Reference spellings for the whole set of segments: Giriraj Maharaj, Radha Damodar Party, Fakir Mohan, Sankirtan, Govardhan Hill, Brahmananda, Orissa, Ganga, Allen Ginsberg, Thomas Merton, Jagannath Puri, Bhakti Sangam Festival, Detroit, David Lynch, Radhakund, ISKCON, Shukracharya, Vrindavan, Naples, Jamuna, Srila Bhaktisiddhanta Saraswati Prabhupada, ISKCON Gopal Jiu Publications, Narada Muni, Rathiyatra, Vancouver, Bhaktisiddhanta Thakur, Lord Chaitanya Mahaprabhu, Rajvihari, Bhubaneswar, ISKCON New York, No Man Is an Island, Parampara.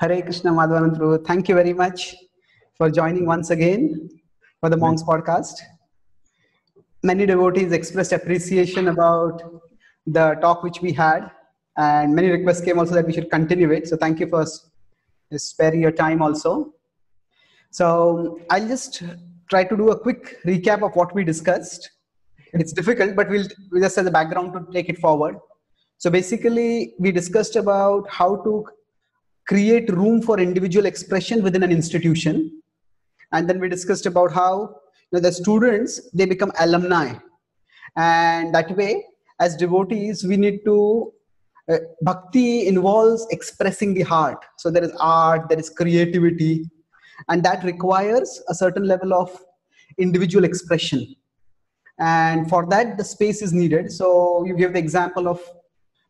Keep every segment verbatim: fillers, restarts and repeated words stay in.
Hare Krishna Madhavananda Prabhu, thank you very much for joining once again for the Monks Podcast. Many devotees expressed appreciation about the talk which we had, and many requests came also that we should continue it. So thank you for sparing your time also. So I'll just try to do a quick recap of what we discussed. It's difficult, but we'll, we'll just as a background to take it forward. So basically, we discussed about how to create room for individual expression within an institution. And then we discussed about how you know, the students, they become alumni. And that way, as devotees, we need to, uh, bhakti involves expressing the heart. So there is art, there is creativity, and that requires a certain level of individual expression. And for that, the space is needed. So you give the example of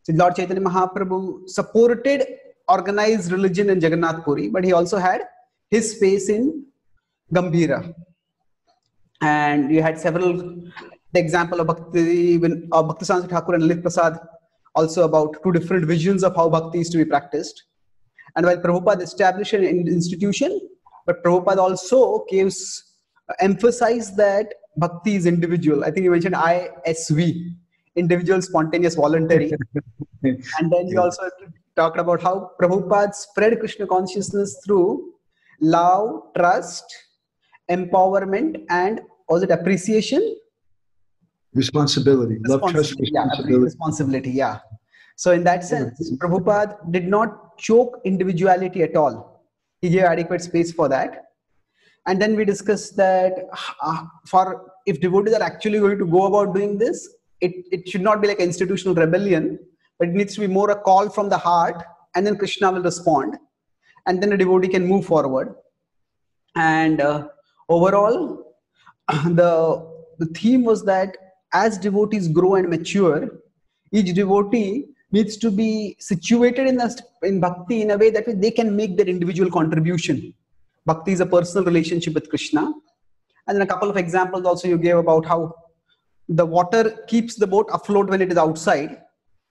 Lord Chaitanya Mahaprabhu supported organized religion in Jagannath Puri, but he also had his space in Gambira. And you had several, the example of Bhakti, uh, Bhaktisiddhanta Thakur and Lalit Prasad, also about two different visions of how bhakti is to be practiced. And while Prabhupada established an institution, but Prabhupada also gives, uh, emphasized that bhakti is individual. I think you mentioned I S V, individual, spontaneous, voluntary. And then you also talked about how Prabhupada spread Krishna consciousness through love, trust, empowerment, and was it appreciation? Responsibility. Responsibility. Love, trust, responsibility. Yeah, responsibility, yeah. So in that sense, Prabhupada did not choke individuality at all. He gave adequate space for that. And then we discussed that uh, for if devotees are actually going to go about doing this, it, it should not be like institutional rebellion, but it needs to be more a call from the heart, and then Krishna will respond, and then the devotee can move forward. And uh, overall, the, the theme was that as devotees grow and mature, each devotee needs to be situated in, the, in bhakti in a way that they can make their individual contribution. Bhakti is a personal relationship with Krishna. And then a couple of examples also you gave about how the water keeps the boat afloat when it is outside,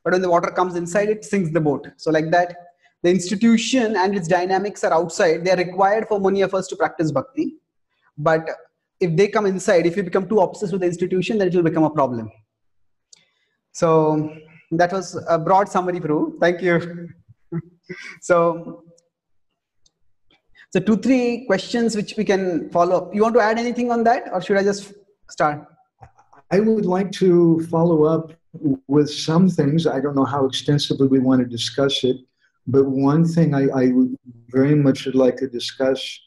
but when the water comes inside, it sinks the boat. So like that, the institution and its dynamics are outside. They are required for many of us to practice bhakti. But if they come inside, if you become too obsessed with the institution, then it will become a problem. So that was a broad summary, Prabhu. Thank you. so, so two, three questions which we can follow up. You want to add anything on that, or should I just start? I would like to follow up with some things. I don't know how extensively we want to discuss it, but one thing I, I very much would like to discuss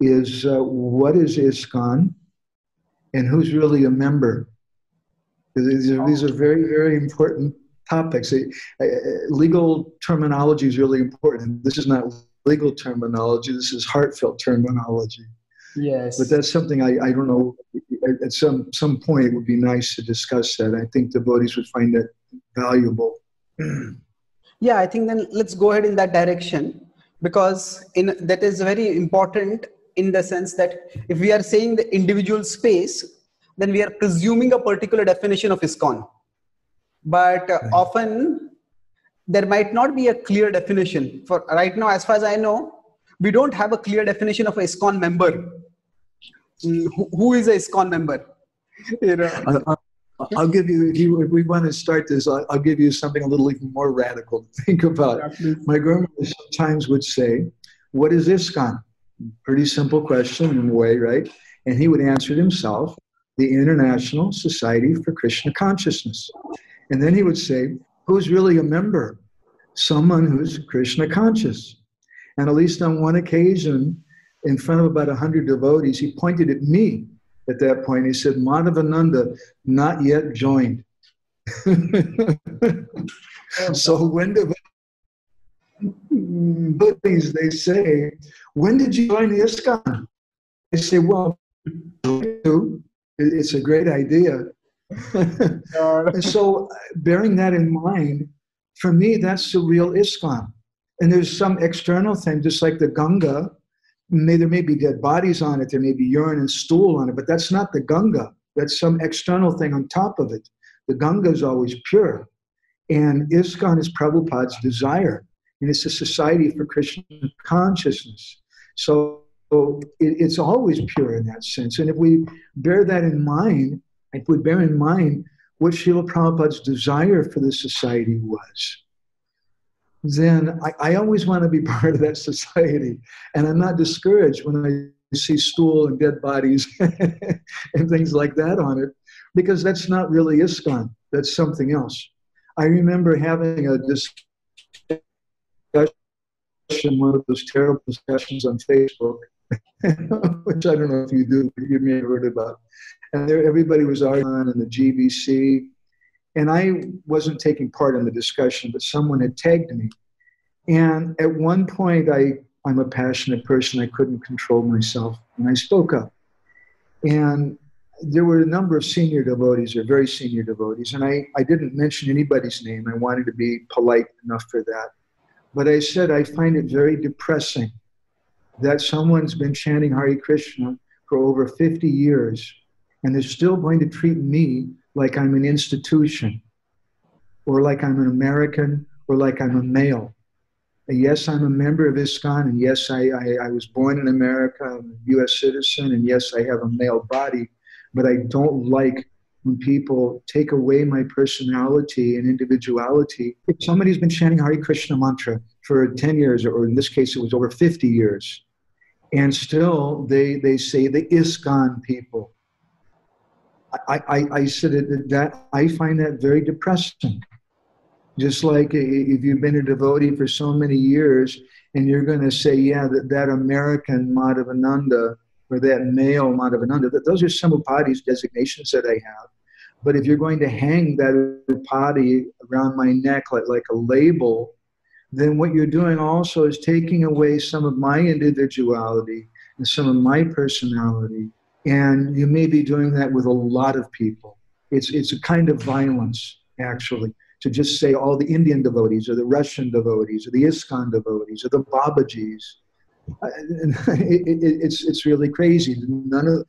is uh, what is ISKCON and who's really a member? These are, these are very, very important topics. Legal terminology is really important. This is not legal terminology. This is heartfelt terminology. Yes. But that's something I, I don't know. At some, some point, it would be nice to discuss that. I think devotees would find that valuable. Yeah, I think then let's go ahead in that direction, because in, that is very important in the sense that if we are saying the individual space, then we are presuming a particular definition of ISKCON. But uh, right. often, there might not be a clear definition. For right now, as far as I know, we don't have a clear definition of an ISKCON member. Who, who is an ISKCON member? You know. I'll, I'll give you, if, you, if we want to start this, I'll, I'll give you something a little even more radical to think about. Exactly. My grandmother sometimes would say, what is ISKCON? Pretty simple question in a way, right? And he would answer it himself, the International Society for Krishna Consciousness. And then he would say, who's really a member? Someone who's Krishna conscious. And at least on one occasion, in front of about a hundred devotees, he pointed at me at that point. He said, Madhavananda, not yet joined. So when devotees, they say, when did you join the ISKCON? I say, well, it's a great idea. And so bearing that in mind, for me, that's the real ISKCON. And there's some external thing, just like the Ganga. May, there may be dead bodies on it, there may be urine and stool on it, but that's not the Ganga. That's some external thing on top of it. The Ganga is always pure. And ISKCON is Prabhupada's desire. and it's a society for Krishna consciousness. So it, it's always pure in that sense. And if we bear that in mind, if we bear in mind what Srila Prabhupada's desire for the society was, then I, I always want to be part of that society. And I'm not discouraged when I see stool and dead bodies and things like that on it, because that's not really ISKCON. That's something else. I remember having a discussion, one of those terrible discussions on Facebook, which I don't know if you do, but you may have heard about. And there, everybody was arguing in the G B C. And I wasn't taking part in the discussion, but someone had tagged me. And at one point, I, I'm a passionate person. I couldn't control myself. And I spoke up. And there were a number of senior devotees, or very senior devotees. And I, I didn't mention anybody's name. I wanted to be polite enough for that. But I said, I find it very depressing that someone's been chanting Hare Krishna for over fifty years. And they're still going to treat me like I'm an institution, or like I'm an American, or like I'm a male. And yes, I'm a member of ISKCON, and yes, I, I, I was born in America, I'm a U S citizen, and yes, I have a male body, but I don't like when people take away my personality and individuality. If somebody's been chanting Hare Krishna mantra for ten years, or in this case, it was over fifty years, and still they, they say the ISKCON people. I, I, I said it, that I find that very depressing. Just like if you've been a devotee for so many years and you're going to say, yeah, that, that American Madhavananda or that male Madhavananda, that those are some Upadis designations that I have. But if you're going to hang that Upadi around my neck like, like a label, then what you're doing also is taking away some of my individuality and some of my personality. And you may be doing that with a lot of people. It's, it's a kind of violence, actually, to just say all the Indian devotees or the Russian devotees or the ISKCON devotees or the Babajis. It, it, it's, it's really crazy. None of,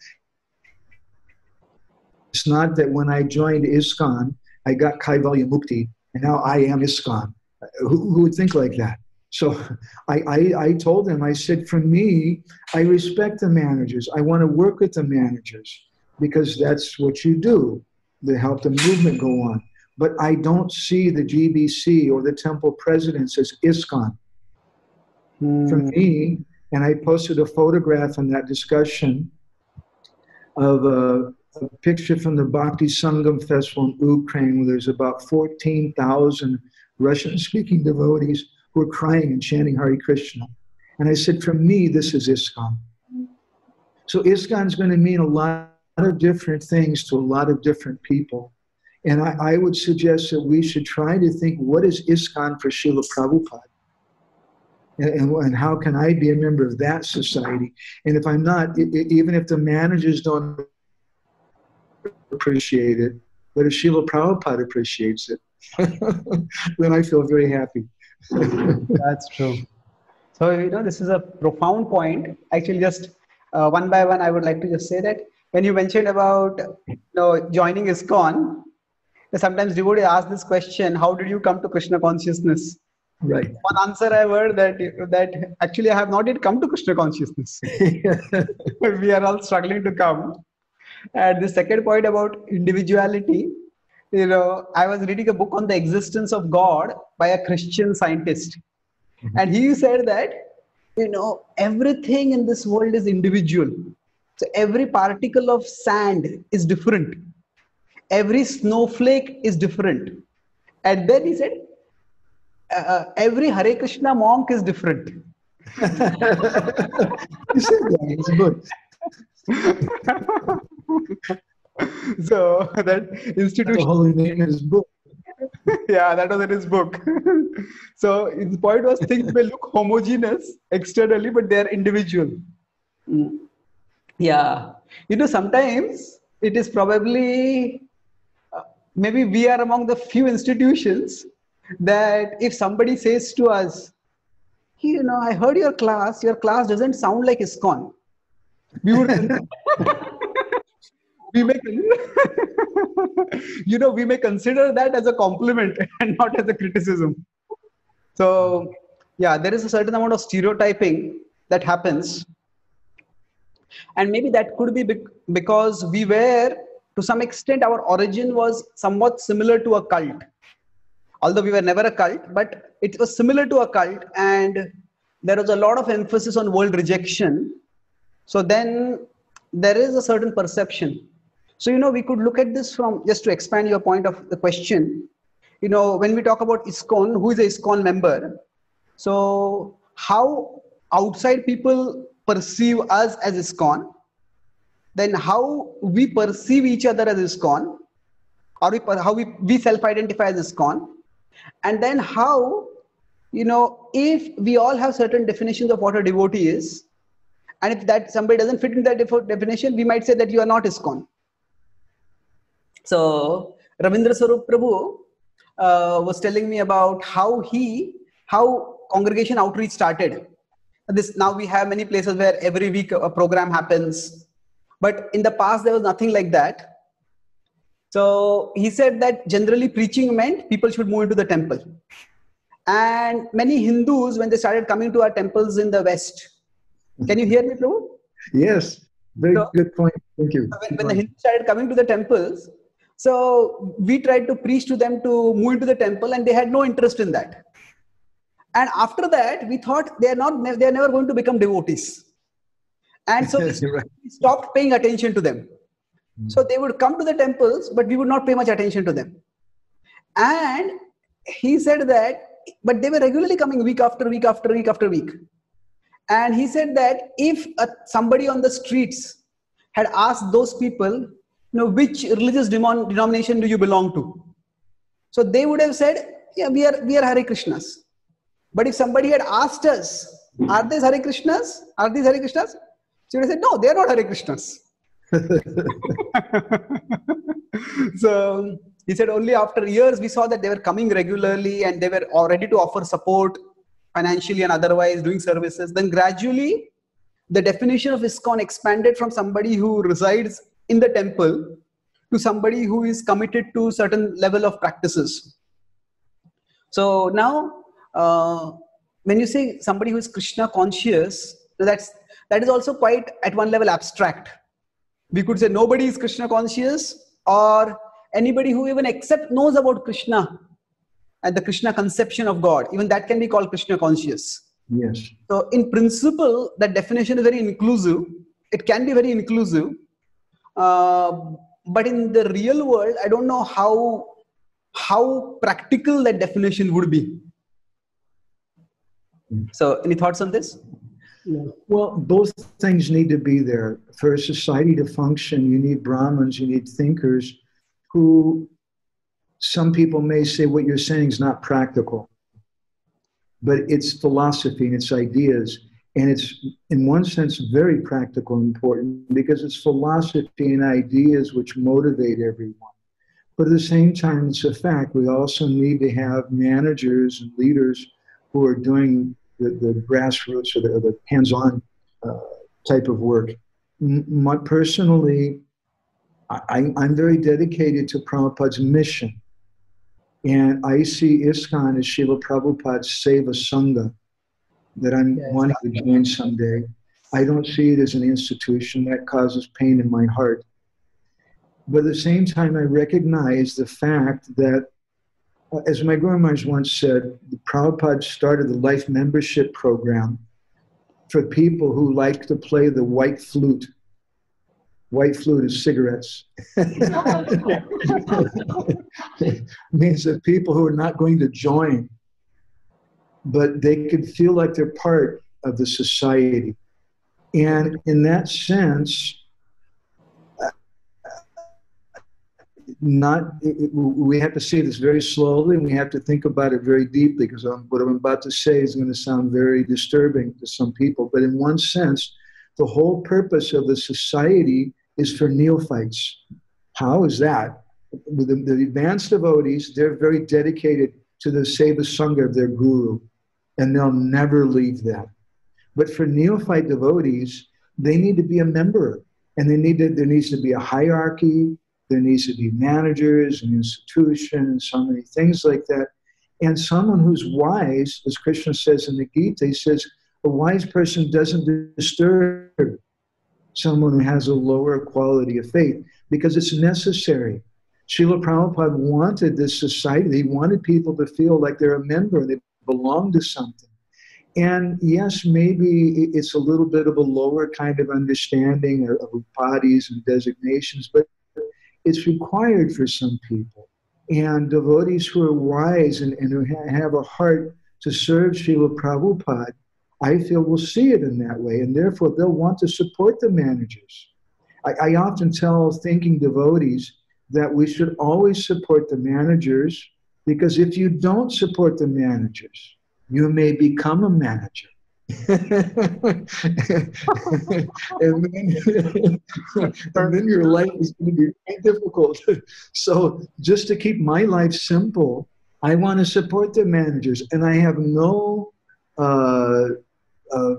it's not that when I joined ISKCON, I got Kaivalya Mukti, and now I am ISKCON. Who, who would think like that? So I, I, I told them, I said, for me, I respect the managers. I want to work with the managers because that's what you do. They help the movement go on. But I don't see the G B C or the temple presidents as ISKCON. Mm. For me, and I posted a photograph in that discussion of a, a picture from the Bhakti Sangam Festival in Ukraine, where there's about fourteen thousand Russian-speaking devotees who are crying and chanting Hare Krishna. And I said, for me, this is ISKCON. So ISKCON is going to mean a lot of different things to a lot of different people. And I, I would suggest that we should try to think, what is ISKCON for Srila Prabhupada? And, and, and how can I be a member of that society? And if I'm not, it, it, even if the managers don't appreciate it, but if Srila Prabhupada appreciates it, then I feel very happy. That's true. So, you know, this is a profound point. Actually, just uh, one by one, I would like to just say that when you mentioned about, you know, joining ISKCON, sometimes devotees ask this question, how did you come to Krishna consciousness? Right. One answer I've heard that, that actually I have not yet come to Krishna consciousness. We are all struggling to come. And the second point about individuality, you know, I was reading a book on the existence of God by a Christian scientist. Mm-hmm. And he said that, you know, everything in this world is individual. So every particle of sand is different. Every snowflake is different. And then he said, uh, every Hare Krishna monk is different. He said that, it's good. So that institution. The holy name is book. Yeah, that was in his book. So his point was, things may look homogeneous externally, but they are individual. Mm. Yeah, you know, sometimes it is probably uh, maybe we are among the few institutions that if somebody says to us, you know, I heard your class. Your class doesn't sound like ISKCON. Beautiful. We may, you know, we may consider that as a compliment and not as a criticism. So yeah, there is a certain amount of stereotyping that happens. And maybe that could be because we were, to some extent, our origin was somewhat similar to a cult. Although we were never a cult, but it was similar to a cult, and there was a lot of emphasis on world rejection. So then there is a certain perception. So, you know, we could look at this from, just to expand your point of the question, you know, when we talk about ISKCON, who is an ISKCON member? So how outside people perceive us as ISKCON, then how we perceive each other as ISKCON, or we, how we, we self-identify as ISKCON, and then how, you know, if we all have certain definitions of what a devotee is, and if that somebody doesn't fit in that definition, we might say that you are not ISKCON. So Ravindra Swarup Prabhu uh, was telling me about how he, how congregation outreach started. This, now we have many places where every week a program happens, but in the past there was nothing like that. So he said that generally preaching meant people should move into the temple. And many Hindus, when they started coming to our temples in the West, can you hear me, Prabhu? Yes, very so, good point. Thank you. When, when the Hindus started coming to the temples, so we tried to preach to them to move into the temple, and they had no interest in that. And after that, we thought they are not, they are never going to become devotees. And so yes, we right. stopped paying attention to them. Mm. So they would come to the temples, but we would not pay much attention to them. And he said that, but they were regularly coming week after week after week after week. And he said that if a, somebody on the streets had asked those people, you know, which religious demon, denomination do you belong to? So they would have said, yeah, we are, we are Hare Krishnas. But if somebody had asked us, are these Hare Krishnas? Are these Hare Krishnas? She would have said, no, they are not Hare Krishnas. So he said only after years, we saw that they were coming regularly and they were already to offer support financially and otherwise, doing services. Then gradually, the definition of ISKCON expanded from somebody who resides in the temple to somebody who is committed to certain level of practices. So now, Uh, when you say somebody who is Krishna conscious, that's, that is also quite at one level abstract. We could say nobody is Krishna conscious, or anybody who even except knows about Krishna and the Krishna conception of God, even that can be called Krishna conscious. Yes. So in principle, that definition is very inclusive. It can be very inclusive. Uh, but in the real world, I don't know how, how practical that definition would be. So, any thoughts on this? Yeah. Well, both things need to be there. For a society to function, you need Brahmins, you need thinkers who, some people may say what you're saying is not practical, but it's philosophy and it's ideas. And it's, in one sense, very practical and important because it's philosophy and ideas which motivate everyone. But at the same time, it's a fact. We also need to have managers and leaders who are doing the, the grassroots or the, or the hands-on uh, type of work. My, personally, I, I'm very dedicated to Prabhupada's mission. And I see ISKCON as Srila Prabhupada's Seva Sangha that I'm yes. wanting to join someday. I don't see it as an institution that causes pain in my heart. But at the same time, I recognize the fact that, as my Guru Maharaj once said, Prabhupada started the life membership program for people who like to play the white flute. White flute is cigarettes. It means that people who are not going to join, but they could feel like they're part of the society. And in that sense, Not it, it, we have to say this very slowly, and we have to think about it very deeply, because I'm, what I'm about to say is going to sound very disturbing to some people. But in one sense, the whole purpose of the society is for neophytes. How is that? The, the advanced devotees, they're very dedicated to the Seva Sangha of their guru, and they'll never leave that. But for neophyte devotees, they need to be a member, and they need to, there needs to be a hierarchy. There needs to be managers and institutions and so many things like that. And someone who's wise, as Krishna says in the Gita, he says, a wise person doesn't disturb someone who has a lower quality of faith, because it's necessary. Srila Prabhupada wanted this society. He wanted people to feel like they're a member, they belong to something. And yes, maybe it's a little bit of a lower kind of understanding of bodies and designations, but it's required for some people. And devotees who are wise and, and who ha have a heart to serve Srila Prabhupada, I feel will see it in that way, and therefore they'll want to support the managers. I, I often tell thinking devotees that we should always support the managers, because if you don't support the managers, you may become a manager. and, then, and then your life is going to be difficult. So just to keep my life simple, I want to support the managers, and I have no Uh, uh,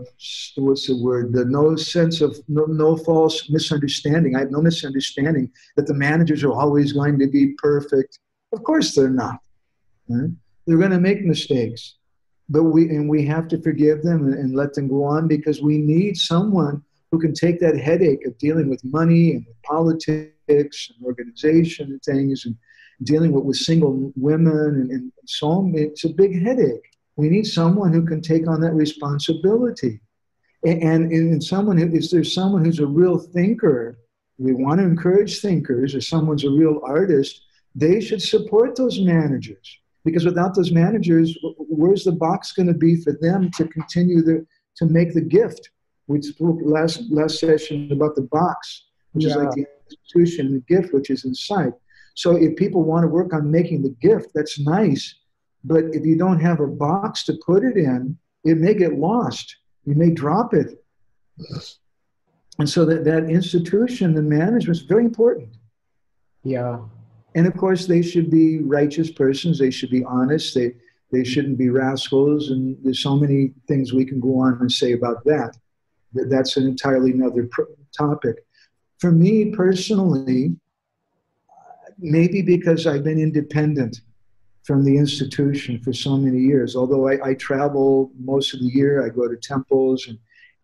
what's the word? The no sense of no, no false misunderstanding. I have no misunderstanding that the managers are always going to be perfect. Of course they're not. Right? They're going to make mistakes, but we and we have to forgive them and, and let them go on, because we need someone who can take that headache of dealing with money and with politics and organization and things, and dealing with, with single women and, and so on. It's a big headache. We need someone who can take on that responsibility. And, and, and someone who, if there's someone who's a real thinker, we want to encourage thinkers, or someone's a real artist, they should support those managers. Because without those managers, where's the box going to be for them to continue the, to make the gift? We spoke last, last session about the box, which yeah. is like the institution, the gift, which is inside. So if people want to work on making the gift, that's nice. But if you don't have a box to put it in, it may get lost. You may drop it. And so that, that institution, the management, is very important. Yeah. And of course, they should be righteous persons. They should be honest. They, they shouldn't be rascals. And there's so many things we can go on and say about that. That's an entirely another topic. For me personally, maybe because I've been independent from the institution for so many years. Although I, I travel most of the year, I go to temples, and,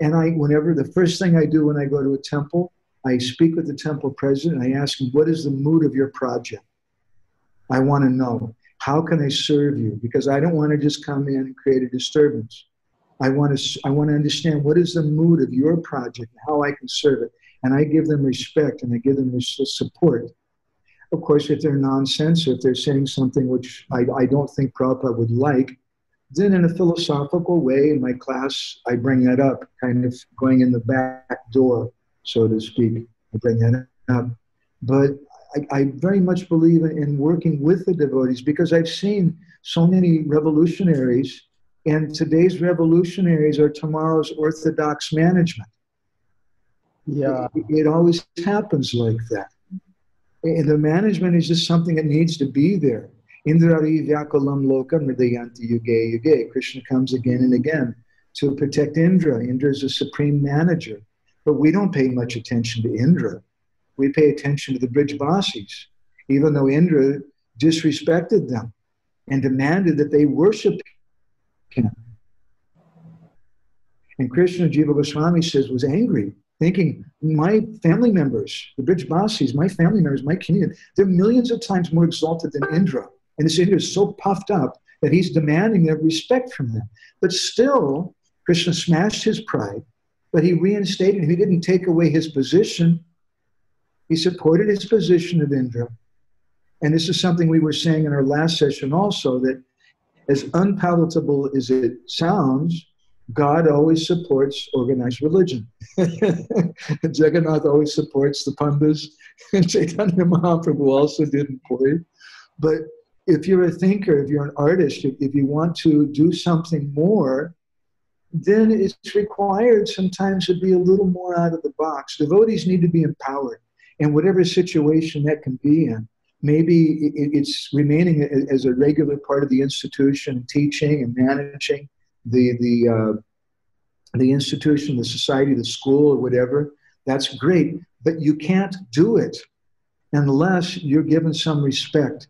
and I, whenever, the first thing I do when I go to a temple, I speak with the temple president, and I ask him, what is the mood of your project? I want to know. How can I serve you? Because I don't want to just come in and create a disturbance. I want to, I want to understand what is the mood of your project, and how I can serve it. And I give them respect, and I give them support. Of course, if they're nonsense, or if they're saying something which I, I don't think Prabhupada would like, then in a philosophical way in my class, I bring that up, kind of going in the back door, so to speak. I bring that up. But I, I very much believe in, in working with the devotees, because I've seen so many revolutionaries, and today's revolutionaries are tomorrow's orthodox management. Yeah, It, it always happens like that. And the management is just something that needs to be there. Indrari Vyakalam Lokam Hridayanti Yuge Yuge. Krishna comes again and again to protect Indra. Indra is a supreme manager. But we don't pay much attention to Indra. We pay attention to the Brijbasis, even though Indra disrespected them and demanded that they worship him. And Krishna, Jiva Goswami says, was angry, thinking, my family members, the Brijbasis, my family members, my community, they're millions of times more exalted than Indra. And this Indra is so puffed up that he's demanding their respect from them. But still, Krishna smashed his pride, but he reinstated him. He didn't take away his position. He supported his position of Indra. And this is something we were saying in our last session also, that as unpalatable as it sounds, God always supports organized religion. Jagannath always supports the Pandits, and Chaitanya Mahaprabhu also didn't play. But if you're a thinker, if you're an artist, if, if you want to do something more, then it's required sometimes to be a little more out of the box. Devotees need to be empowered in whatever situation that can be in. Maybe it's remaining as a regular part of the institution, teaching and managing the, the, uh, the institution, the society, the school, or whatever. That's great, but you can't do it unless you're given some respect,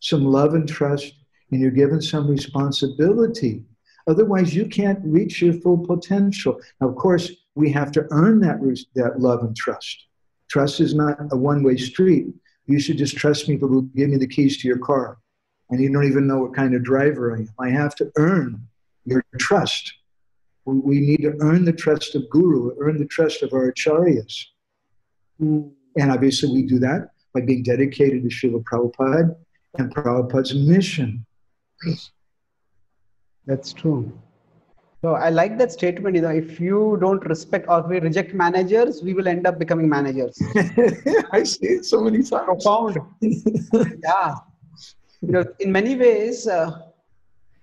some love and trust, and you're given some responsibility. Otherwise, you can't reach your full potential. Now, of course, we have to earn that, that love and trust. Trust is not a one-way street. You should just trust people who give me the keys to your car, and you don't even know what kind of driver I am. I have to earn your trust. We need to earn the trust of Guru, earn the trust of our acharyas. Mm. And obviously we do that by being dedicated to Srila Prabhupada and Prabhupada's mission. That's true. So I like that statement, you know, if you don't respect or we reject managers, we will end up becoming managers. I see it so many times. Profound. Yeah. You know, in many ways, uh,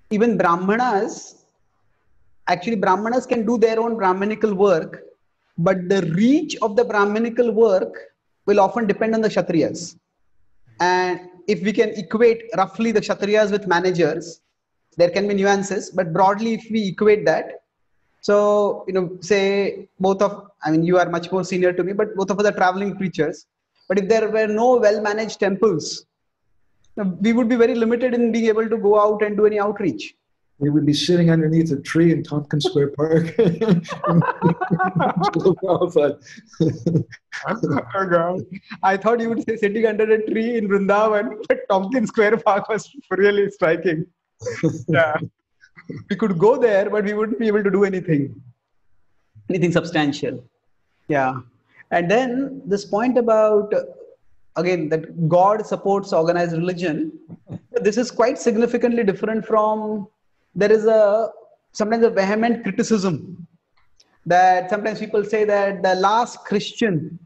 even Brahmanas, actually Brahmanas can do their own Brahmanical work, but the reach of the Brahmanical work will often depend on the Kshatriyas. And if we can equate roughly the Kshatriyas with managers, there can be nuances, but broadly if we equate that, so, you know, say both of, I mean, you are much more senior to me, but both of us are traveling preachers. But if there were no well-managed temples, we would be very limited in being able to go out and do any outreach. We would be sitting underneath a tree in Tompkins Square Park. I thought you would say sitting under a tree in Vrindavan, but Tompkins Square Park was really striking. Yeah. We could go there, but we wouldn't be able to do anything. Anything substantial. Yeah. And then this point about, again, that God supports organized religion. This is quite significantly different from... There is a sometimes a vehement criticism that sometimes people say that the last Christian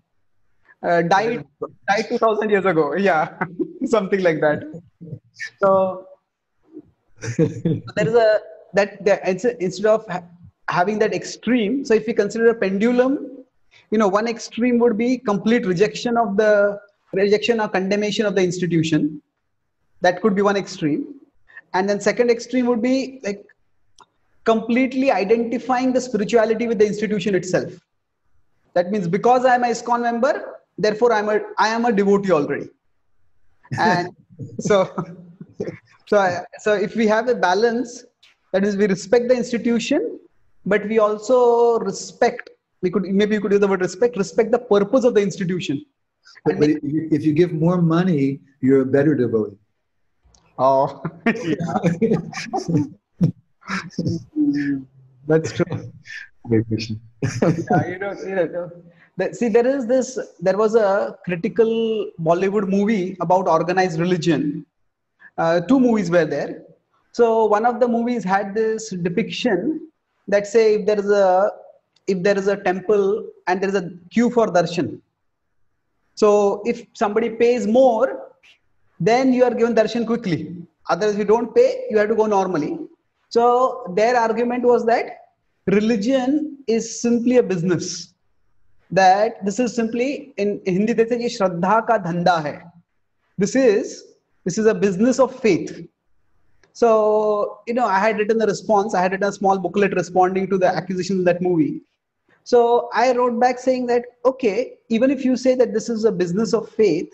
uh, died died two thousand years ago. Yeah, something like that. So there is a that there, instead of ha having that extreme. So if you consider a pendulum, you know, one extreme would be complete rejection of the rejection or condemnation of the institution. That could be one extreme. And then second extreme would be like completely identifying the spirituality with the institution itself. That means because I am an ISKCON member, therefore I'm a, I am a devotee already. And so, so, I, so if we have a balance, that is we respect the institution, but we also respect, we could, maybe you could use the word respect, respect the purpose of the institution. But, but if you give more money, you're a better devotee. Oh, yeah. That's true. Yeah, you know, you know, that, see, there is this, there was a critical Bollywood movie about organized religion. Uh, two movies were there. So one of the movies had this depiction that say if there is a, if there is a temple and there is a queue for darshan. So if somebody pays more, then you are given darshan quickly. Otherwise, if you don't pay, you have to go normally. So their argument was that religion is simply a business. That this is simply, in Hindi they say, shraddha ka dhanda hai. This is, this is a business of faith. So, you know, I had written a response. I had written a small booklet responding to the accusations of that movie. So I wrote back saying that, okay, even if you say that this is a business of faith,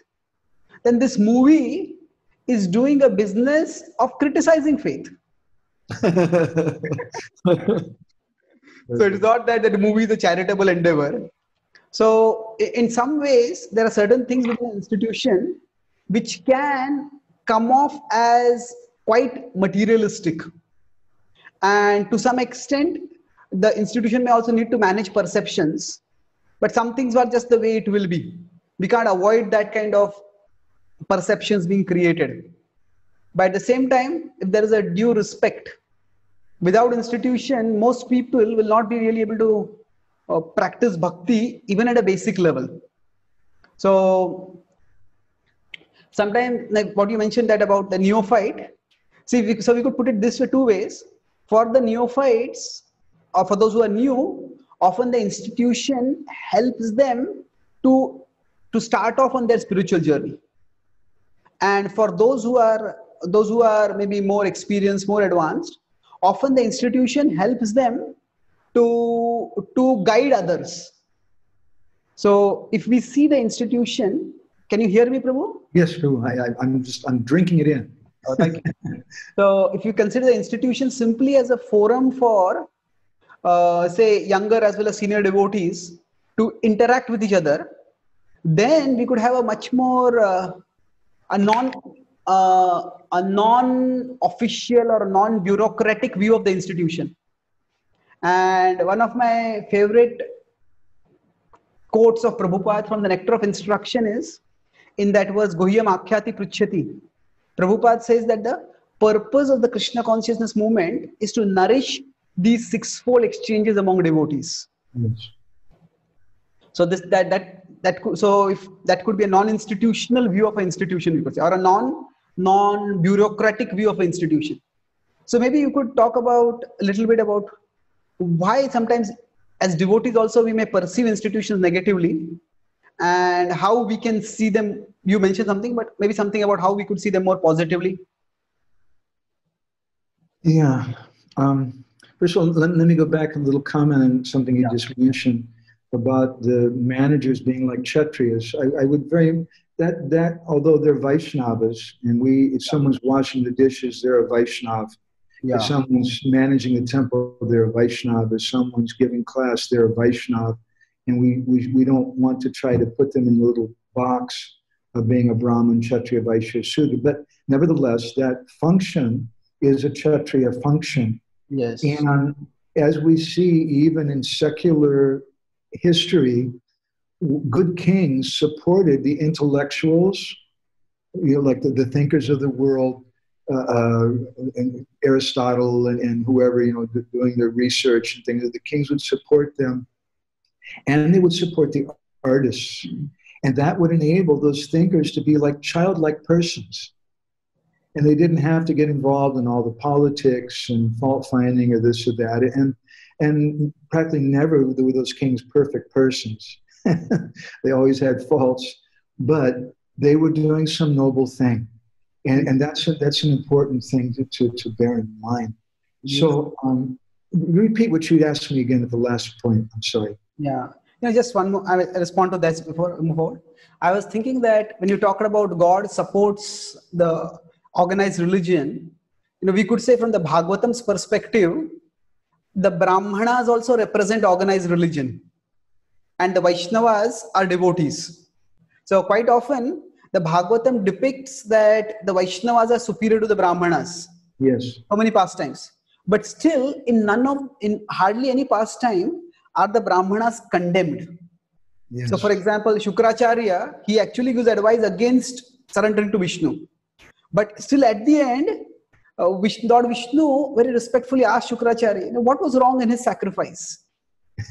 then this movie is doing a business of criticizing faith. So it's not that the movie is a charitable endeavor. So in some ways, there are certain things within an institution which can come off as quite materialistic. And to some extent, the institution may also need to manage perceptions. But some things are just the way it will be. We can't avoid that kind of perceptions being created. But at the same time, if there is a due respect, without institution, most people will not be really able to uh, practice bhakti even at a basic level. So sometimes, like what you mentioned that about the neophyte, see, we, so we could put it this way, two ways. For the neophytes, or for those who are new, often the institution helps them to, to start off on their spiritual journey. And for those who are, those who are maybe more experienced, more advanced, often the institution helps them to, to guide others. So if we see the institution, can you hear me, Prabhu? Yes, Prabhu. I, I, I'm just, I'm drinking it in. Oh, thank you. So if you consider the institution simply as a forum for, uh, say, younger as well as senior devotees to interact with each other, then we could have a much more uh, a non uh, a non official or non bureaucratic view of the institution. And one of my favorite quotes of Prabhupada from the Nectar of Instruction is, in that verse, Gaudiya Math Prichyati, Prabhupada says that the purpose of the Krishna consciousness movement is to nourish these sixfold exchanges among devotees. Yes. So this that that that could, so if that could be a non-institutional view of an institution, we could say, or a non non bureaucratic view of an institution. So maybe you could talk about a little bit about why sometimes as devotees also we may perceive institutions negatively, and how we can see them. You mentioned something, but maybe something about how we could see them more positively. Yeah. Um, first of all, let, let me go back a little comment on something you yeah. just mentioned about the managers being like Kshatriyas. I, I would very, that, that although they're Vaishnavas, and we, if someone's washing the dishes, they're a Vaishnav. Yeah. If someone's managing the temple, they're a Vaishnav. If someone's giving class, they're a Vaishnav. And we, we, we don't want to try to put them in a little box of being a Brahmin, Kshatriya, Vaishya, Sudra. But nevertheless, that function is a Kshatriya function. Yes. And as we see, even in secular history, good kings supported the intellectuals, you know, like the, the thinkers of the world, uh, uh, and Aristotle and, and whoever, you know, doing their research and things. The kings would support them. And they would support the artists. And that would enable those thinkers to be like childlike persons. And they didn't have to get involved in all the politics and fault finding or this or that. And, and practically never were those kings perfect persons. They always had faults. But they were doing some noble thing. And, and that's, a, that's an important thing to, to, to bear in mind. Yeah. So um, repeat what you asked me again at the last point. I'm sorry. Yeah, you know, just one more, I respond to that before move forward. I was thinking that when you talked about God supports the organized religion, you know, we could say from the Bhagavatam's perspective, the Brahmanas also represent organized religion and the Vaishnavas are devotees. So quite often the Bhagavatam depicts that the Vaishnavas are superior to the Brahmanas. Yes. So many pastimes. But still in none of, in hardly any pastime, are the Brahmanas condemned? Yes. So for example, Shukracharya, he actually gives advice against surrendering to Vishnu. But still at the end, uh, Vishnu, Lord Vishnu very respectfully asked Shukracharya, you know, what was wrong in his sacrifice?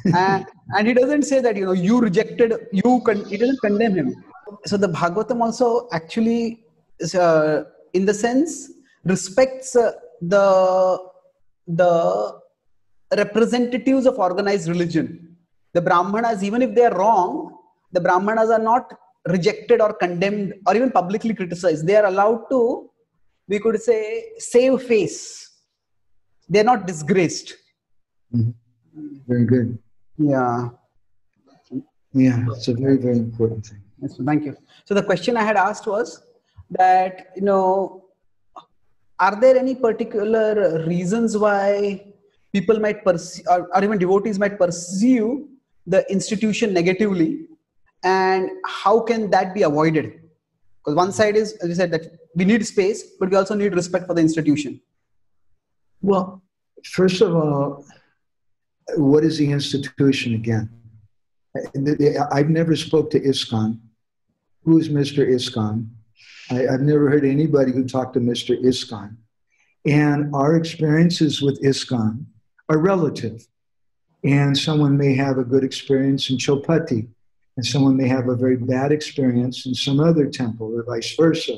and, and he doesn't say that, you know, you rejected, you con he doesn't condemn him. So the Bhagavatam also actually, is, uh, in the sense, respects uh, the, the, representatives of organized religion. The Brahmanas, even if they are wrong, the Brahmanas are not rejected or condemned or even publicly criticized. They are allowed to, we could say, save face. They are not disgraced. Mm-hmm. Very good. Yeah. Yeah, it's a very, very important thing. Yes, thank you. So the question I had asked was that, you know, are there any particular reasons why people might perceive, or, or even devotees might perceive the institution negatively, and how can that be avoided? Because one side is, as you said, that we need space, but we also need respect for the institution. Well, first of all, what is the institution again? I've never spoke to ISKCON. Who is Mister ISKCON? I, I've never heard anybody who talked to Mister ISKCON. And our experiences with ISKCON are relative, and someone may have a good experience in Chopati, and someone may have a very bad experience in some other temple, or vice versa.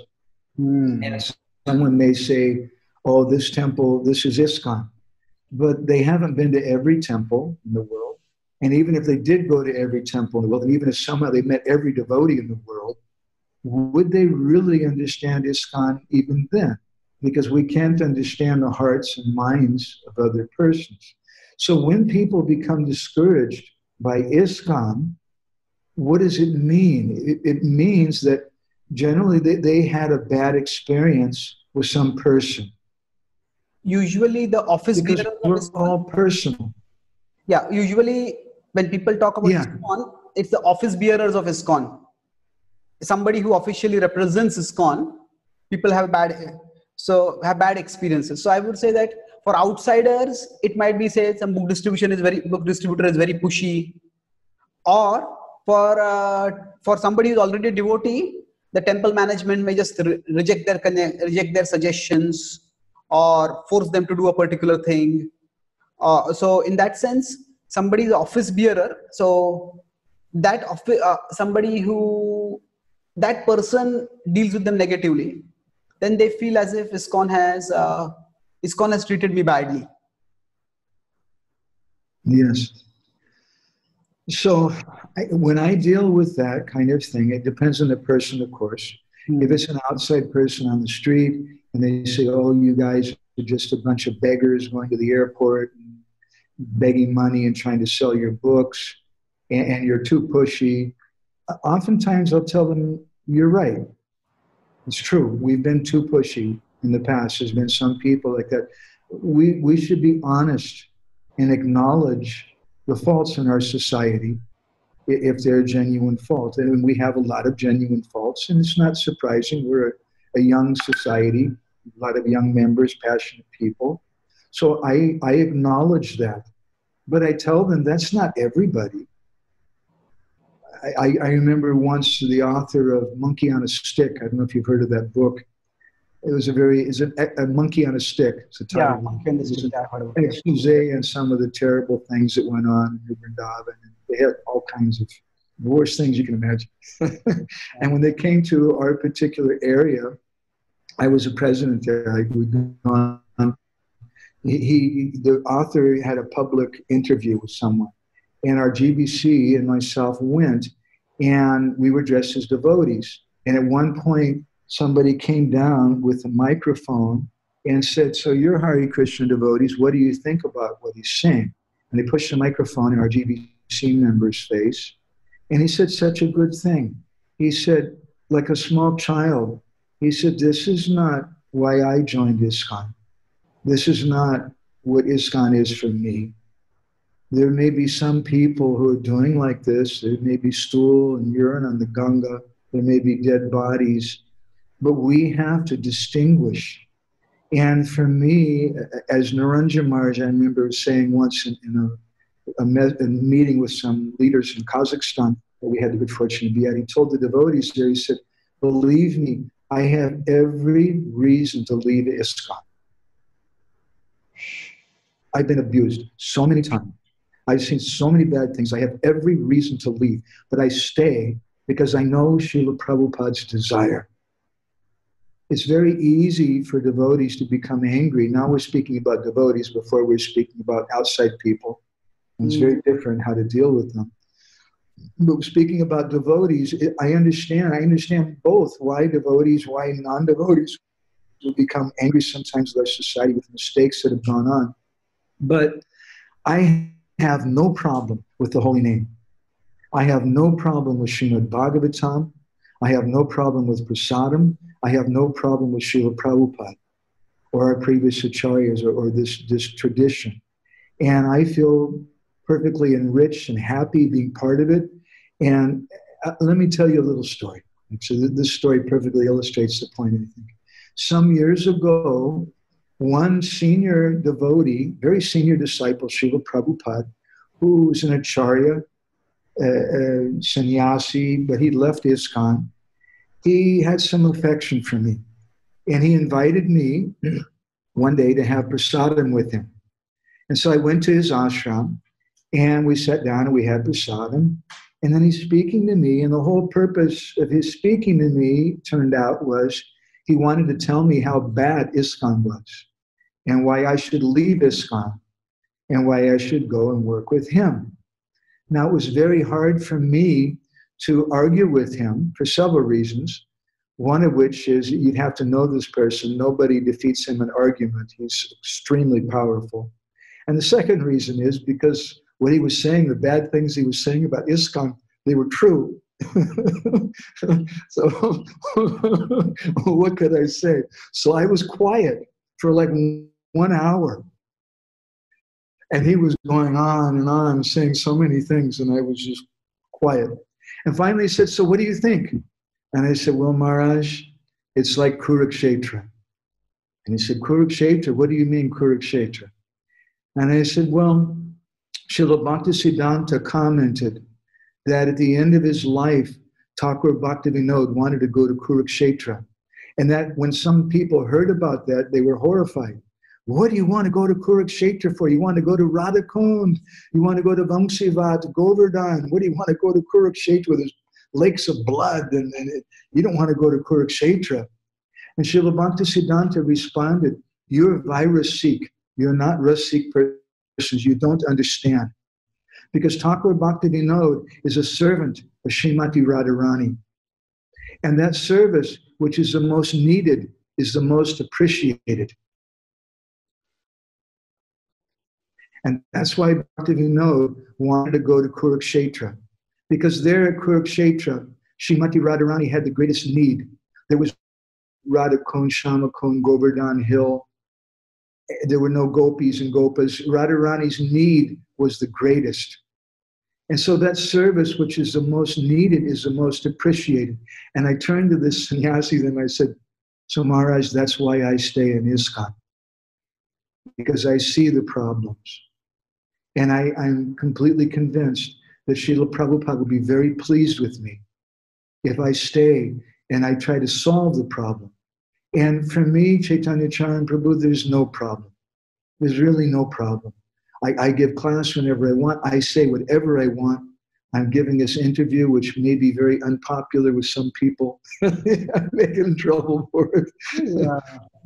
Mm. And someone may say, oh, this temple, this is ISKCON. But they haven't been to every temple in the world, and even if they did go to every temple in the world, and even if somehow they met every devotee in the world, would they really understand ISKCON even then? Because we can't understand the hearts and minds of other persons. So when people become discouraged by ISKCON, what does it mean? It, it means that generally they, they had a bad experience for some person. Usually the office because bearer of the all personal. Yeah, usually when people talk about yeah. ISKCON, it's the office bearers of ISKCON. Somebody who officially represents ISKCON, people have bad, so have bad experiences. So I would say that for outsiders, it might be say some book distribution is very book distributor is very pushy, or for uh, for somebody who's already a devotee, the temple management may just re reject their reject their suggestions or force them to do a particular thing. Uh, so in that sense, somebody is office bearer. So that uh, somebody who that person deals with them negatively, then they feel as if ISKCON has uh, ISKCON has treated me badly. Yes. So I, when I deal with that kind of thing, it depends on the person, of course. Mm. If it's an outside person on the street and they say, oh, you guys are just a bunch of beggars going to the airport and begging money and trying to sell your books and, and you're too pushy, oftentimes I'll tell them, you're right. It's true. We've been too pushy in the past. There's been some people like that. We, we should be honest and acknowledge the faults in our society, if they're a genuine fault. And we have a lot of genuine faults, and it's not surprising. We're a young society, a lot of young members, passionate people. So I, I acknowledge that. But I tell them that's not everybody. I, I remember once the author of Monkey on a Stick, I don't know if you've heard of that book. It was a very, it's a, a monkey on a stick. It's a title. Yeah, it's an expose on some of the terrible things that went on in Vrindavan. They had all kinds of worst things you can imagine. And when they came to our particular area, I was a president there. Like we gone, he, he, the author had a public interview with someone. And our G B C and myself went, and we were dressed as devotees. And at one point, somebody came down with a microphone and said, so you're Hare Krishna devotees, what do you think about what he's saying? And they pushed the microphone in our G B C member's face. And he said such a good thing. He said, like a small child, he said, this is not why I joined ISKCON. This is not what ISKCON is for me. There may be some people who are doing like this. There may be stool and urine on the Ganga. There may be dead bodies. But we have to distinguish. And for me, as Naranja Maharaj, I remember saying once in, in a, a, a meeting with some leaders in Kazakhstan that we had the good fortune to be at, he told the devotees there, he said, believe me, I have every reason to leave ISKCON. I've been abused so many times. I've seen so many bad things. I have every reason to leave, but I stay because I know Srila Prabhupada's desire. It's very easy for devotees to become angry. Now we're speaking about devotees, before we were speaking about outside people. And it's very different how to deal with them. But speaking about devotees, I understand. I understand both why devotees, why non-devotees will become angry sometimes with our society with mistakes that have gone on. But I have no problem with the holy name. I have no problem with Srimad Bhagavatam. I have no problem with Prasadam. I have no problem with Srila Prabhupada or our previous acharyas or, or this, this tradition. And I feel perfectly enriched and happy being part of it. And uh, let me tell you a little story. So th this story perfectly illustrates the point, I think. Some years ago, one senior devotee, very senior disciple, Srila Prabhupada, who was an acharya, uh, uh, sannyasi, but he left ISKCON. He had some affection for me, and he invited me one day to have prasadam with him. And so I went to his ashram, and we sat down and we had prasadam. And then he's speaking to me, and the whole purpose of his speaking to me turned out was he wanted to tell me how bad ISKCON was, and why I should leave ISKCON, and why I should go and work with him. Now it was very hard for me to argue with him for several reasons, one of which is you'd have to know this person. Nobody defeats him in argument. He's extremely powerful. And the second reason is because what he was saying, the bad things he was saying about ISKCON, they were true. So what could I say? So I was quiet for like one hour. And he was going on and on, saying so many things, and I was just quiet. And finally he said, so what do you think? And I said, well, Maharaj, it's like Kurukshetra. And he said, Kurukshetra? What do you mean, Kurukshetra? And I said, well, Srila Bhaktisiddhanta commented that at the end of his life, Thakur Bhaktivinod wanted to go to Kurukshetra. And that when some people heard about that, they were horrified. What do you want to go to Kurukshetra for? You want to go to Radhakund? You want to go to Vamsivat, Govardhan? What do you want to go to Kurukshetra with? There's lakes of blood, and, and it, you don't want to go to Kurukshetra. And Srila Bhaktisiddhanta responded, you're virus-seek. You're not rus-seek persons. You don't understand. Because Thakur Bhaktivinod is a servant of Srimati Radharani. And that service, which is the most needed, is the most appreciated. And that's why Bhaktivinod wanted to go to Kurukshetra. Because there at Kurukshetra, Srimati Radharani had the greatest need. There was Radhakund, Shamakund, Govardhan Hill. There were no gopis and gopas. Radharani's need was the greatest. And so that service, which is the most needed, is the most appreciated. And I turned to this sannyasi and I said, so Maharaj, that's why I stay in ISKCON. Because I see the problems. And I, I'm completely convinced that Srila Prabhupada will be very pleased with me if I stay and I try to solve the problem. And for me, Chaitanya Charan Prabhu, there's no problem. There's really no problem. I, I give class whenever I want. I say whatever I want. I'm giving this interview, which may be very unpopular with some people. I'm making trouble for it. Yeah.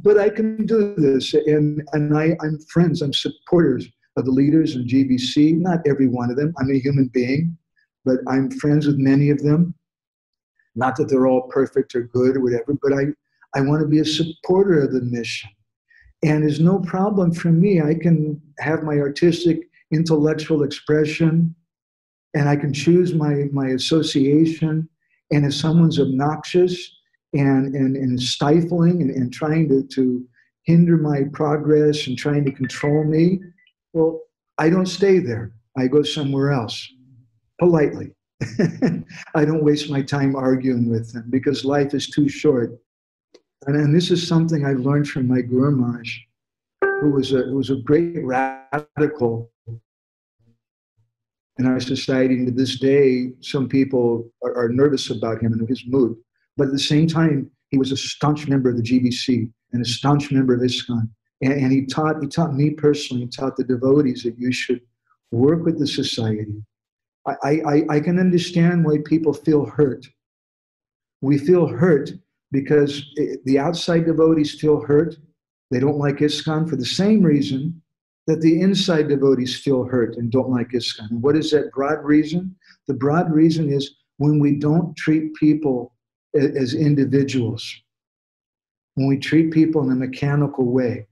But I can do this. And, and I, I'm friends, I'm supporters of the leaders of G B C. Not every one of them. I'm a human being. But I'm friends with many of them. Not that they're all perfect or good or whatever, but I, I want to be a supporter of the mission. And there's no problem for me. I can have my artistic, intellectual expression, and I can choose my, my association. And if someone's obnoxious and, and, and stifling and, and trying to, to hinder my progress and trying to control me, well, I don't stay there. I go somewhere else, politely. I don't waste my time arguing with them because life is too short. And, and this is something I've learned from my Guru Maharaj, who was a, who was a great radical in our society. And to this day, some people are, are nervous about him and his mood. But at the same time, he was a staunch member of the G B C and a staunch member of ISKCON. And, and he, taught, he taught me personally, he taught the devotees that you should work with the society. I, I, I can understand why people feel hurt. We feel hurt because the outside devotees feel hurt. They don't like ISKCON for the same reason that the inside devotees feel hurt and don't like ISKCON. And what is that broad reason? The broad reason is when we don't treat people as individuals, when we treat people in a mechanical way,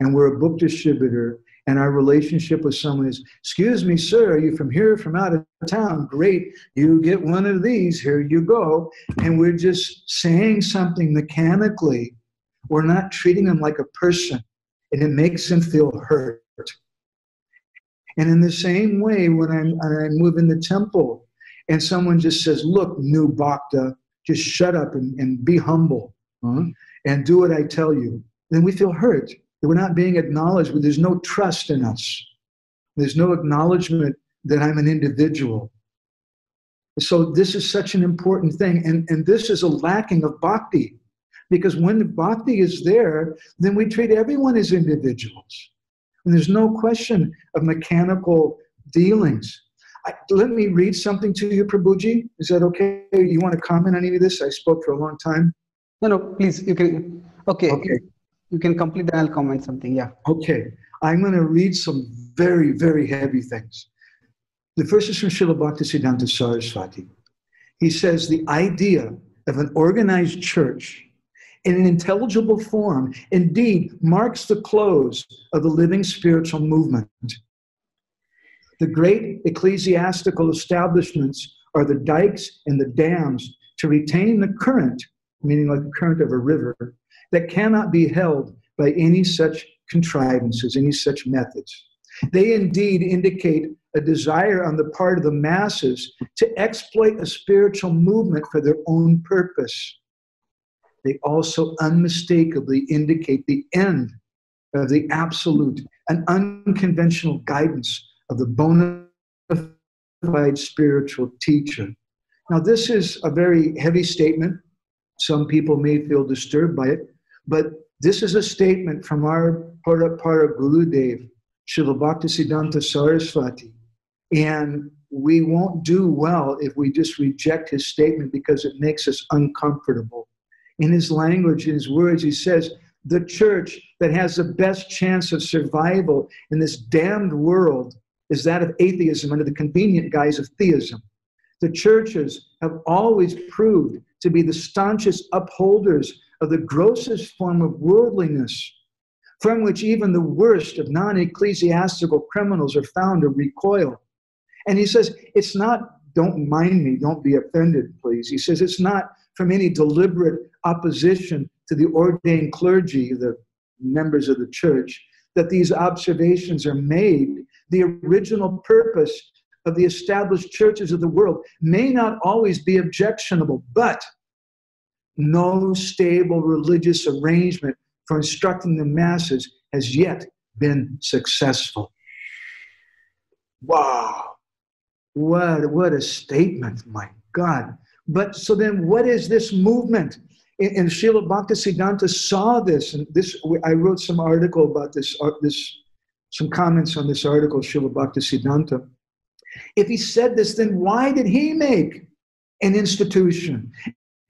and we're a book distributor, and our relationship with someone is, excuse me, sir, are you from here, from out of town? Great, you get one of these, here you go. And we're just saying something mechanically. We're not treating them like a person, and it makes them feel hurt. And in the same way, when I'm, I move in the temple, and someone just says, look, new bhakta, just shut up and, and be humble, huh? And do what I tell you, then we feel hurt. We're not being acknowledged, but there's no trust in us. There's no acknowledgement that I'm an individual. So this is such an important thing. And, and this is a lacking of bhakti. Because when the bhakti is there, then we treat everyone as individuals. And there's no question of mechanical dealings. I, let me read something to you, Prabhuji. Is that okay? You want to comment on any of this? I spoke for a long time. No, no, please. You can. Okay. Okay. You can complete that. I'll comment something, yeah. Okay. I'm going to read some very, very heavy things. The first is from Srila Bhaktisiddhanta Saraswati. He says, the idea of an organized church in an intelligible form indeed marks the close of the living spiritual movement. The great ecclesiastical establishments are the dikes and the dams to retain the current, meaning like the current of a river, that cannot be held by any such contrivances, any such methods. They indeed indicate a desire on the part of the masses to exploit a spiritual movement for their own purpose. They also unmistakably indicate the end of the absolute and unconventional guidance of the bona fide spiritual teacher. Now, this is a very heavy statement. Some people may feel disturbed by it, but this is a statement from our Parapara Gurudev, Srila Bhaktisiddhanta Saraswati, and we won't do well if we just reject his statement because it makes us uncomfortable. In his language, in his words, he says, the church that has the best chance of survival in this damned world is that of atheism under the convenient guise of theism. The churches have always proved to be the staunchest upholders of the grossest form of worldliness, from which even the worst of non-ecclesiastical criminals are found to recoil. And he says, it's not, don't mind me, don't be offended, please. He says, it's not from any deliberate opposition to the ordained clergy, the members of the church, that these observations are made. The original purpose of the established churches of the world may not always be objectionable, but no stable religious arrangement for instructing the masses has yet been successful. Wow, what, what a statement, my God. But so then what is this movement? And, and Srila Bhaktisiddhanta saw this, and this, I wrote some article about this, uh, this some comments on this article, Srila Bhaktisiddhanta. If he said this, then why did he make an institution?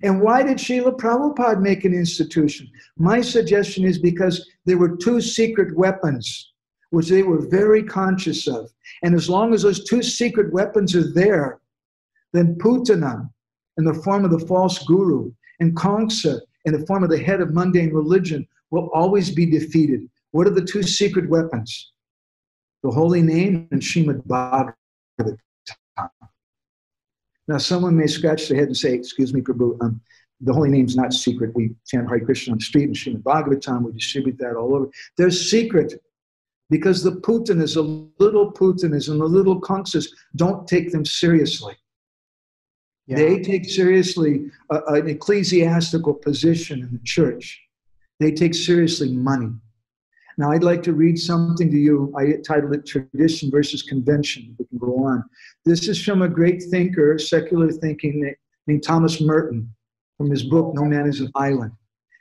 And why did Srila Prabhupada make an institution? My suggestion is because there were two secret weapons, which they were very conscious of. And as long as those two secret weapons are there, then Putana, in the form of the false guru, and Kongsa, in the form of the head of mundane religion, will always be defeated. What are the two secret weapons? The holy name and Srimad Bhagavatam. Now, someone may scratch their head and say, excuse me, Prabhu, um, the holy name's not secret. We chant Hare Krishna on the street and Srimad Bhagavatam. We distribute that all over. They're secret because the Putanas, the little Putanas and the little Kongsas don't take them seriously. Yeah. They take seriously a, an ecclesiastical position in the church. They take seriously money. Now, I'd like to read something to you. I titled it Tradition versus Convention. We can go on. This is from a great thinker, secular thinking, named Thomas Merton, from his book, No Man is an Island.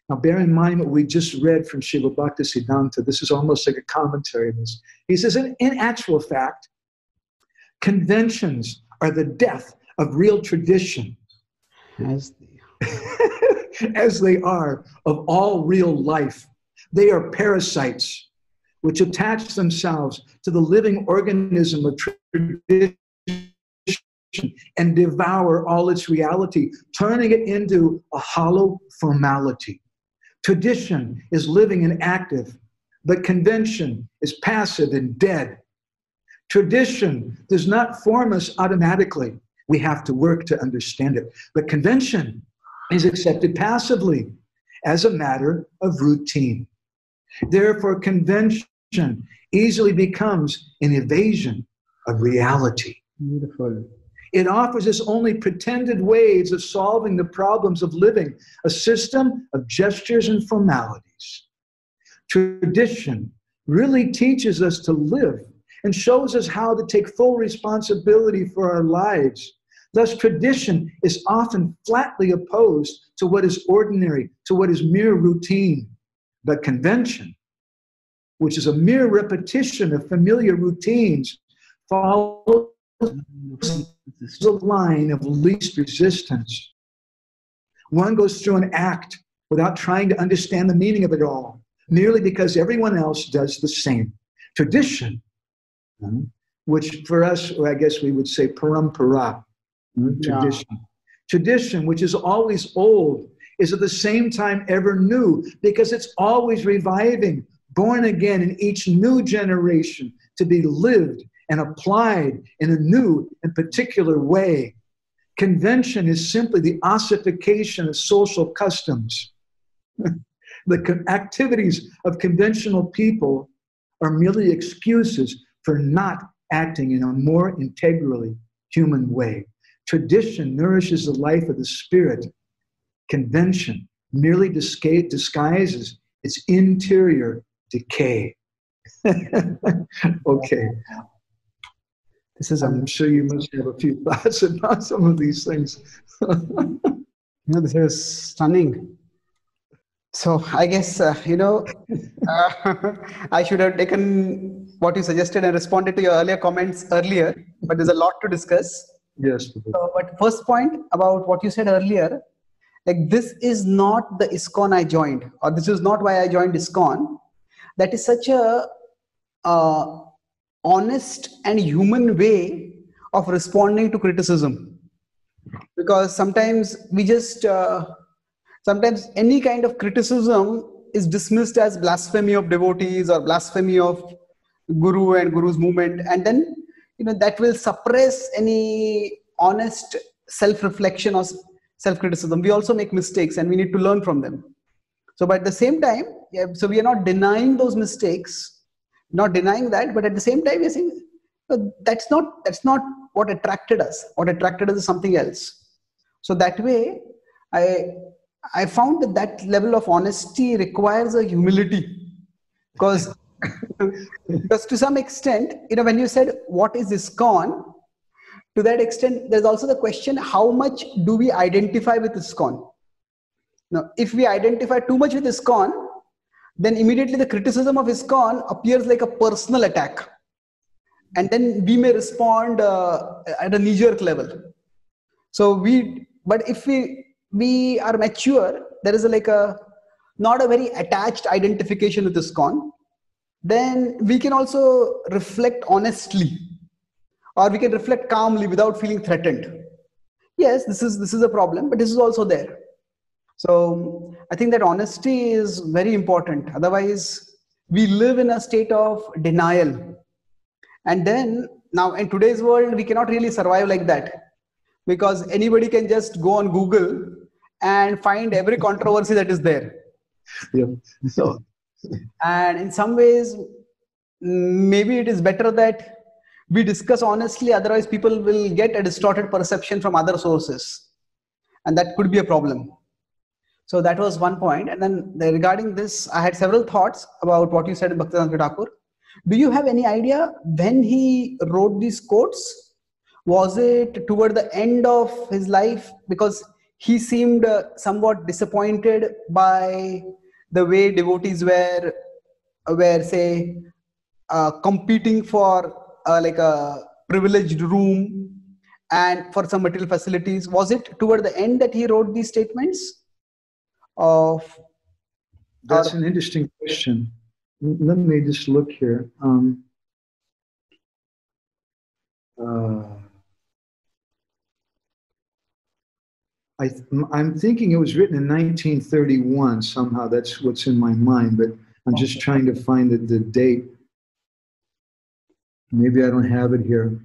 Now, bear in mind what we just read from Srila Bhaktisiddhanta. This is almost like a commentary on this. He says, in, in actual fact, conventions are the death of real tradition, as they, as they are of all real life. They are parasites which attach themselves to the living organism of tradition and devour all its reality, turning it into a hollow formality. Tradition is living and active, but convention is passive and dead. Tradition does not form us automatically. We have to work to understand it. But convention is accepted passively as a matter of routine. Therefore, convention easily becomes an evasion of reality. Beautiful. It offers us only pretended ways of solving the problems of living, a system of gestures and formalities. Tradition really teaches us to live and shows us how to take full responsibility for our lives. Thus, tradition is often flatly opposed to what is ordinary, to what is mere routine. But convention, which is a mere repetition of familiar routines, follows the line of least resistance. One goes through an act without trying to understand the meaning of it all, merely because everyone else does the same. Tradition, which for us, I guess we would say parampara, tradition. Yeah. Tradition, which is always old, is at the same time ever new, because it's always reviving, born again in each new generation to be lived and applied in a new and particular way. Convention is simply the ossification of social customs. The activities of conventional people are merely excuses for not acting in a more integrally human way. Tradition nourishes the life of the spirit. Convention merely disguises its interior decay. Okay. This is, I'm sure you must have a few thoughts about some of these things. You know, this is stunning. So I guess, uh, you know, uh, I should have taken what you suggested and responded to your earlier comments earlier, but there's a lot to discuss. Yes. So, but first point about what you said earlier, like this is not the ISKCON I joined, or this is not why I joined ISKCON. That is such a... Uh, honest and human way of responding to criticism, because sometimes we just uh, sometimes any kind of criticism is dismissed as blasphemy of devotees or blasphemy of Guru and Guru's movement, and then you know that will suppress any honest self-reflection or self-criticism. We also make mistakes and we need to learn from them. So but at the same time, yeah, so we are not denying those mistakes, not denying that, but at the same time we're saying that's not that's not what attracted us. What attracted us is something else. So that way I I found that that level of honesty requires a humility, because because to some extent, you know, when you said what is ISKCON, to that extent there's also the question, how much do we identify with ISKCON? Now if we identify too much with ISKCON, then immediately the criticism of ISKCON appears like a personal attack. And then we may respond uh, at a knee-jerk level. So we, but if we, we are mature, there is a, like a, not a very attached identification with ISKCON, then we can also reflect honestly, or we can reflect calmly without feeling threatened. Yes, this is, this is a problem, but this is also there. So I think that honesty is very important. Otherwise, we live in a state of denial. And then now in today's world, we cannot really survive like that, because anybody can just go on Google and find every controversy that is there. Yeah. So. And in some ways, maybe it is better that we discuss honestly. Otherwise, people will get a distorted perception from other sources. And that could be a problem. So that was one point. And then the, regarding this, I had several thoughts about what you said in Bhaktisiddhanta Thakur. Do you have any idea when he wrote these quotes? Was it toward the end of his life? Because he seemed uh, somewhat disappointed by the way devotees were, were say, uh, competing for uh, like a privileged room and for some material facilities. Was it toward the end that he wrote these statements? Of That's an interesting question. Let me just look here. Um, uh, I th I'm thinking it was written in nineteen thirty-one somehow. That's what's in my mind, but I'm okay. Just trying to find the, the date. Maybe I don't have it here,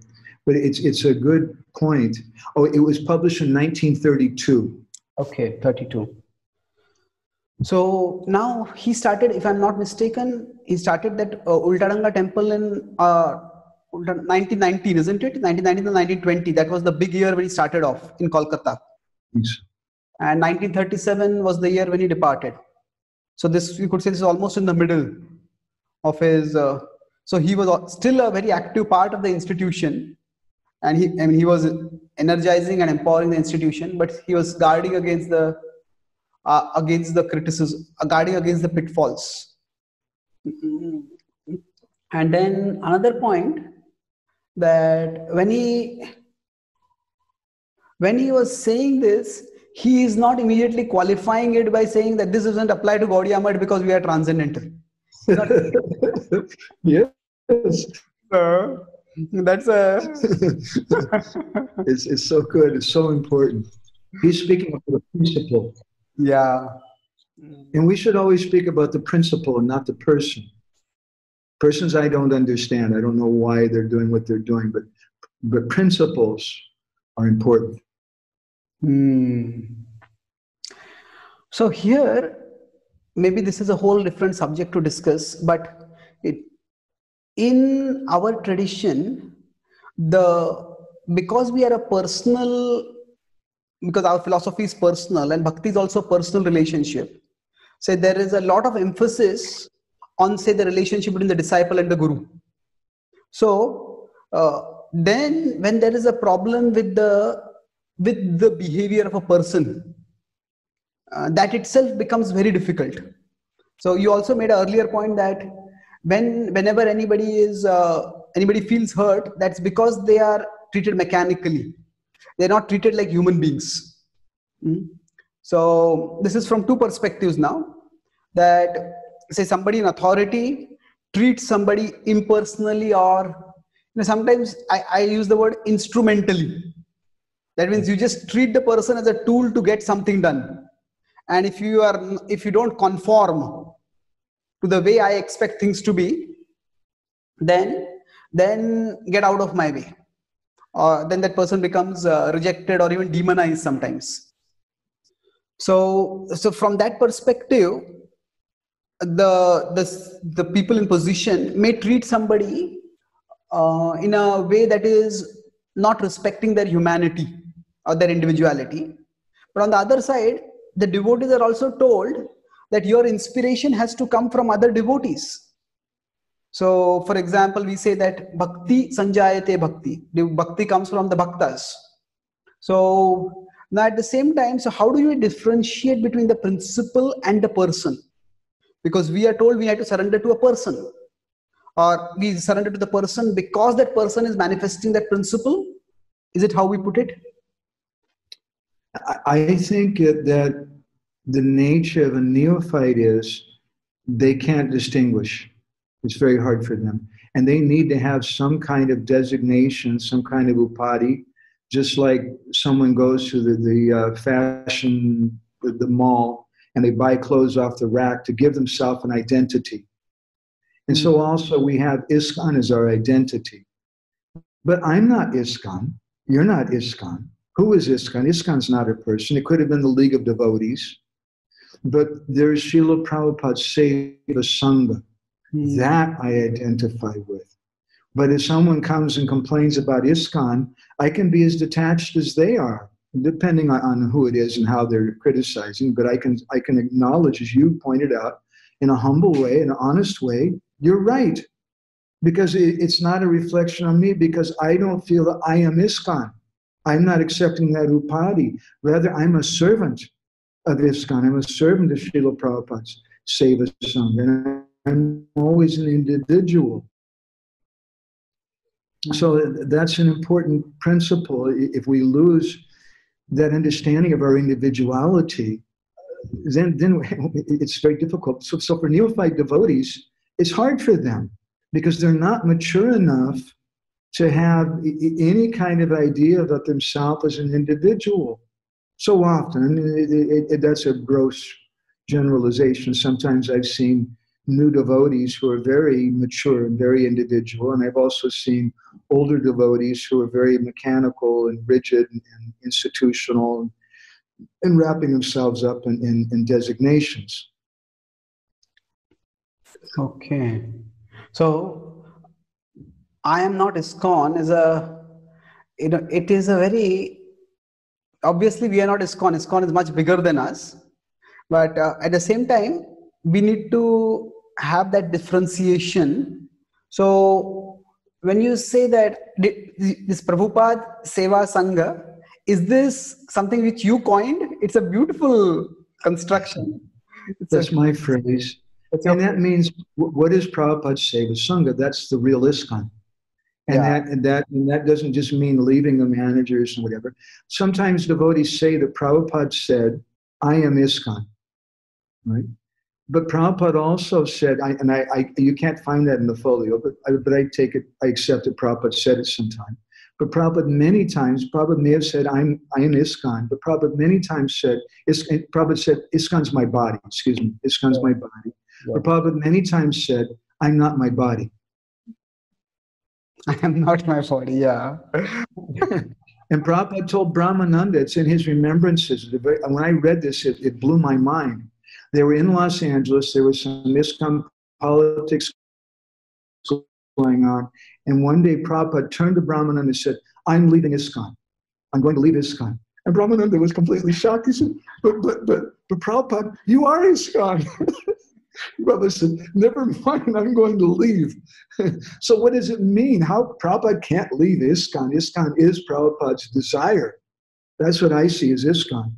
but it's, it's a good point. Oh, it was published in nineteen thirty-two. Okay, thirty-two. So now he started, if I'm not mistaken, he started that uh, Ultaranga temple in uh, nineteen nineteen, isn't it? nineteen nineteen to nineteen twenty, that was the big year when he started off in Kolkata. Yes. And nineteen thirty-seven was the year when he departed. So this, you could say this is almost in the middle of his, uh, so he was still a very active part of the institution. And he, I mean, he was energizing and empowering the institution, but he was guarding against the Uh, against the criticism, uh, guarding against the pitfalls. Mm-hmm. And then another point, that when he when he was saying this, he is not immediately qualifying it by saying that this doesn't apply to Gaudiya Math because we are transcendental. Yes. Uh, that's a it's, it's so good, it's so important. He's speaking of the principle. Yeah. And we should always speak about the principle and not the person. Persons I don't understand. I don't know why they're doing what they're doing, but, but principles are important. Mm. So here, maybe this is a whole different subject to discuss, but it, in our tradition, the because we are a personal, because our philosophy is personal and bhakti is also a personal relationship. So there is a lot of emphasis on, say, the relationship between the disciple and the guru. So uh, then when there is a problem with the with the behavior of a person, uh, that itself becomes very difficult. So you also made an earlier point that when whenever anybody is uh, anybody feels hurt, that's because they are treated mechanically. They're not treated like human beings. Mm? So this is from two perspectives now, that say somebody in authority treats somebody impersonally, or you know, sometimes I, I use the word instrumentally. That means you just treat the person as a tool to get something done. And if you are, if you don't conform to the way I expect things to be, then, then get out of my way. Or then that person becomes uh, rejected or even demonized sometimes. So, so from that perspective, the, the, the people in position may treat somebody uh, in a way that is not respecting their humanity or their individuality. But on the other side, the devotees are also told that your inspiration has to come from other devotees. So, for example, we say that bhakti sanjayate bhakti. The bhakti comes from the bhaktas. So, now at the same time, so how do you differentiate between the principle and the person? Because we are told we have to surrender to a person. Or we surrender to the person because that person is manifesting that principle? Is it how we put it? I think that the nature of a neophyte is they can't distinguish. It's very hard for them. And they need to have some kind of designation, some kind of upadhi, just like someone goes to the, the uh, fashion, the, the mall, and they buy clothes off the rack to give themselves an identity. And so also we have ISKCON as our identity. But I'm not ISKCON. You're not ISKCON. Who is ISKCON? ISKCON's not a person. It could have been the League of Devotees. But there's Srila Prabhupada's Seva Sangha. Mm. That I identify with. But if someone comes and complains about ISKCON, I can be as detached as they are, depending on who it is and how they're criticizing. But I can, I can acknowledge, as you pointed out, in a humble way, in an honest way, you're right, because it's not a reflection on me, because I don't feel that I am ISKCON. I'm not accepting that upadhi. Rather, I'm a servant of ISKCON. I'm a servant of Srila Prabhupada's Seva Sangha. And I'm always an individual. So that's an important principle. If we lose that understanding of our individuality, then, then it's very difficult. So, so for neophyte devotees, it's hard for them because they're not mature enough to have any kind of idea about themselves as an individual. So often, and it, it, it, that's a gross generalization. Sometimes I've seen new devotees who are very mature and very individual, and I've also seen older devotees who are very mechanical and rigid and, and institutional and, and wrapping themselves up in, in, in designations. Okay, so I am not ISKCON is a, you know, it is a very, obviously we are not ISKCON. ISKCON is much bigger than us, but uh, at the same time, we need to have that differentiation. So when you say that this Prabhupada Seva Sangha, is this something which you coined? It's a beautiful construction. It's That's a, my phrase. And that means, what is Prabhupada's Seva Sangha? That's the real ISKCON. And, yeah. that, and, that, and that doesn't just mean leaving the managers and whatever. Sometimes devotees say that Prabhupada said, I am ISKCON, right? But Prabhupada also said, I, and I, I, you can't find that in the folio, but I, but I take it, I accept that Prabhupada said it sometime. But Prabhupada many times, Prabhupada may have said, I'm, I am ISKCON, but Prabhupada many times said, Prabhupada said, ISKCON's my body, excuse me, ISKCON's my body. Yeah. Prabhupada many times said, I'm not my body. I am not my body, yeah. And Prabhupada told Brahmananda, it's in his remembrances. When I read this, it, it blew my mind. They were in Los Angeles. There was some ISKCON politics going on. And one day Prabhupada turned to Brahmananda and said, I'm leaving ISKCON. I'm going to leave ISKCON. And Brahmananda was completely shocked. He said, but, but, but, but Prabhupada, you are ISKCON. Brother said, never mind, I'm going to leave. So what does it mean? How Prabhupada can't leave ISKCON. ISKCON is Prabhupada's desire. That's what I see as ISKCON.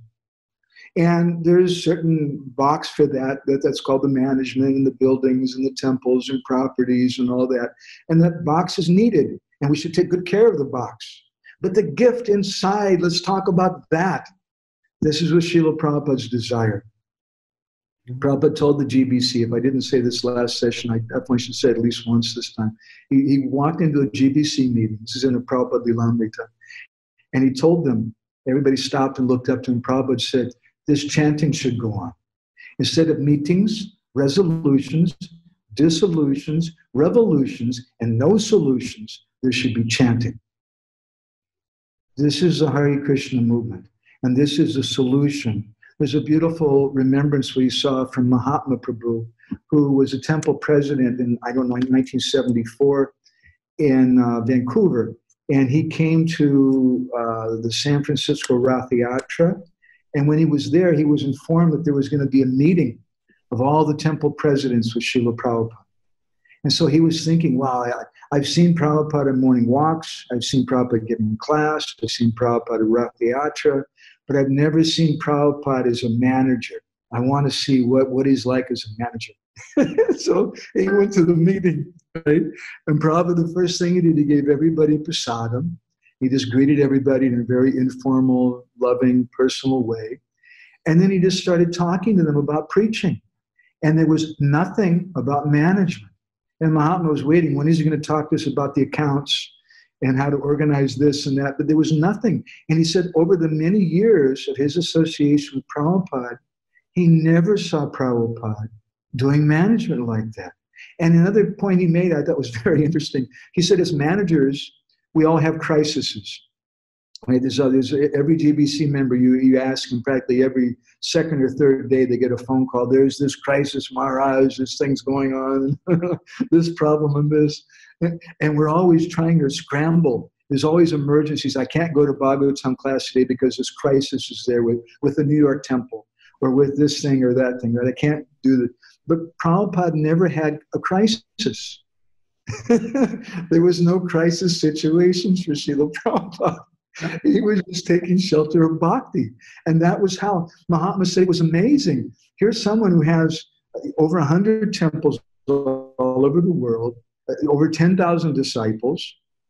And there's certain box for that, that that's called the management and the buildings and the temples and properties and all that. And that box is needed, and we should take good care of the box. But the gift inside, let's talk about that. This is what Srila Prabhupada's desire. Prabhupada told the G B C, if I didn't say this last session, I definitely should say it at least once this time. He, he walked into a G B C meeting. This is in a Prabhupada Lilamrita. And he told them, everybody stopped and looked up to him. Prabhupada said, this chanting should go on. Instead of meetings, resolutions, dissolutions, revolutions, and no solutions, there should be chanting. This is the Hare Krishna movement. And this is the solution. There's a beautiful remembrance we saw from Mahatma Prabhu, who was a temple president in, I don't know, nineteen seventy-four in uh, Vancouver. And he came to uh, the San Francisco Rathiyatra. And when he was there, he was informed that there was going to be a meeting of all the temple presidents with Srila Prabhupada. And so he was thinking, wow, I, I've seen Prabhupada in morning walks. I've seen Prabhupada giving class. I've seen Prabhupada at Rathiyatra. But I've never seen Prabhupada as a manager. I want to see what, what he's like as a manager. So he went to the meeting, right? And Prabhupada, the first thing he did, he gave everybody prasadam. He just greeted everybody in a very informal, loving, personal way. And then he just started talking to them about preaching. And there was nothing about management. And Mahatma was waiting, when is he going to talk to us about the accounts and how to organize this and that? But there was nothing. And he said over the many years of his association with Prabhupada, he never saw Prabhupada doing management like that. And another point he made I thought was very interesting. He said as managers, we all have crises. Right? There's others. Every G B C member, you, you ask them practically every second or third day, they get a phone call. There's this crisis, Maharaj, there's things going on, this problem and this. And we're always trying to scramble. There's always emergencies. I can't go to Bhagavatam class today because this crisis is there with, with the New York temple or with this thing or that thing. Right? I can't do that. But Prabhupada never had a crisis. There was no crisis situations for Srila Prabhupada. He was just taking shelter of bhakti. And that was how Mahatma said it was amazing. Here's someone who has over one hundred temples all over the world, over ten thousand disciples,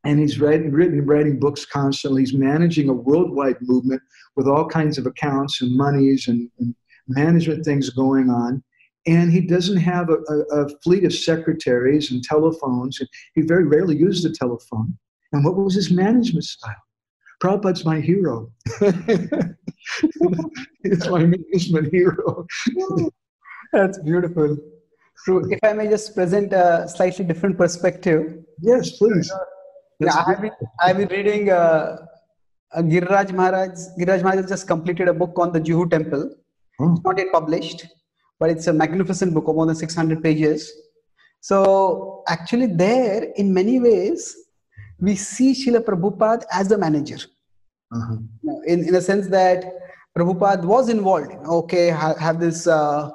and he's writing, written, writing books constantly. He's managing a worldwide movement with all kinds of accounts and monies and, and management things going on. And he doesn't have a, a, a fleet of secretaries and telephones. He very rarely used the telephone. And what was his management style? Prabhupada's my hero. He's my management hero. That's beautiful. True. If I may just present a slightly different perspective. Yes, please. Yeah, I've been, I've been reading uh, uh, Giriraj Maharaj. Giriraj Maharaj just completed a book on the Juhu temple. Oh. It's not yet published, but it's a magnificent book of more than six hundred pages. So actually there, in many ways, we see Srila Prabhupada as the manager. Uh-huh. in, in a sense that Prabhupada was involved. Okay, have, have this, uh,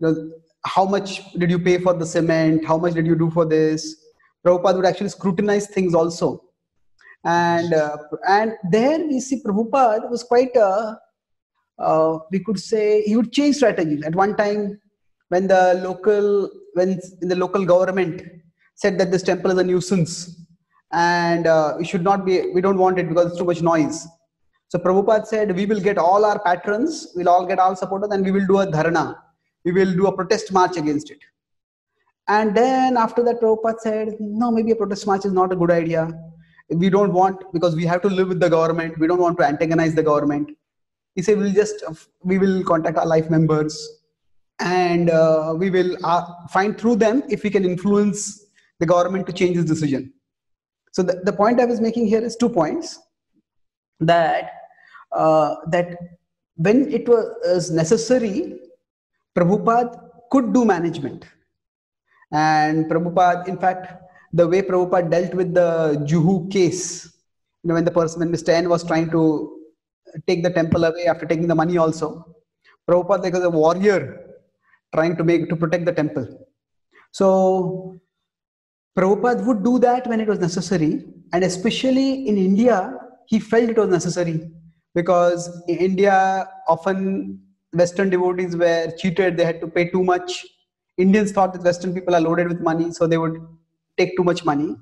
you know, how much did you pay for the cement? How much did you do for this? Prabhupada would actually scrutinize things also. And, uh, and there we see Prabhupada was quite, uh, uh, we could say, he would change strategies. At one time, when the local, when in the local government said that this temple is a nuisance and uh, we should not be, we don't want it because it's too much noise. So Prabhupada said, we will get all our patrons, we'll all get all supporters and we will do a dharana. We will do a protest march against it. And then after that, Prabhupada said, no, maybe a protest march is not a good idea. We don't want, because we have to live with the government. We don't want to antagonize the government. He said, we'll just, we will contact our life members and uh, we will uh, find through them if we can influence the government to change his decision. So the, the point I was making here is two points. that uh, that when it was necessary, Prabhupada could do management. And Prabhupada, in fact, the way Prabhupada dealt with the Juhu case, you know, when the person, when Mister N was trying to take the temple away after taking the money also, Prabhupada like, was a warrior trying to make to protect the temple. So Prabhupada would do that when it was necessary, and especially in India, he felt it was necessary because in India often Western devotees were cheated; they had to pay too much. Indians thought that Western people are loaded with money, so they would take too much money.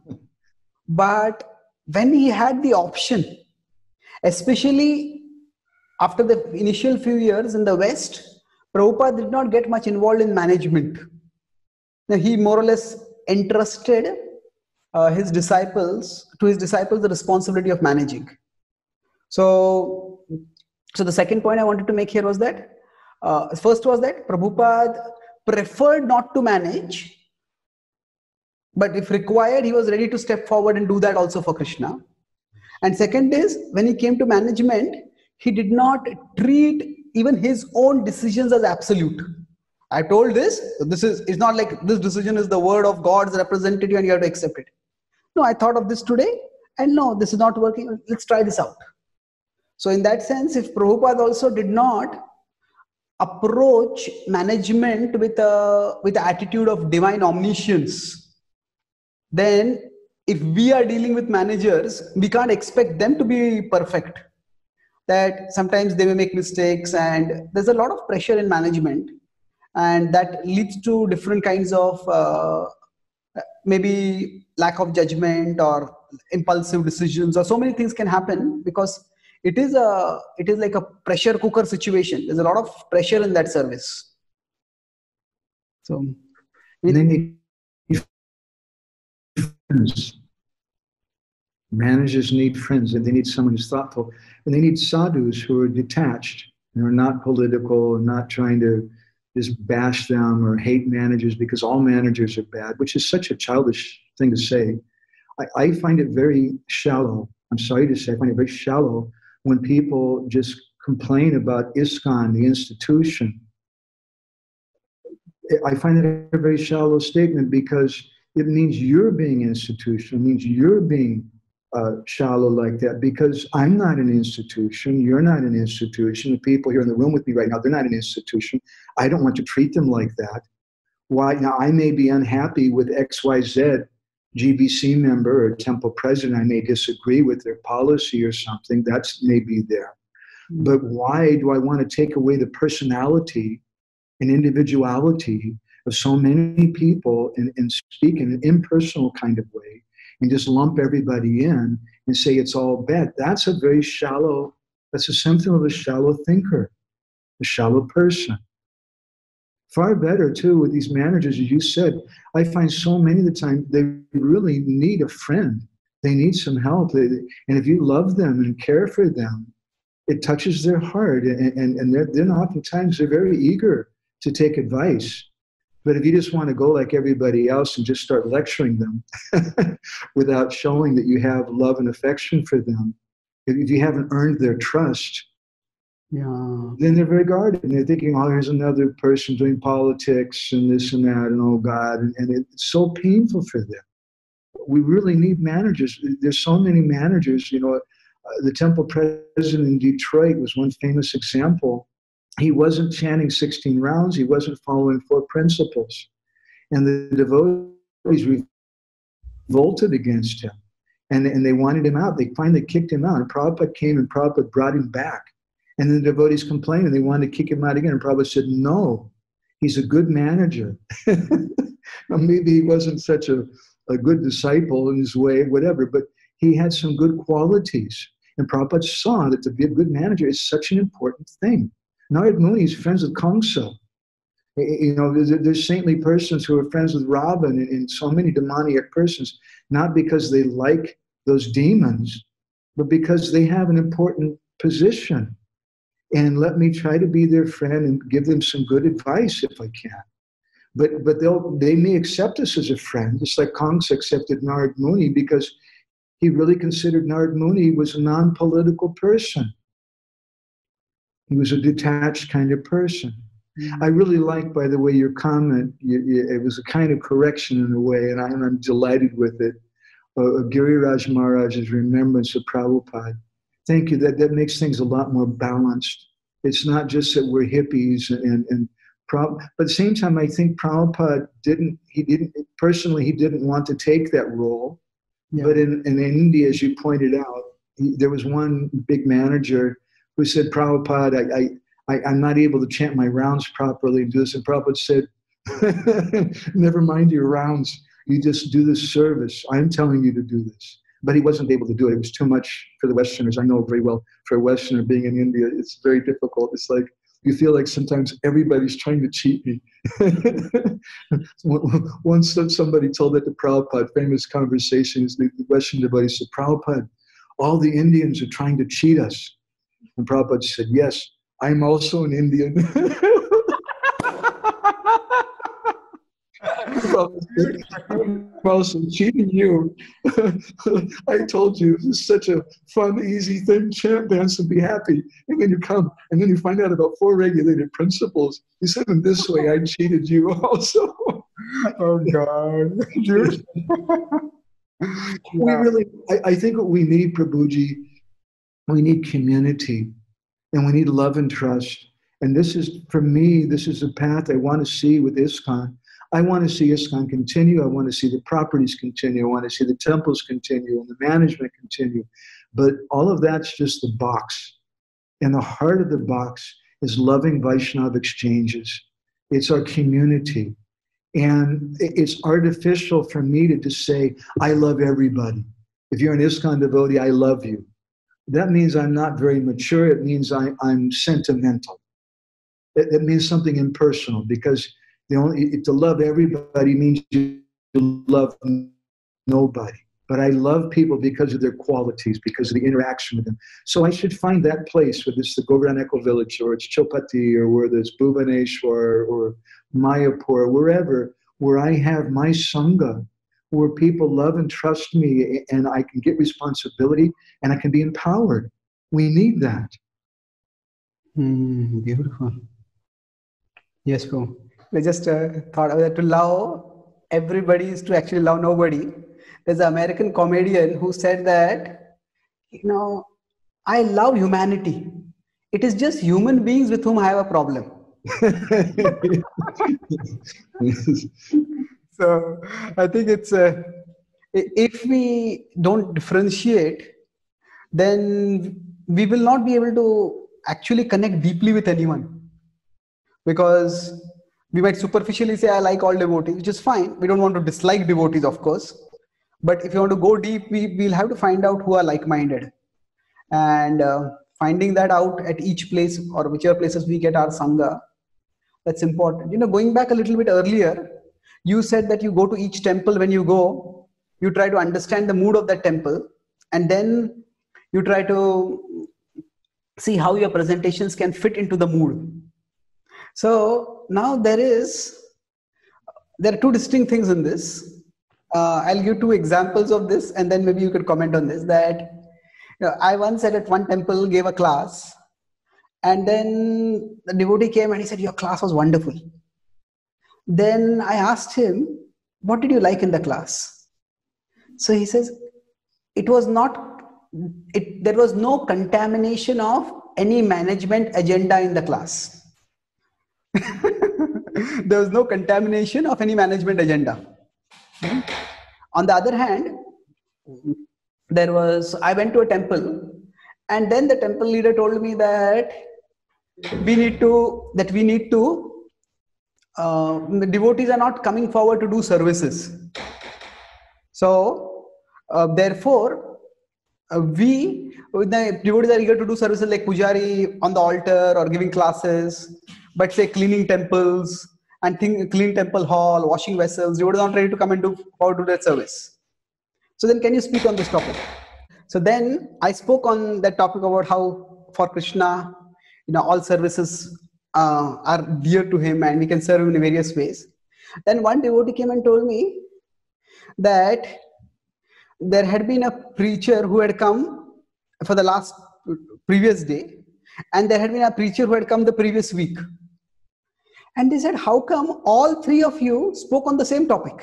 But when he had the option, especially after the initial few years in the West, Prabhupada did not get much involved in management. Now he more or less entrusted uh, his disciples, to his disciples the responsibility of managing. So, so the second point I wanted to make here was that, uh, first was that Prabhupada preferred not to manage, but if required, he was ready to step forward and do that also for Krishna. And second is, when he came to management, he did not treat even his own decisions as absolute. I told this, this is, it's not like this decision is the word of God's representative and you have to accept it. No, I thought of this today and no, this is not working. Let's try this out. So in that sense, if Prabhupada also did not approach management with a, with the attitude of divine omniscience, then if we are dealing with managers, we can't expect them to be perfect. That sometimes they may make mistakes and there's a lot of pressure in management and that leads to different kinds of uh, maybe lack of judgment or impulsive decisions or so many things can happen because it is a, it is like a pressure cooker situation. There's a lot of pressure in that service. So, it, friends. Managers need friends and they need someone who's thoughtful. And they need sadhus who are detached and are not political and not trying to just bash them or hate managers because all managers are bad, which is such a childish thing to say. I, I find it very shallow. I'm sorry to say, I find it very shallow when people just complain about ISKCON, the institution. I find it a very shallow statement because it means you're being institutional, it means you're being uh, shallow like that because I'm not an institution, you're not an institution, the people here in the room with me right now, they're not an institution. I don't want to treat them like that. Why? Now, I may be unhappy with X Y Z G B C member or temple president, I may disagree with their policy or something, that's maybe there. Mm-hmm. But why do I want to take away the personality and individuality of so many people and, and speak in an impersonal kind of way and just lump everybody in and say it's all bad? That's a very shallow, that's a symptom of a shallow thinker, a shallow person. Far better too with these managers, as you said, I find so many of the time they really need a friend. They need some help. They, and if you love them and care for them, it touches their heart and, and, and they're, then oftentimes they're very eager to take advice. But if you just want to go like everybody else and just start lecturing them without showing that you have love and affection for them, if you haven't earned their trust, yeah, then they're very guarded. And they're thinking, oh, here's another person doing politics and this and that, and oh, God. And, and it's so painful for them. We really need managers. There's so many managers. You know, uh, the temple president in Detroit was one famous example. He wasn't chanting sixteen rounds. He wasn't following four principles. And the devotees revolted against him. And, and they wanted him out. They finally kicked him out. And Prabhupada came and Prabhupada brought him back. And then the devotees complained and they wanted to kick him out again. And Prabhupada said, no, he's a good manager. Maybe he wasn't such a, a good disciple in his way, whatever. But he had some good qualities. And Prabhupada saw that to be a good manager is such an important thing. Narada Muni is friends with Kongsa. You know, there's, there's saintly persons who are friends with Ravan and, and so many demoniac persons, not because they like those demons, but because they have an important position. And let me try to be their friend and give them some good advice if I can. But but they'll, they may accept us as a friend, just like Kongsa accepted Narada Muni because He really considered Narada Muni was a non-political person. He was a detached kind of person. Mm-hmm. I really like, by the way, your comment. You, you, it was a kind of correction in a way, and, I, and I'm delighted with it. Uh, of Giriraj Maharaj's remembrance of Prabhupada. Thank you. That, that makes things a lot more balanced. It's not just that we're hippies and, and Prabhupada. But at the same time, I think Prabhupada didn't, he didn't, personally, he didn't want to take that role. Yeah. But in, in India, as you pointed out, he, there was one big manager who said, Prabhupada, I, I I, I'm not able to chant my rounds properly and do this. And Prabhupada said, never mind your rounds. You just do this service. I'm telling you to do this. But he wasn't able to do it. It was too much for the Westerners. I know very well, for a Westerner being in India, it's very difficult. It's like, you feel like sometimes everybody's trying to cheat me. Once somebody told that to Prabhupada, famous conversations, the Western devotees said, Prabhupada, all the Indians are trying to cheat us. And Prabhupada said, yes. I'm also an Indian. I'm also cheating you. I told you, this is such a fun, easy thing, chant, dance, and be happy. And then you come, and then you find out about four regulated principles. You said in this way, I cheated you also. Oh, God. We really, I, I think what we need, Prabhuji, we need community. And we need love and trust. And this is, for me, this is the path I want to see with ISKCON. I want to see ISKCON continue. I want to see the properties continue. I want to see the temples continue and the management continue. But all of that's just the box. And the heart of the box is loving Vaishnava exchanges. It's our community. And it's artificial for me to just say, I love everybody. If you're an ISKCON devotee, I love you. That means I'm not very mature. It means I, I'm sentimental. It, it means something impersonal, because the only, to love everybody means you love nobody. But I love people because of their qualities, because of the interaction with them. So I should find that place, whether it's the Govardhan Eco Village, or it's Chopati, or whether it's Bhubaneswar, or Mayapur, wherever, where I have my Sangha, where people love and trust me, and I can get responsibility, and I can be empowered. We need that. Mm, beautiful. Yes, Prabhu. I just uh, thought of that. To love everybody is to actually love nobody. There's an American comedian who said that, you know, I love humanity. It is just human beings with whom I have a problem. So I think it's, uh, if we don't differentiate, then we will not be able to actually connect deeply with anyone. Because we might superficially say, I like all devotees, which is fine. We don't want to dislike devotees, of course. But if you want to go deep, we, we'll have to find out who are like-minded. And uh, finding that out at each place, or whichever places we get our Sangha, that's important. You know, going back a little bit earlier, you said that you go to each temple. When you go, you try to understand the mood of that temple, and then you try to see how your presentations can fit into the mood. So now there is, there are two distinct things in this. Uh, I'll give two examples of this, and then maybe you could comment on this. That, you know, I once said at one temple, gave a class, and then the devotee came and he said, your class was wonderful. Then I asked him, what did you like in the class? So he says, it was not, it, there was no contamination of any management agenda in the class. There was no contamination of any management agenda. On the other hand, there was, I went to a temple, and then the temple leader told me that we need to, that we need to, Uh, the devotees are not coming forward to do services. So, uh, therefore, uh, we, the devotees are eager to do services like pujari on the altar or giving classes, but say cleaning temples and thing, clean temple hall, washing vessels, devotees are not ready to come and do, forward to do that service. So then can you speak on this topic? So then I spoke on that topic about how for Krishna, you know, all services Uh, are dear to him and we can serve him in various ways. Then one devotee came and told me that there had been a preacher who had come for the last previous day, and there had been a preacher who had come the previous week. And they said, how come all three of you spoke on the same topic?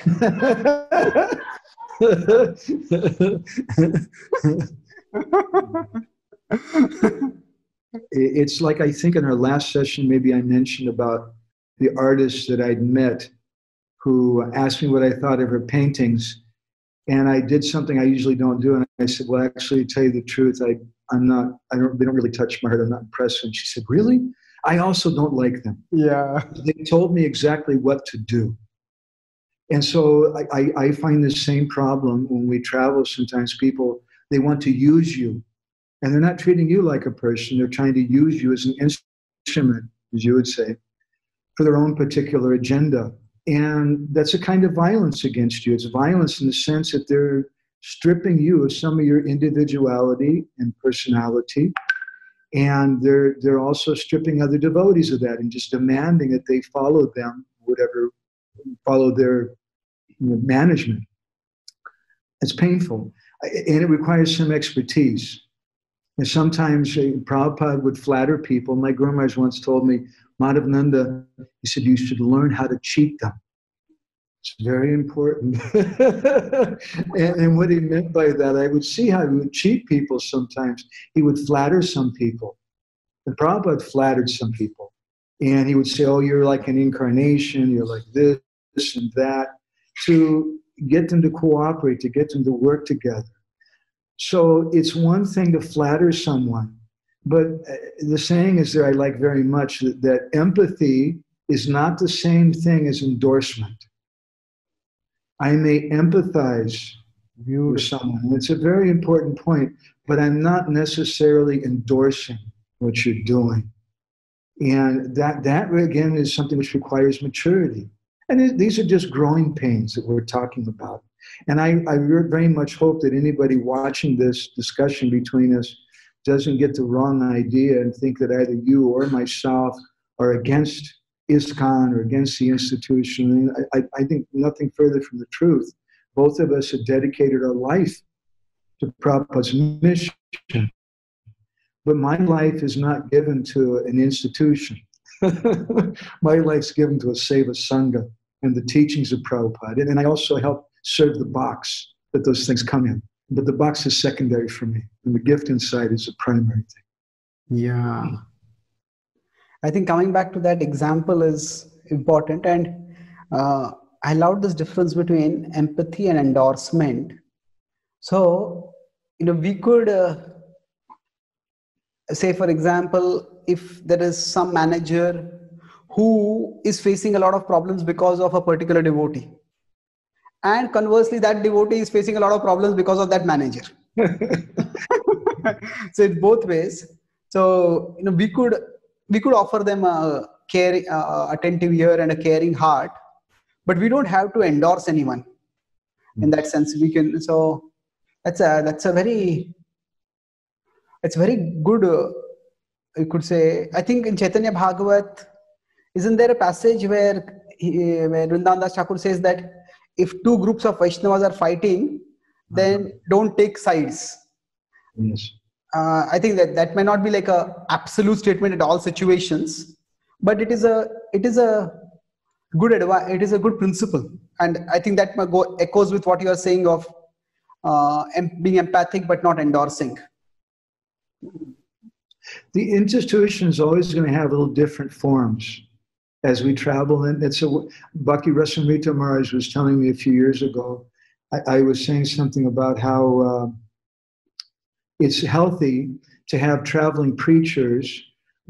It's like, I think in our last session, maybe I mentioned about the artist that I'd met who asked me what I thought of her paintings. And I did something I usually don't do. And I said, well, actually, to tell you the truth, I, I'm not, I don't, they don't really touch my heart. I'm not impressed. And she said, really? I also don't like them. Yeah. They told me exactly what to do. And so I, I, I find the same problem when we travel. Sometimes people, they want to use you. And they're not treating you like a person. They're trying to use you as an instrument, as you would say, for their own particular agenda. And that's a kind of violence against you. It's violence in the sense that they're stripping you of some of your individuality and personality. And they're, they're also stripping other devotees of that and just demanding that they follow them, whatever, follow their you know, management. It's painful. And it requires some expertise. And sometimes uh, Prabhupada would flatter people. My Guru Maharaj once told me, Madhavananda, he said, you should learn how to cheat them. It's very important. and, and what he meant by that, I would see how he would cheat people sometimes. He would flatter some people. And Prabhupada flattered some people. And he would say, oh, you're like an incarnation. You're like this, this and that. To get them to cooperate, to get them to work together. So it's one thing to flatter someone, but the saying is there I like very much that, that empathy is not the same thing as endorsement. I may empathize Beautiful. With someone. It's a very important point, but I'm not necessarily endorsing what you're doing. And that, that again, is something which requires maturity. And it, these are just growing pains that we're talking about. And I, I very much hope that anybody watching this discussion between us doesn't get the wrong idea and think that either you or myself are against ISKCON or against the institution. I, I think nothing further from the truth. Both of us have dedicated our life to Prabhupada's mission. But my life is not given to an institution. My life's given to a Seva Sangha and the teachings of Prabhupada. And I also help serve the box that those things come in. But the box is secondary for me. And the gift inside is a primary thing. Yeah. I think coming back to that example is important. And uh, I love this difference between empathy and endorsement. So, you know, we could uh, say, for example, if there is some manager who is facing a lot of problems because of a particular devotee. And conversely, that devotee is facing a lot of problems because of that manager. So it's both ways. So you know, we could we could offer them a caring, uh, attentive ear and a caring heart, but we don't have to endorse anyone. In that sense, we can. So that's a that's a very it's very good. Uh, you could say. I think in Chaitanya Bhagavat, isn't there a passage where he, where Vrindavandas Thakur says that? If two groups of Vaishnavas are fighting, then don't take sides. Yes. Uh, I think that that may not be like a absolute statement at all situations, but it is a it is a good advice. It is a good principle, and I think that go, echoes with what you are saying of uh, em being empathic but not endorsing. The institution is always going to have little different forms. As we travel, and it's a, Bhakti Rasamrita Maharaj was telling me a few years ago, I, I was saying something about how uh, it's healthy to have traveling preachers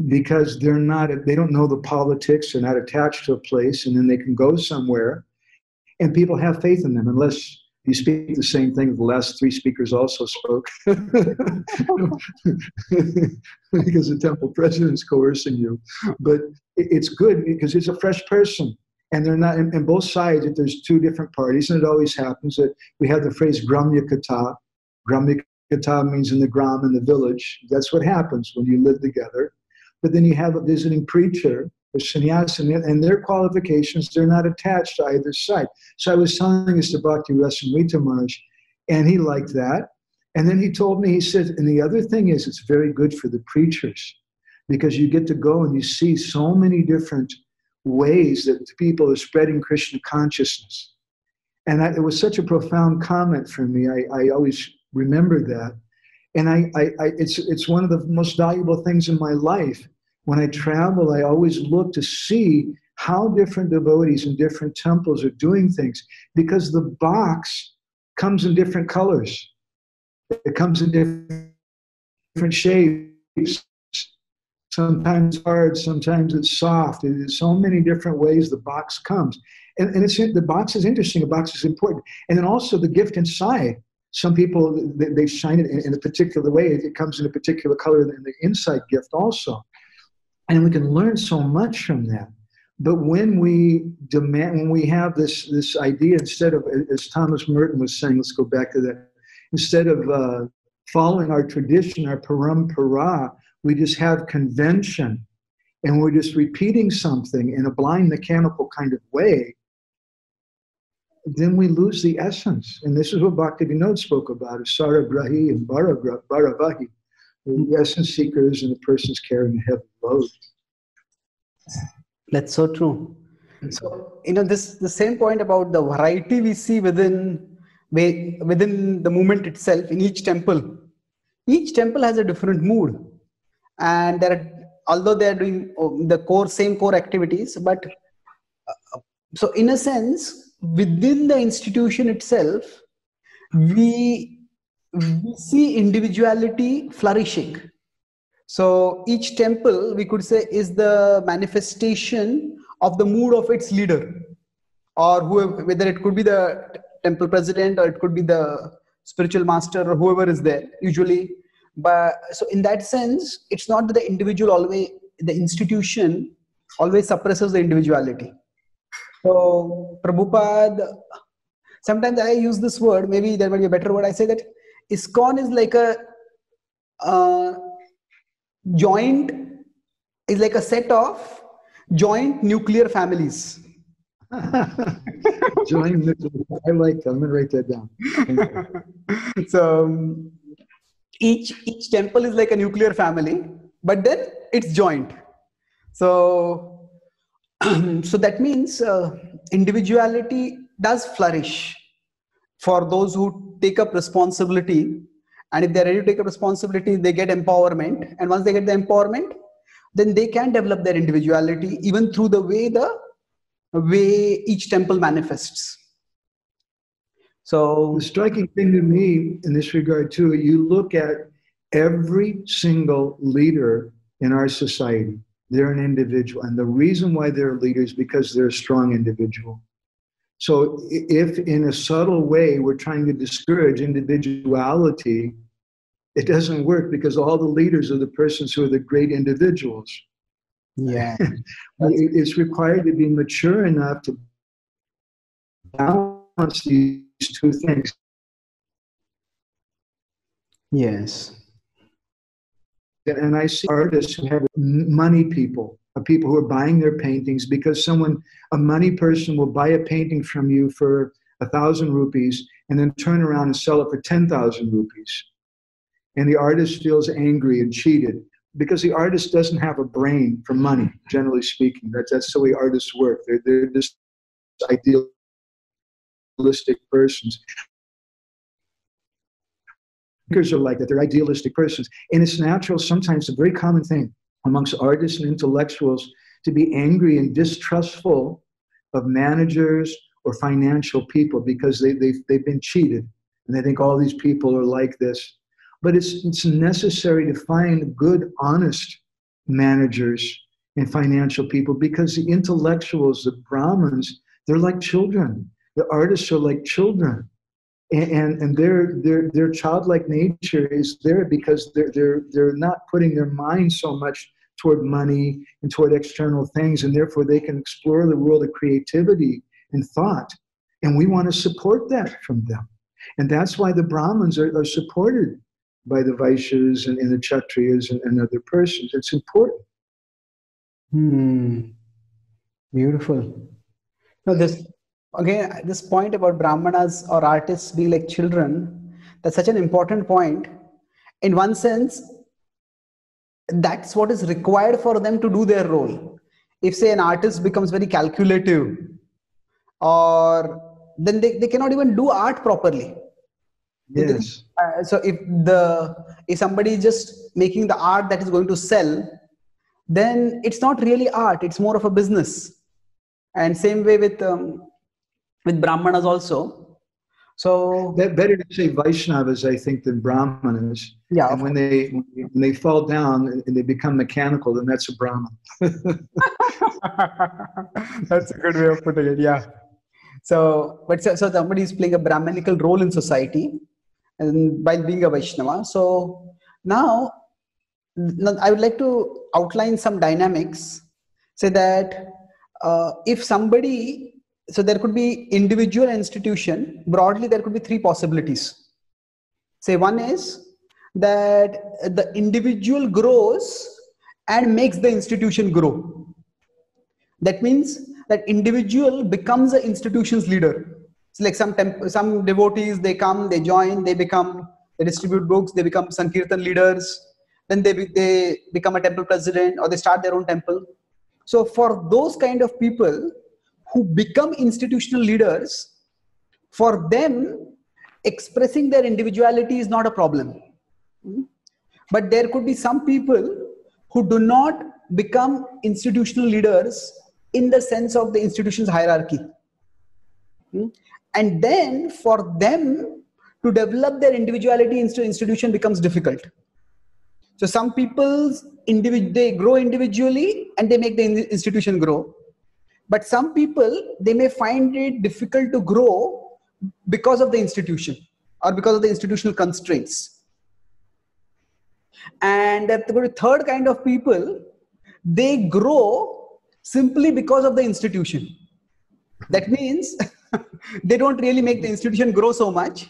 because they're not, they don't know the politics, they're not attached to a place, and then they can go somewhere, and people have faith in them, unless you speak the same thing the last three speakers also spoke. Because the temple president's coercing you. But it's good because it's a fresh person. And they're not, and both sides, if there's two different parties, and it always happens that we have the phrase Gramya Kata. Gramya Kata means in the Gram, in the village. That's what happens when you live together. But then you have a visiting preacher or sannyasin, and their qualifications, they're not attached to either side. So I was telling this to Bhakti Rasamrita Maharaj, And he liked that. And then he told me, he said, and the other thing is it's very good for the preachers because you get to go and you see so many different ways that people are spreading Krishna consciousness. And I, it was such a profound comment for me. I, I always remember that. And I, I, I, it's, it's one of the most valuable things in my life. When I travel, I always look to see how different devotees in different temples are doing things because the box comes in different colors. It comes in different, different shapes. Sometimes hard, sometimes it's soft. There's so many different ways the box comes. And, and it's, the box is interesting, the box is important. And then also the gift inside. Some people, they, they shine it in, in a particular way. It comes in a particular color in the inside gift also. And we can learn so much from that. But when we demand, when we have this, this idea, instead of, as Thomas Merton was saying, let's go back to that, instead of uh, following our tradition, our parampara, we just have convention, and we're just repeating something in a blind mechanical kind of way, then we lose the essence. And this is what Bhaktivinoda spoke about, of Saragrahi and Bharavahi, the essence seekers and the persons carrying a heavy load. That's so true. So, you know, this the same point about the variety we see within, within the movement itself in each temple. Each temple has a different mood. And there are, although they are doing the core, same core activities, but uh, so in a sense, within the institution itself, we, we see individuality flourishing. So each temple, we could say, is the manifestation of the mood of its leader, or whoever, whether it could be the temple president or it could be the spiritual master or whoever is there usually. But so in that sense, it's not that the individual always, the institution always suppresses the individuality. So Prabhupada, sometimes I use this word, maybe there might be a better word. I say that ISKCON is like a uh, joint, is like a set of joint nuclear families. Joint nuclear, I like that, I'm going to write that down. So, Each, each temple is like a nuclear family, but then it's joined. So, so that means uh, individuality does flourish for those who take up responsibility. And if they're ready to take up responsibility, they get empowerment. And once they get the empowerment, then they can develop their individuality even through the way the way each temple manifests. So the striking thing to me in this regard too, you look at every single leader in our society, they're an individual. And the reason why they're leaders is because they're a strong individual. So if in a subtle way we're trying to discourage individuality, it doesn't work because all the leaders are the persons who are the great individuals. Yeah. It's required to be mature enough to balance these two things. Yes. And I see artists who have money people, people who are buying their paintings because someone, a money person will buy a painting from you for a thousand rupees and then turn around and sell it for ten thousand rupees. And the artist feels angry and cheated because the artist doesn't have a brain for money, generally speaking. That's, that's the way artists work. They're, they're just ideal. Idealistic persons. Thinkers are like that, they're idealistic persons. And it's natural, sometimes a very common thing amongst artists and intellectuals to be angry and distrustful of managers or financial people because they, they've, they've been cheated. And they think all these people are like this. But it's, it's necessary to find good, honest managers and financial people because the intellectuals, the Brahmins, they're like children. The artists are like children, and, and, and their, their, their childlike nature is there because they're, they're, they're not putting their mind so much toward money and toward external things, and therefore they can explore the world of creativity and thought, and we want to support that from them. And that's why the Brahmins are, are supported by the Vaishyas and, and the Kshatriyas and, and other persons. It's important. Hmm. Beautiful. Now this... Again, this point about Brahmanas or artists being like children, That's such an important point. In one sense, that's what is required for them to do their role. If, say, an artist becomes very calculative, or then they, they cannot even do art properly. Yes. Uh, so if the if somebody is just making the art that is going to sell, then it's not really art, it's more of a business. And same way with um, with Brahmanas also. So they're better to say Vaishnavas, I think, than Brahmanas. Yeah. And when they when they fall down and they become mechanical, then that's a Brahman. That's a good way of putting it. Yeah. So, but so, so somebody is playing a Brahmanical role in society, and by being a Vaishnava. So now, now I would like to outline some dynamics. Say that uh, if somebody. So there could be individual and institution. Broadly, there could be three possibilities. Say one is that the individual grows and makes the institution grow. That means that individual becomes the institution's leader. So like some temp some devotees, they come, they join, they become, they distribute books, they become Sankirtan leaders. Then they, be they become a temple president, or they start their own temple. So for those kind of people, who become institutional leaders, for them, expressing their individuality is not a problem. But there could be some people who do not become institutional leaders in the sense of the institution's hierarchy. And then for them to develop their individuality into institution becomes difficult. So some people, they grow individually and they make the institution grow. But some people, they may find it difficult to grow because of the institution or because of the institutional constraints. And the third kind of people, they grow simply because of the institution. That means they don't really make the institution grow so much.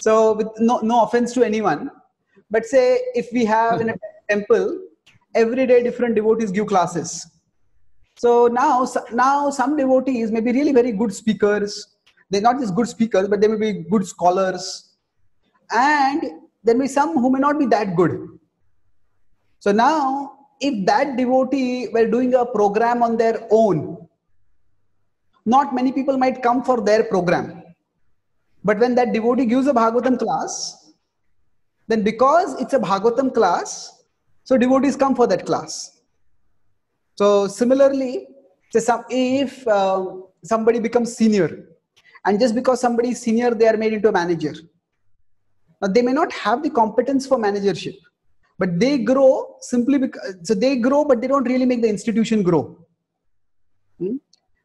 So with no, no offense to anyone, but say if we have in a temple, every day different devotees give classes. So now, now some devotees may be really very good speakers. They're not just good speakers, but they may be good scholars. And there may be some who may not be that good. So now, if that devotee were doing a program on their own, not many people might come for their program. But when that devotee gives a Bhagavatam class, then because it's a Bhagavatam class, so devotees come for that class. So similarly, say some, if uh, somebody becomes senior, and just because somebody is senior, they are made into a manager. Now they may not have the competence for managership, but they grow simply because, so they grow, but they don't really make the institution grow. Hmm?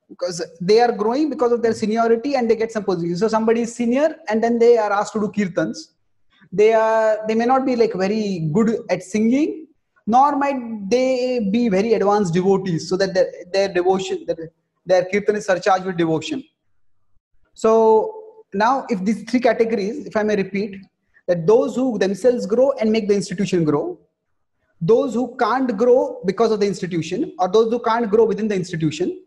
Because they are growing because of their seniority and they get some position. So somebody is senior and then they are asked to do kirtans. They are, they may not be like very good at singing, nor might they be very advanced devotees, so that their, their devotion, their, their kirtanis are charged with devotion. So now if these three categories, if I may repeat, that those who themselves grow and make the institution grow, those who can't grow because of the institution, or those who can't grow within the institution,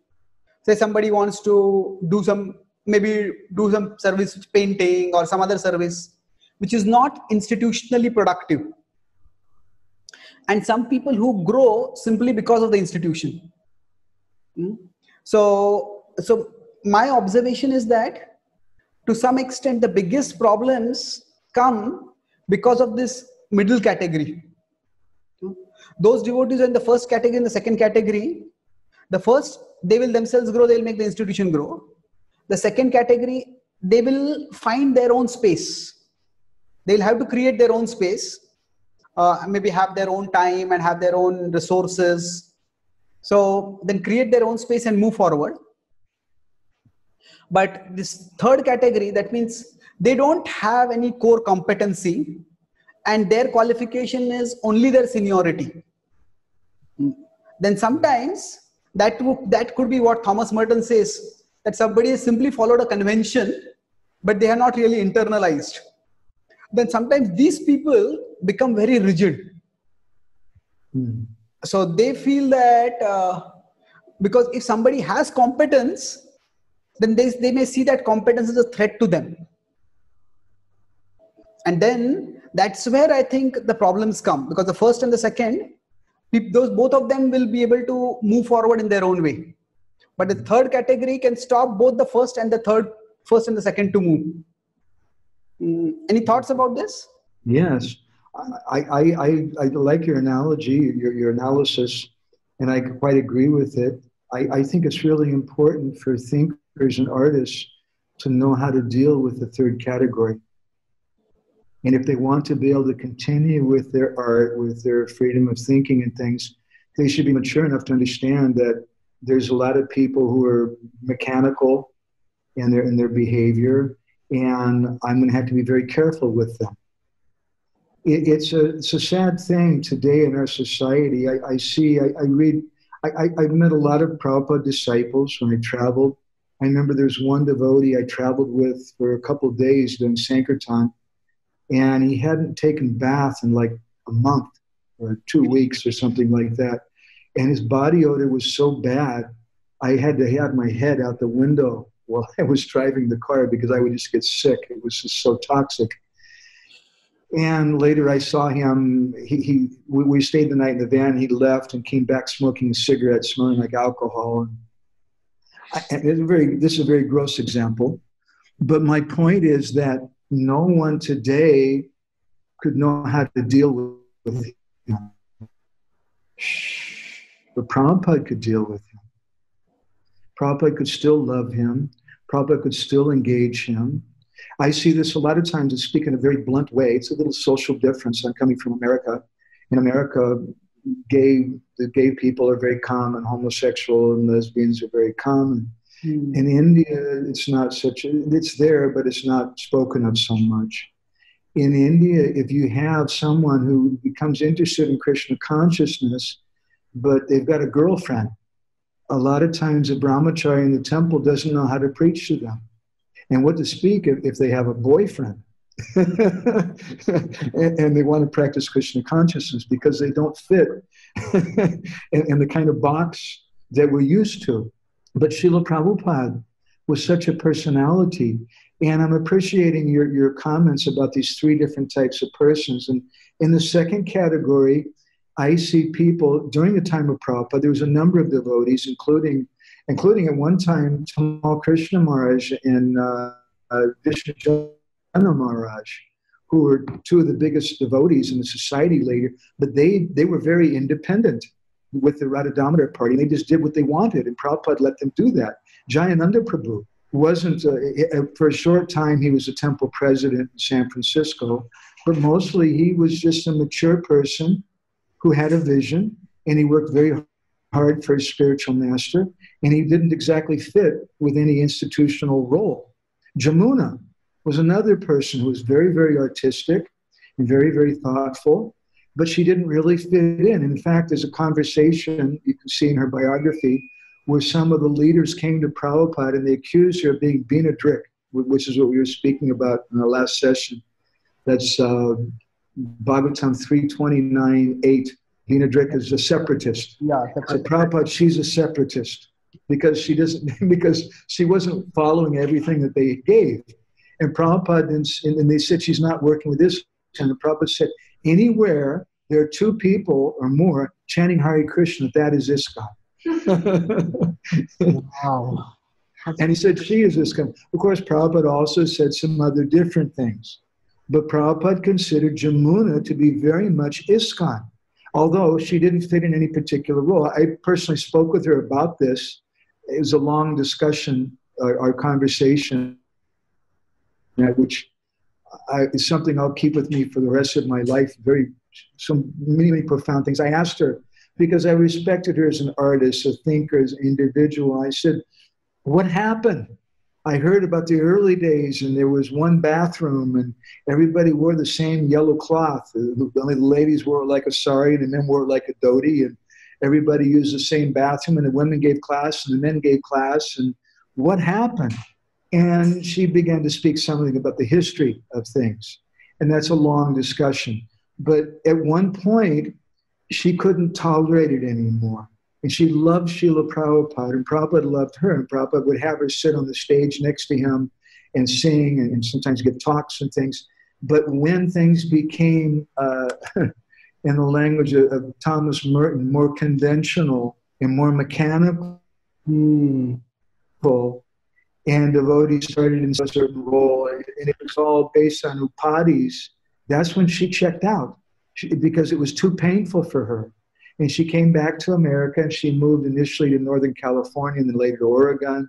say somebody wants to do some, maybe do some service painting or some other service, which is not institutionally productive. And some people who grow simply because of the institution. So, so my observation is that to some extent, the biggest problems come because of this middle category. Those devotees are in the first category and the second category. The first, they will themselves grow, they will make the institution grow. The second category, they will find their own space. They'll have to create their own space. Uh, maybe have their own time and have their own resources. So then create their own space and move forward. But this third category, that means they don't have any core competency and their qualification is only their seniority. Then sometimes that, that could be what Thomas Merton says, that somebody has simply followed a convention, but they have not really internalized. Then sometimes these people become very rigid. Mm. So they feel that, uh, because if somebody has competence, then they, they may see that competence as a threat to them. And then that's where I think the problems come, because the first and the second, those both of them will be able to move forward in their own way. But the third category can stop both the first and the third, first and the second to move. Mm, any thoughts about this? Yes, I, I, I, I like your analogy, your, your analysis, and I quite agree with it. I, I think it's really important for thinkers and artists to know how to deal with the third category. And if they want to be able to continue with their art, with their freedom of thinking and things, they should be mature enough to understand that there's a lot of people who are mechanical in their, in their behavior, and I'm going to have to be very careful with them. It, it's, a, it's a sad thing today in our society. I, I see, I, I read, I, I, I've met a lot of Prabhupada disciples when I traveled. I remember there's one devotee I traveled with for a couple of days doing Sankirtan, and he hadn't taken bath in like a month or two weeks or something like that. And his body odor was so bad, I had to have my head out the window while I was driving the car because I would just get sick. It was just so toxic. And later I saw him, he, he, we stayed the night in the van, he left and came back smoking cigarettes, smelling like alcohol. And I, and it's a very, this is a very gross example. But my point is that no one today could know how to deal with him. But Prabhupada could deal with him. Prabhupada could still love him. Prabhupada could still engage him. I see this a lot of times, and speak in a very blunt way. It's a little social difference. I'm coming from America. In America, gay, the gay people are very common. Homosexual and lesbians are very common. Mm. In India, it's not such, a, it's there, but it's not spoken of so much. In India, if you have someone who becomes interested in Krishna consciousness, but they've got a girlfriend, a lot of times a brahmachari in the temple doesn't know how to preach to them and what to speak if, if they have a boyfriend and, and they want to practice Krishna consciousness because they don't fit in, in the kind of box that we're used to. But Srila Prabhupada was such a personality, and I'm appreciating your, your comments about these three different types of persons. And in the second category, I see people during the time of Prabhupada, there was a number of devotees, including, including at one time, Tamal Krishna Maharaj and uh, uh, Vishnu Maharaj, who were two of the biggest devotees in the society later, but they, they were very independent with the Radha Damodar party. They just did what they wanted, and Prabhupada let them do that. Jayananda Prabhu wasn't, uh, for a short time, he was a temple president in San Francisco, but mostly he was just a mature person who had a vision, and he worked very hard for his spiritual master, and he didn't exactly fit with any institutional role. Jamuna was another person who was very, very artistic and very, very thoughtful, but she didn't really fit in. In fact, there's a conversation, you can see in her biography, where some of the leaders came to Prabhupada and they accused her of being Beena Drick, which is what we were speaking about in our last session. That's uh, Bhagavatam three twenty-nine eight. Beena Drick is a separatist. Yeah, so Prabhupada, she's a separatist because she doesn't, because she wasn't following everything that they gave. And Prabhupada, and, and they said she's not working with this. And the Prabhupada said, anywhere there are two people or more chanting Hare Krishna, that is ISKCON. Wow. And he said she is ISKCON. Of course, Prabhupada also said some other different things. But Prabhupada considered Jamuna to be very much ISKCON, although she didn't fit in any particular role. I personally spoke with her about this. It was a long discussion, our, our conversation, which I, is something I'll keep with me for the rest of my life. Very, some many, many profound things. I asked her, because I respected her as an artist, a thinker, as an individual. I said, what happened? I heard about the early days, and there was one bathroom, and everybody wore the same yellow cloth. Only the ladies wore it like a sari, and the men wore it like a dhoti, and everybody used the same bathroom, and the women gave class, and the men gave class, and what happened? And she began to speak something about the history of things, and that's a long discussion. But at one point, she couldn't tolerate it anymore. And she loved Srila Prabhupada, and Prabhupada loved her, and Prabhupada would have her sit on the stage next to him and sing, and, and sometimes give talks and things. But when things became, uh, in the language of, of Thomas Merton, more conventional and more mechanical, mm. and devotees started in a certain role, and it was all based on upadis, that's when she checked out, she, because it was too painful for her. And she came back to America, and she moved initially to Northern California and then later to Oregon.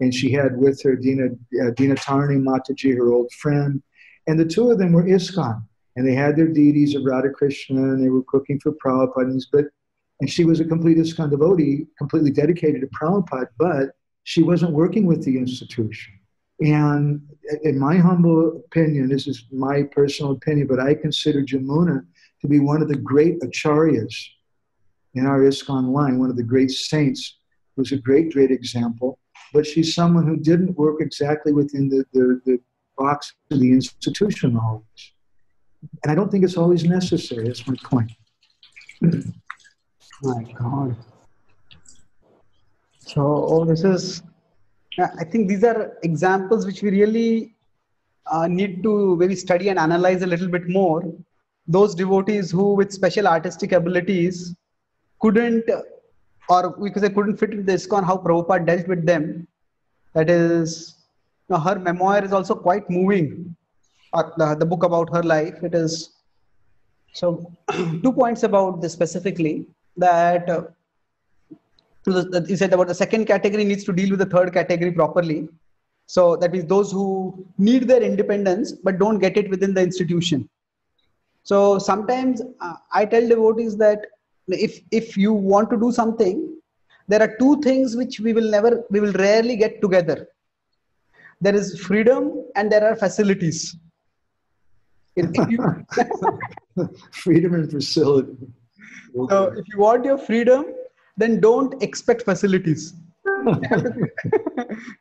And she had with her Dina, uh, Dina Tarni Mataji, her old friend. And the two of them were ISKCON. And they had their deities of Radha Krishna, and they were cooking for Prabhupada. But, and she was a complete ISKCON devotee, completely dedicated to Prabhupada, but she wasn't working with the institution. And in my humble opinion, this is my personal opinion, but I consider Jamuna to be one of the great acharyas in our ISKCON line, one of the great saints, who's a great, great example. But she's someone who didn't work exactly within the, the, the box of the institution always. And I don't think it's always necessary. That's my point. My God. So all this is, I think these are examples which we really uh, need to maybe study and analyze a little bit more. Those devotees who with special artistic abilities couldn't, or because they couldn't fit with the ISKCON, how Prabhupada dealt with them. That is, you know, her memoir is also quite moving. Uh, the, the book about her life, it is. So two points about this specifically, that uh, you said about the second category needs to deal with the third category properly. So that means those who need their independence but don't get it within the institution. So sometimes uh, I tell devotees that if if you want to do something, there are two things which we will never, we will rarely get together. There is freedom and there are facilities. Freedom and facility. Okay. So if you want your freedom, then don't expect facilities.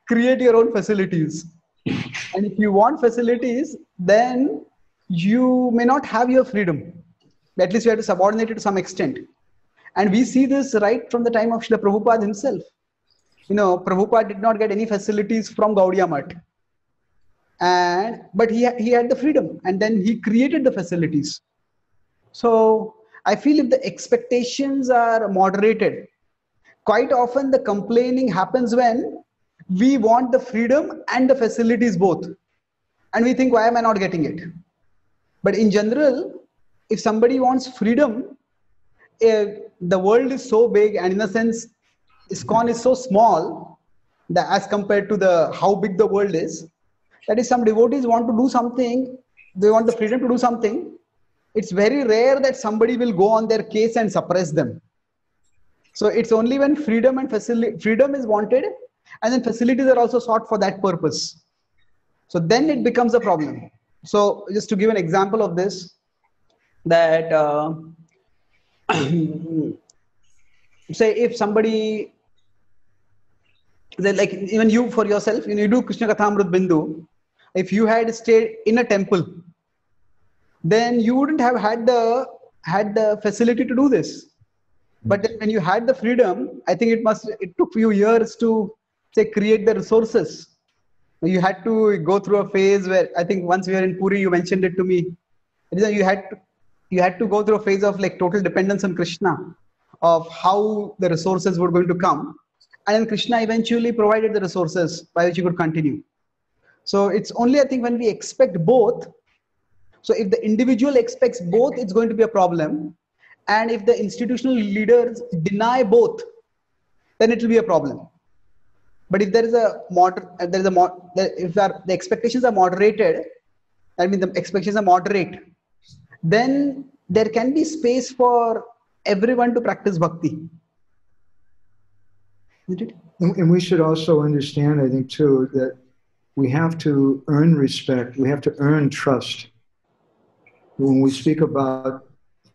Create your own facilities. And if you want facilities, then you may not have your freedom. At least you have to subordinate it to some extent. And we see this right from the time of Srila Prabhupada himself. You know, Prabhupada did not get any facilities from Gaudiya Math. And, but he, he had the freedom, and then he created the facilities. So I feel if the expectations are moderated, quite often the complaining happens when we want the freedom and the facilities both. And we think, why am I not getting it? But in general, if somebody wants freedom, uh, the world is so big, and in a sense, ISKCON is so small that as compared to the how big the world is, that is, some devotees want to do something, they want the freedom to do something. It's very rare that somebody will go on their case and suppress them. So it's only when freedom and facility freedom is wanted, and then facilities are also sought for that purpose. So then it becomes a problem. So just to give an example of this, that uh, say if somebody, like even you for yourself, you, know, you do Krishna Kathamrut Bindu, if you had stayed in a temple, then you wouldn't have had the had the facility to do this. But then when you had the freedom, I think it must it took few years to say create the resources. You had to go through a phase where, I think once we were in Puri, you mentioned it to me. You had to, you had to go through a phase of like total dependence on Krishna, of how the resources were going to come. And then Krishna eventually provided the resources by which you could continue. So it's only, I think, when we expect both. So if the individual expects both, it's going to be a problem. And if the institutional leaders deny both, then it will be a problem. But if there is a moder, if there is a mod, if there are, the expectations are moderated, I mean the expectations are moderate, then there can be space for everyone to practice bhakti. And, and we should also understand, I think, too, that we have to earn respect. We have to earn trust. When we speak about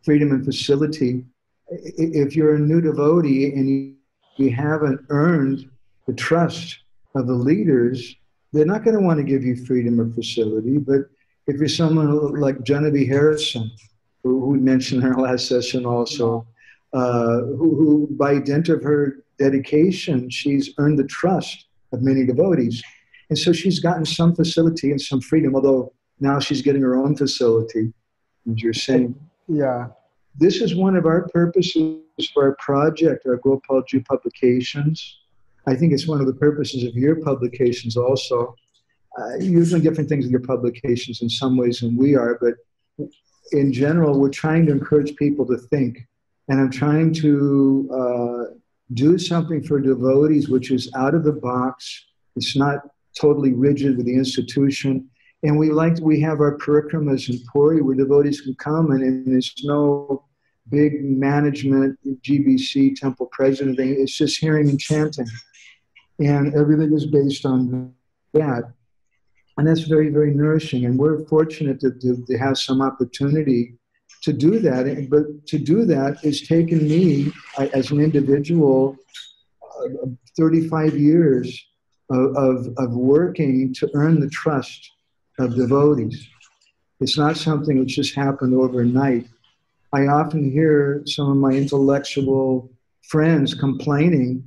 freedom and facility, if you're a new devotee and you haven't earned the trust of the leaders, they're not going to want to give you freedom or facility. But if you're someone like Genevieve Harrison, who, who we mentioned in our last session also, uh, who, who by dint of her dedication, she's earned the trust of many devotees. And so she's gotten some facility and some freedom, although Now she's getting her own facility, as you're saying. Yeah. This is one of our purposes for our project, our Gopalju publications. I think it's one of the purposes of your publications also. Uh, you're doing different things in your publications in some ways than we are, but in general, we're trying to encourage people to think. And I'm trying to uh, do something for devotees which is out of the box. It's not totally rigid with the institution. And we like, we have our parikramas in Puri where devotees can come, and, and there's no big management, G B C, temple president thing. It's just hearing and chanting. And everything is based on that. And that's very, very nourishing. And we're fortunate to, to, to have some opportunity to do that. But to do that has taken me, as an individual, uh, thirty-five years of, of, of working to earn the trust of devotees. It's not something which just happened overnight. I often hear some of my intellectual friends complaining,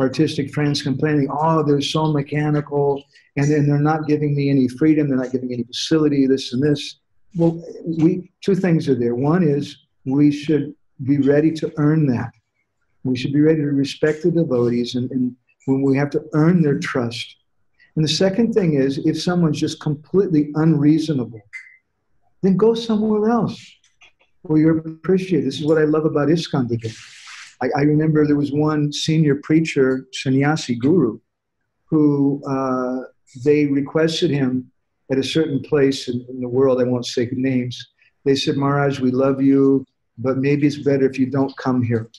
artistic friends complaining, oh, they're so mechanical, and then they're not giving me any freedom, they're not giving me any facility, this and this. Well, we, two things are there. One is we should be ready to earn that. We should be ready to respect the devotees, and, and when we have to earn their trust. And the second thing is, if someone's just completely unreasonable, then go somewhere else where you're appreciated. This is what I love about ISKCON today. I, I remember there was one senior preacher, sannyasi guru, who uh, they requested him at a certain place in, in the world, I won't say names. They said, Maharaj, we love you, but maybe it's better if you don't come here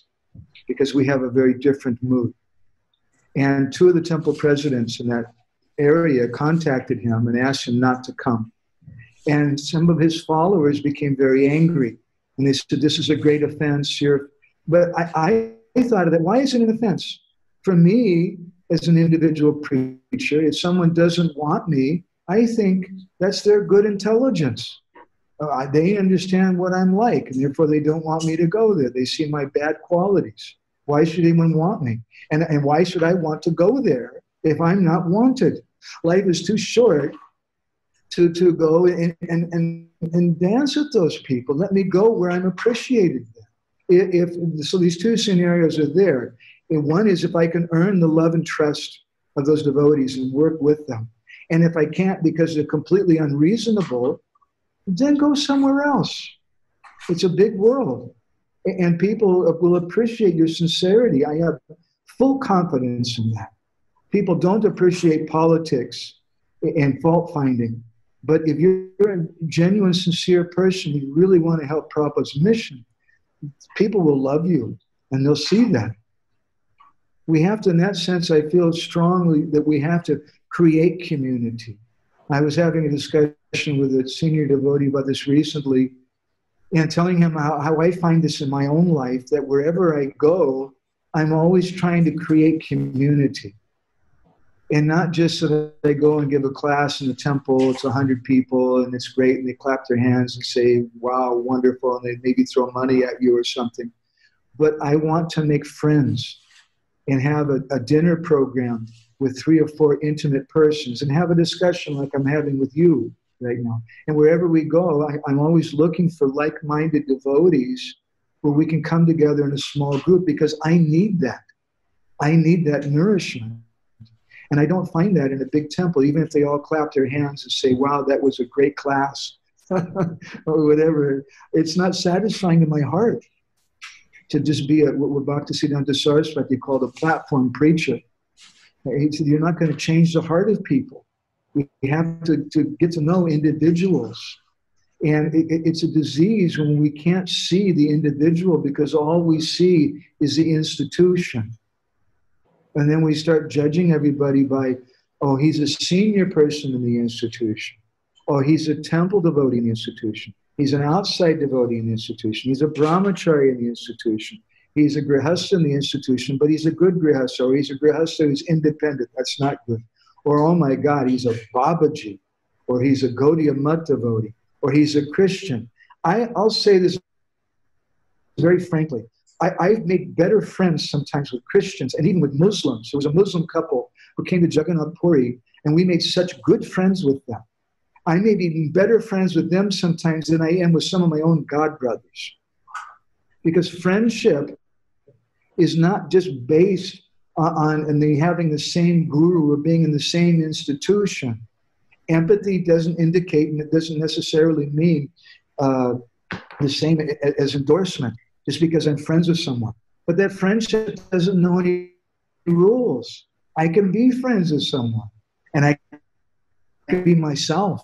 because we have a very different mood. And two of the temple presidents in that area contacted him and asked him not to come. And some of his followers became very angry. And they said, this is a great offense. You're... But I, I thought of that. Why is it an offense? For me, as an individual preacher, if someone doesn't want me, I think that's their good intelligence. Uh, they understand what I'm like, and therefore they don't want me to go there. They see my bad qualities. Why should anyone want me? And, and why should I want to go there if I'm not wanted? Life is too short to, to go and, and, and, and dance with those people. Let me go where I'm appreciated. If, if, so these two scenarios are there. And one is if I can earn the love and trust of those devotees and work with them. And if I can't because they're completely unreasonable, then go somewhere else. It's a big world. And people will appreciate your sincerity. I have full confidence in that. People don't appreciate politics and fault-finding. But if you're a genuine, sincere person, you really want to help Prabhupada's mission, people will love you, and they'll see that. We have to, in that sense, I feel strongly that we have to create community. I was having a discussion with a senior devotee about this recently, and telling him how, how I find this in my own life, that wherever I go, I'm always trying to create community. And not just so that I go and give a class in the temple, it's a hundred people, and it's great, and they clap their hands and say, wow, wonderful, and they maybe throw money at you or something. But I want to make friends and have a, a dinner program with three or four intimate persons and have a discussion like I'm having with you right now. And wherever we go, I, I'm always looking for like-minded devotees where we can come together in a small group, because I need that. I need that nourishment. And I don't find that in a big temple, even if they all clap their hands and say, wow, that was a great class, or whatever. It's not satisfying to my heart to just be a, what Bhaktisiddhanta Saraswati called a platform preacher. He said, you're not going to change the heart of people. We have to, to get to know individuals. And it, it's a disease when we can't see the individual because all we see is the institution. And then we start judging everybody by, oh, he's a senior person in the institution. Oh, he's a temple devotee in the institution. He's an outside devotee in the institution. He's a brahmachari in the institution. He's a grihastha in the institution, but he's a good grihastha, or he's a grihastha who's independent. That's not good. Or, oh my God, he's a babaji, or he's a Gaudiya Math devotee, or he's a Christian. I, I'll say this very frankly. I, I've made better friends sometimes with Christians and even with Muslims. There was a Muslim couple who came to Jagannath Puri, and we made such good friends with them. I may be better friends with them sometimes than I am with some of my own God brothers. Because friendship is not just based on, on the, having the same guru or being in the same institution. Empathy doesn't indicate, and it doesn't necessarily mean uh, the same as endorsement, just because I'm friends with someone. But that friendship doesn't know any rules. I can be friends with someone, and I can be myself.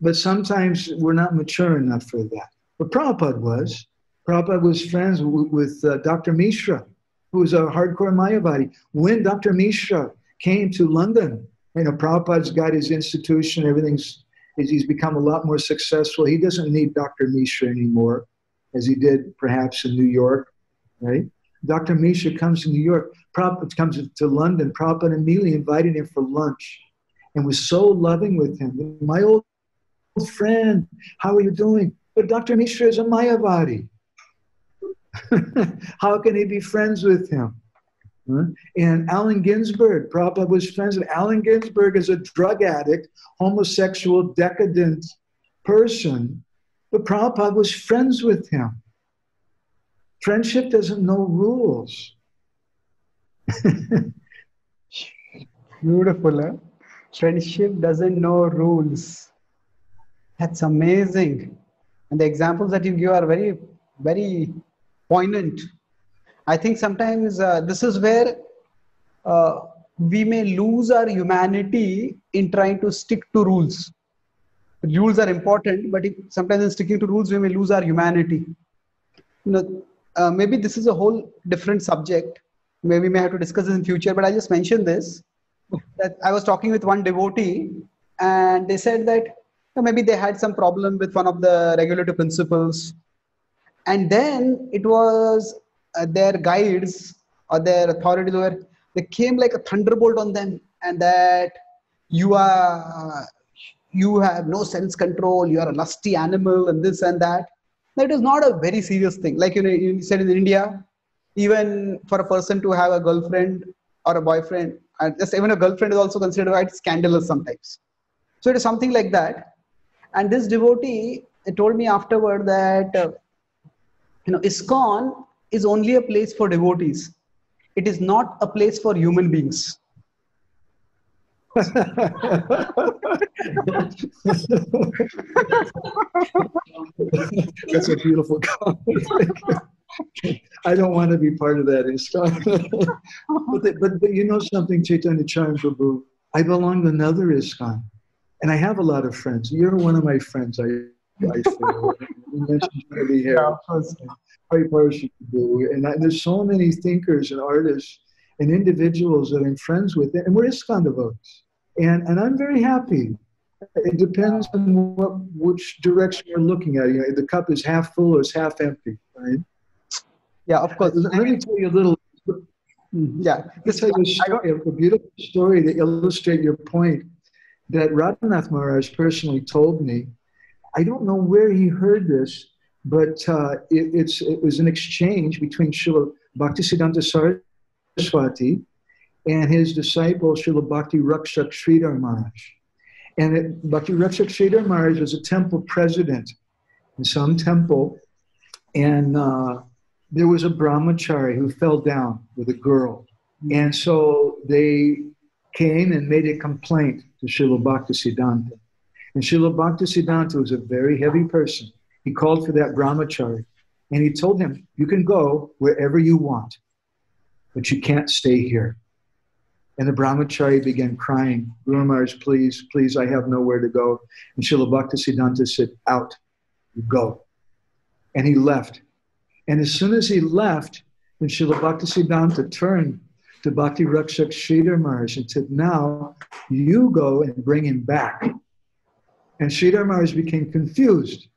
But sometimes we're not mature enough for that. But Prabhupada was. Prabhupada was friends w with uh, Doctor Mishra, who was a hardcore Mayavadi. When Doctor Mishra came to London, you know, Prabhupada's got his institution, everything's, he's become a lot more successful. He doesn't need Doctor Mishra anymore, as he did perhaps in New York, right? Doctor Mishra comes to New York, Prabhupada comes to London, Prabhupada immediately invited him for lunch and was so loving with him. My old friend, how are you doing? But Doctor Mishra is a Mayavadi. How can he be friends with him? Huh? And Allen Ginsberg, Prabhupada was friends with Allen Ginsberg as a drug addict, homosexual, decadent person, but Prabhupada was friends with him. Friendship doesn't know rules. Beautiful, huh? Friendship doesn't know rules. That's amazing. And the examples that you give are very, very poignant. I think sometimes uh, this is where uh, we may lose our humanity in trying to stick to rules. Rules are important, but if, sometimes in sticking to rules, we may lose our humanity. You know, uh, maybe this is a whole different subject. Maybe we may have to discuss this in future, but I just mentioned this. That I was talking with one devotee, and they said that you know, maybe they had some problem with one of the regulative principles. And then it was... Uh, their guides or their authorities were, they came like a thunderbolt on them, and that you are, you have no sense control, you are a lusty animal and this and that. That is not a very serious thing. Like, you know, you said in India, even for a person to have a girlfriend or a boyfriend, uh, just even a girlfriend is also considered quite scandalous sometimes. So it is something like that. And this devotee told me afterward that, uh, you know, ISKCON is only a place for devotees. It is not a place for human beings. That's a beautiful comment. I don't want to be part of that ISKCON. but, the, but, but you know something, Chaitanya Charan Prabhu, I belong to another ISKCON. And I have a lot of friends. You're one of my friends, I, I feel. You mentioned early here. Do. And, I, and there's so many thinkers and artists and individuals that I'm friends with, and we're ISKCON devotees, and and I'm very happy. It depends on what which direction you're looking at. You know, the cup is half full or it's half empty, right? Yeah, of course. Let me tell you a little. Yeah, this is a beautiful story to illustrate your point. That Radhanath Maharaj personally told me. I don't know where he heard this. But uh, it, it's, it was an exchange between Srila Bhaktisiddhanta Saraswati and his disciple, Srila Bhakti Rakshak Sridhar Maharaj. And it, Bhakti Rakshak Sridhar Maharaj was a temple president in some temple. And uh, there was a brahmachari who fell down with a girl. And so they came and made a complaint to Srila Bhaktisiddhanta. And Srila Bhaktisiddhanta was a very heavy person. He called for that brahmachari, and he told him, you can go wherever you want, but you can't stay here. And the brahmachari began crying, Guru Maharaj, please, please, I have nowhere to go. And Srila Bhaktisiddhanta said, out, you go. And he left. And as soon as he left, then Srila Bhaktisiddhanta turned to Bhakti Rakshak Sridhar Maharaj and said, now you go and bring him back. And Sridhar Maharaj became confused.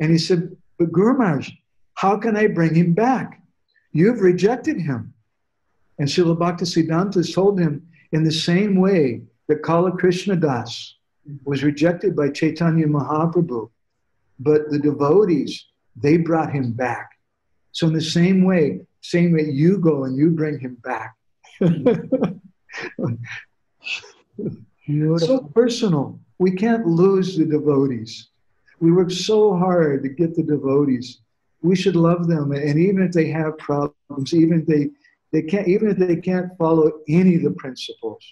And he said, but Guru Maharaj, how can I bring him back? You've rejected him. And Srila Bhaktisiddhanta told him, in the same way that Kala Krishna Das was rejected by Chaitanya Mahaprabhu, but the devotees, they brought him back. So in the same way, same way you go and you bring him back. So personal. We can't lose the devotees. We work so hard to get the devotees. We should love them, and even if they have problems, even if they, they can't, even if they can't follow any of the principles,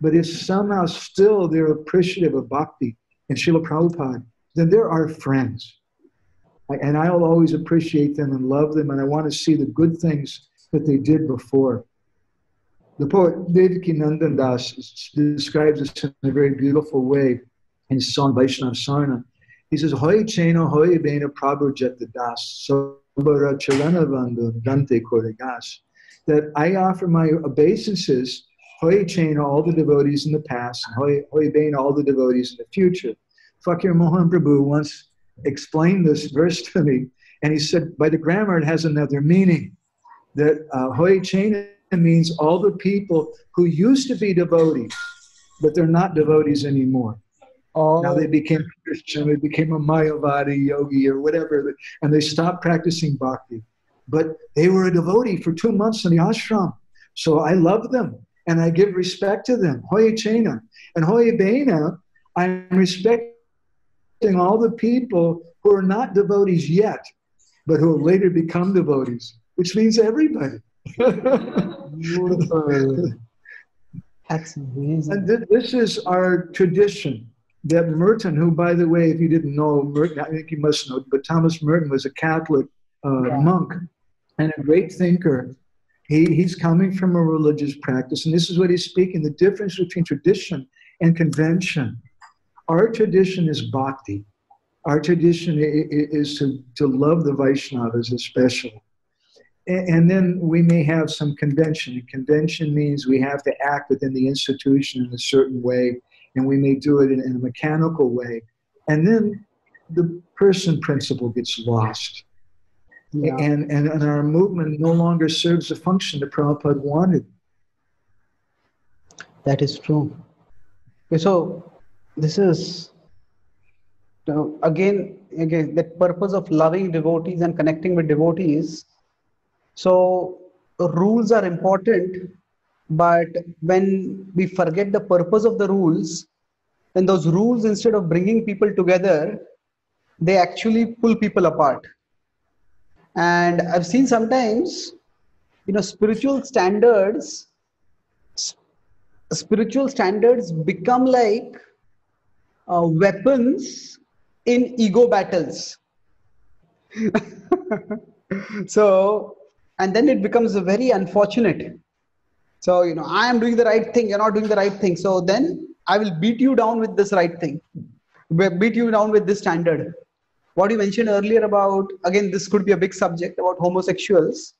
but if somehow still they're appreciative of bhakti and Srila Prabhupada, then they're our friends. And I'll always appreciate them and love them, and I want to see the good things that they did before. The poet Devkinandan Das describes this in a very beautiful way in his song Vaishnav Sarna. He says, Hoy cheno hoy bena prabhu jetta das, sobara charanavandhu dante koregas. That I offer my obeisances, hoy cheno, all the devotees in the past, and hoy, hoy bena, all the devotees in the future. Fakir Mohan Prabhu once explained this verse to me, and he said, by the grammar, it has another meaning. That uh, hoy cheno means all the people who used to be devotees, but they're not devotees anymore. Oh. Now they became Christian, they became a Mayavadi yogi or whatever, and they stopped practicing bhakti. But they were a devotee for two months in the ashram. So I love them, and I give respect to them. Hoye Chena. And Hoye Bena, I'm respecting all the people who are not devotees yet, but who have later become devotees, which means everybody. That's amazing. And th this is our tradition that Merton, who, by the way, if you didn't know Merton, I think you must know, but Thomas Merton was a Catholic uh, yeah. monk and a great thinker. He, he's coming from a religious practice, and this is what he's speaking, the difference between tradition and convention. Our tradition is bhakti. Our tradition is to, to love the Vaishnavas especially. And then we may have some convention. Convention means we have to act within the institution in a certain way, and we may do it in, in a mechanical way. And then the person principle gets lost. Yeah. And, and, and our movement no longer serves the function that Prabhupada wanted. That is true. So this is, again, again, that purpose of loving devotees and connecting with devotees. So rules are important, but when we forget the purpose of the rules, then those rules, instead of bringing people together, they actually pull people apart. And I've seen sometimes, you know, spiritual standards, spiritual standards become like uh, weapons in ego battles. So. And then it becomes very unfortunate. So, you know, I am doing the right thing, you're not doing the right thing. So then I will beat you down with this right thing. Beat you down with this standard. What you mentioned earlier about, again, this could be a big subject about homosexuals.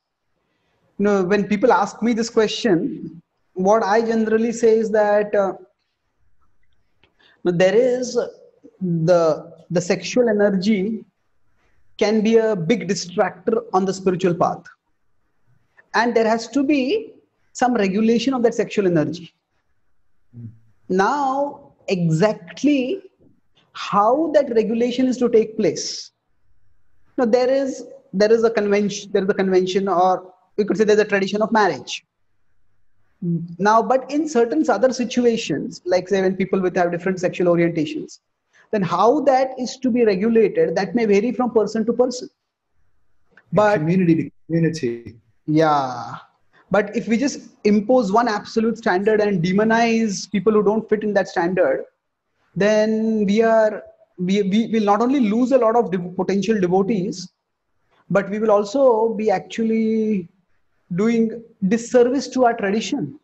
You know, when people ask me this question, what I generally say is that uh, there is the, the sexual energy can be a big distractor on the spiritual path. And there has to be some regulation of that sexual energy. Now, exactly how that regulation is to take place. Now, there is there is a convention, there is a convention, or we could say there's a tradition of marriage. Now, but in certain other situations, like say when people with have different sexual orientations, then how that is to be regulated, that may vary from person to person. But community to community. Yeah, but if we just impose one absolute standard and demonize people who don't fit in that standard, then we are we, we will not only lose a lot of dev potential devotees, but we will also be actually doing disservice to our tradition,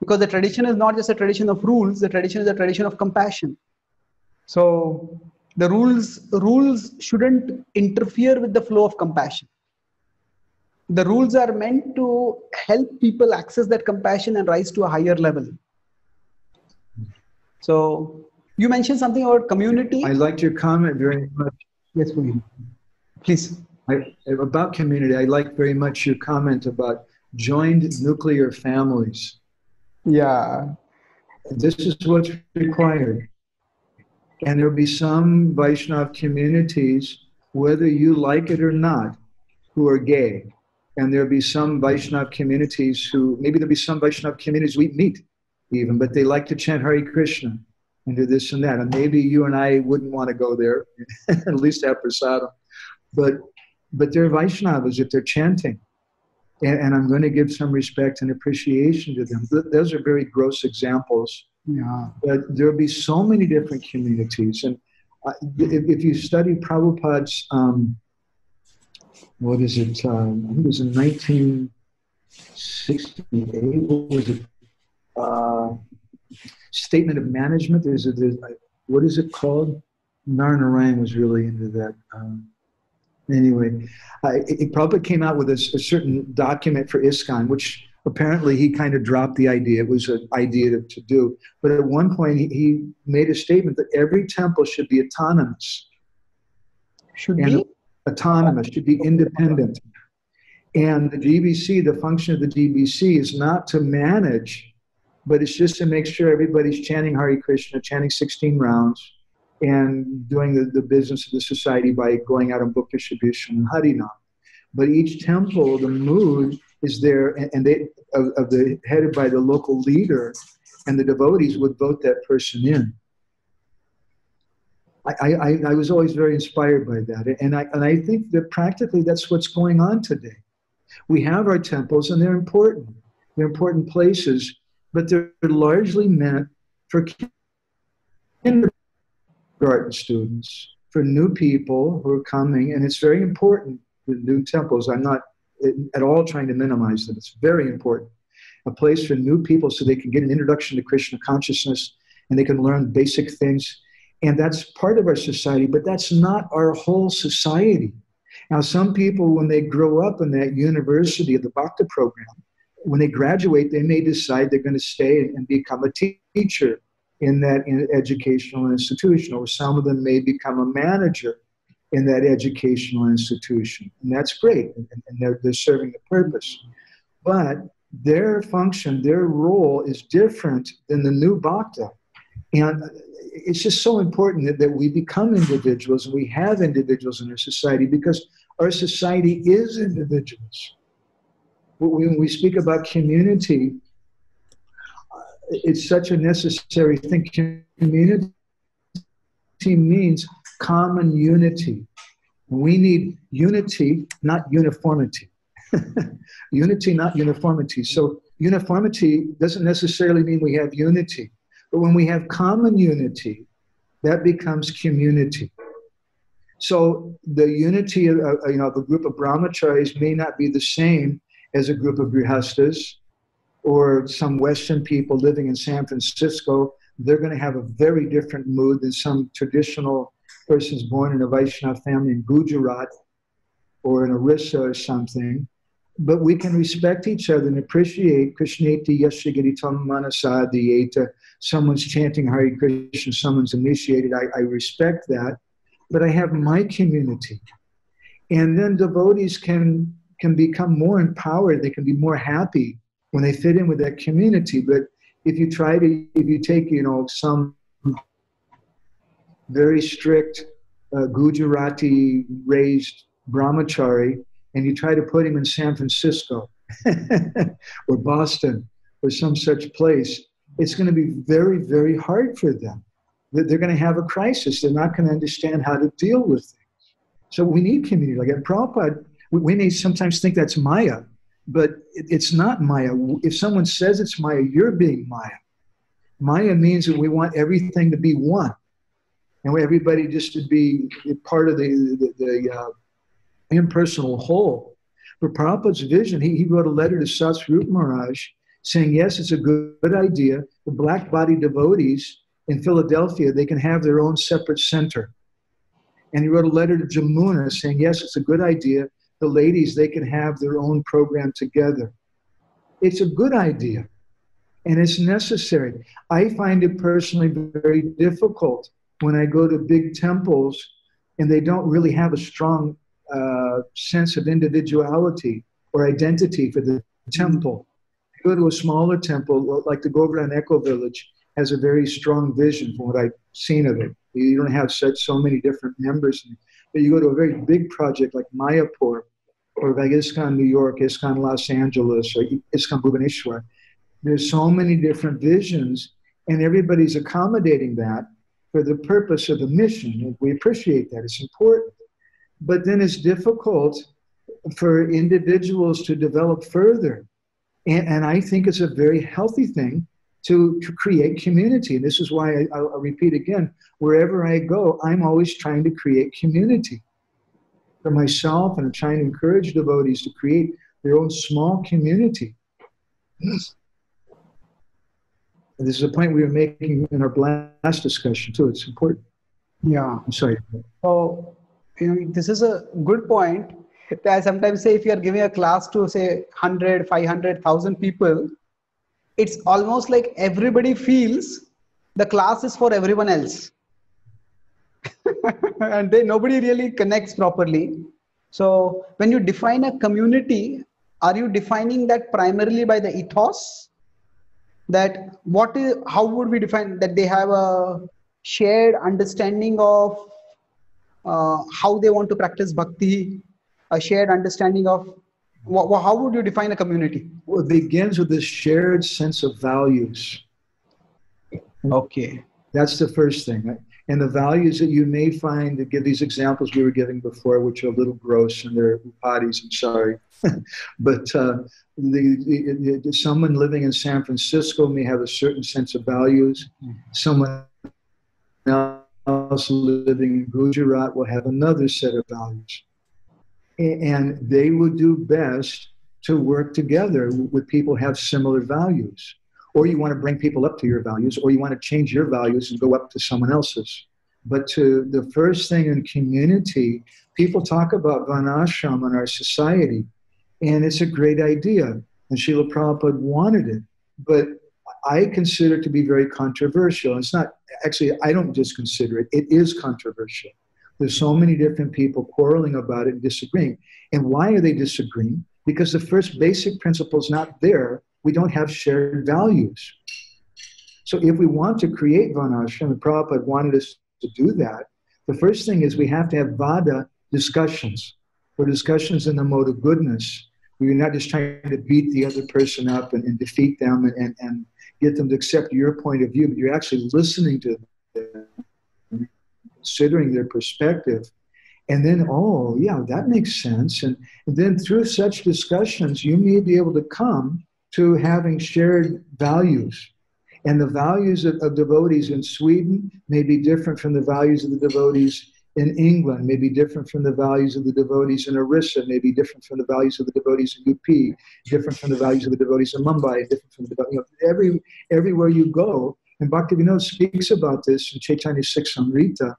because the tradition is not just a tradition of rules, the tradition is a tradition of compassion. So the rules rules shouldn't interfere with the flow of compassion. The rules are meant to help people access that compassion and rise to a higher level. So you mentioned something about community. I liked your comment very much. Yes, please. Please. I, about community, I liked very much your comment about joined nuclear families. Yeah. This is what's required. And there will be some Vaishnava communities, whether you like it or not, who are gay. And there'll be some Vaishnava communities who, maybe there'll be some Vaishnava communities we meet even, but they like to chant Hare Krishna. into this and that. And maybe you and I wouldn't want to go there, at least have prasadam. But, but they're Vaishnavas if they're chanting. And, and I'm going to give some respect and appreciation to them. Th those are very gross examples. Yeah. But there'll be so many different communities. And uh, if, if you study Prabhupada's, um, what is it, um, I think it was in nineteen sixty-eight, what was it? Uh, Statement of Management, there's a, there's a, what is it called? Narnarayan was really into that. Um, anyway, uh, it, it probably came out with a, a certain document for ISKCON, which apparently he kind of dropped the idea. It was an idea to, to do. But at one point, he, he made a statement that every temple should be autonomous. Should and be? Autonomous, should be independent. And the G B C, the function of the G B C is not to manage, but it's just to make sure everybody's chanting Hare Krishna, chanting sixteen rounds, and doing the, the business of the society by going out on book distribution and harinam. But each temple, the mood is there, and, and they, of, of the, headed by the local leader, and the devotees would vote that person in. I, I, I was always very inspired by that, and I, and I think that practically that's what's going on today. We have our temples, and they're important. They're important places, but they're largely meant for kindergarten students, for new people who are coming, and it's very important for new temples. I'm not at all trying to minimize them. It's very important. A place for new people so they can get an introduction to Krishna consciousness and they can learn basic things. And that's part of our society, but that's not our whole society. Now, some people, when they grow up in that university of the Bhakti program, when they graduate, they may decide they're going to stay and become a teacher in that educational institution, or some of them may become a manager in that educational institution. And that's great, and they're, they're serving the purpose. But their function, their role is different than the new bhakta. And it's just so important that, that we become individuals, and we have individuals in our society, because our society is individuals. When we speak about community, it's such a necessary thing. Community means common unity. We need unity, not uniformity. Unity, not uniformity. So uniformity doesn't necessarily mean we have unity. But when we have common unity, that becomes community. So the unity of, you know, the group of brahmacharis may not be the same as a group of grihastas or some Western people living in San Francisco. They're going to have a very different mood than some traditional persons born in a Vaishnava family in Gujarat or in Orissa or something. But we can respect each other and appreciate Krishneti Yashigiritam Manasadiyeta. Someone's chanting Hare Krishna, someone's initiated. I, I respect that. But I have my community. And then devotees can can become more empowered, they can be more happy when they fit in with that community. But if you try to, if you take, you know, some very strict uh, Gujarati raised brahmachari, and you try to put him in San Francisco or Boston or some such place, it's going to be very, very hard for them. They're going to have a crisis. They're not going to understand how to deal with things. So we need community. Like at Prabhupada, we may sometimes think that's Maya, but it's not Maya. If someone says it's Maya, you're being Maya. Maya means that we want everything to be one. And everybody just to be part of the, the, the uh, impersonal whole. For Prabhupada's vision, he, he wrote a letter to Sat Rup Maharaj saying, yes, it's a good, good idea. The black-bodied devotees in Philadelphia, they can have their own separate center. And he wrote a letter to Jamuna saying, yes, it's a good idea. The ladies, they can have their own program together. It's a good idea, and it's necessary. I find it personally very difficult when I go to big temples and they don't really have a strong uh, sense of individuality or identity for the temple. I go to a smaller temple, like the Govardhan Eco Village, has a very strong vision from what I've seen of it. You don't have such so many different members. But you go to a very big project like Mayapur, or like ISKCON New York, ISKCON Los Angeles, or ISKCON Bhubaneswar, there's so many different visions, and everybody's accommodating that for the purpose of the mission. And we appreciate that. It's important. But then it's difficult for individuals to develop further. And, and I think it's a very healthy thing to, to create community. And this is why I, I'll repeat again, wherever I go, I'm always trying to create community for myself, and I'm trying to encourage devotees to create their own small community. And this is a point we were making in our last discussion too. It's important. Yeah. I'm sorry. So, you know, this is a good point. I sometimes say if you are giving a class to say one hundred, five hundred, one thousand people, it's almost like everybody feels the class is for everyone else. And they, nobody really connects properly. So when you define a community, are you defining that primarily by the ethos? That what is, how would we define that they have a shared understanding of uh, how they want to practice bhakti, a shared understanding of, wh how would you define a community? Well, it begins with this shared sense of values. Okay. That's the first thing. Right? And the values that you may find, to give these examples we were giving before, which are a little gross and they're upadis, I'm sorry. But uh, the, the, the, someone living in San Francisco may have a certain sense of values. Someone else living in Gujarat will have another set of values. And they would do best to work together with people who have similar values. Or you want to bring people up to your values, or you want to change your values and go up to someone else's. But to the first thing in community, people talk about varnashram in our society, and it's a great idea, and Srila Prabhupada wanted it, but I consider it to be very controversial. It's not, actually, I don't just consider it, it is controversial. There's so many different people quarreling about it and disagreeing. And why are they disagreeing? Because the first basic principle is not there. We don't have shared values. So if we want to create varnashram, and Prabhupada wanted us to do that, the first thing is we have to have vada discussions, or discussions in the mode of goodness. We're not just trying to beat the other person up and, and defeat them and, and, and get them to accept your point of view, but you're actually listening to them, considering their perspective. And then, oh, yeah, that makes sense. And, and then through such discussions, you may be able to come to having shared values. And the values of, of devotees in Sweden may be different from the values of the devotees in England, may be different from the values of the devotees in Orissa, may be different from the values of the devotees in U P, different from the values of the devotees in Mumbai, different from the devotees, you know, every, everywhere you go. And Bhaktivinoda speaks about this in Chaitanya six Amrita.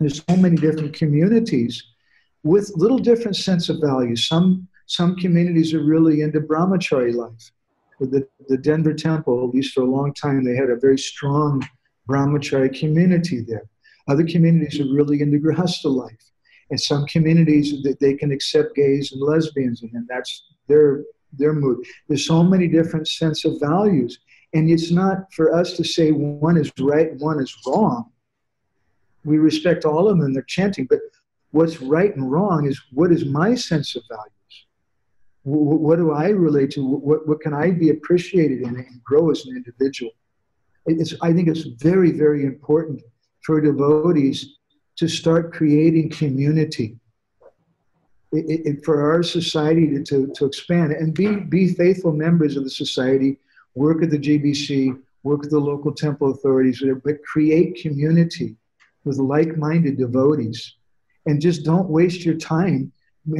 There's so many different communities with little different sense of values. Some Some communities are really into brahmachari life. The, the Denver Temple, at least for a long time, they had a very strong brahmachari community there. Other communities are really into grihastha life. And some communities, that they can accept gays and lesbians, and that's their, their mood. There's so many different sense of values. And it's not for us to say one is right, one is wrong. We respect all of them, they're chanting. But what's right and wrong is what is my sense of value? What do I relate to? What, what can I be appreciated in and grow as an individual? It's, I think it's very, very important for devotees to start creating community. It, it, for our society to, to, to expand and be, be faithful members of the society, work at the G B C, work at the local temple authorities, but create community with like-minded devotees. And just don't waste your time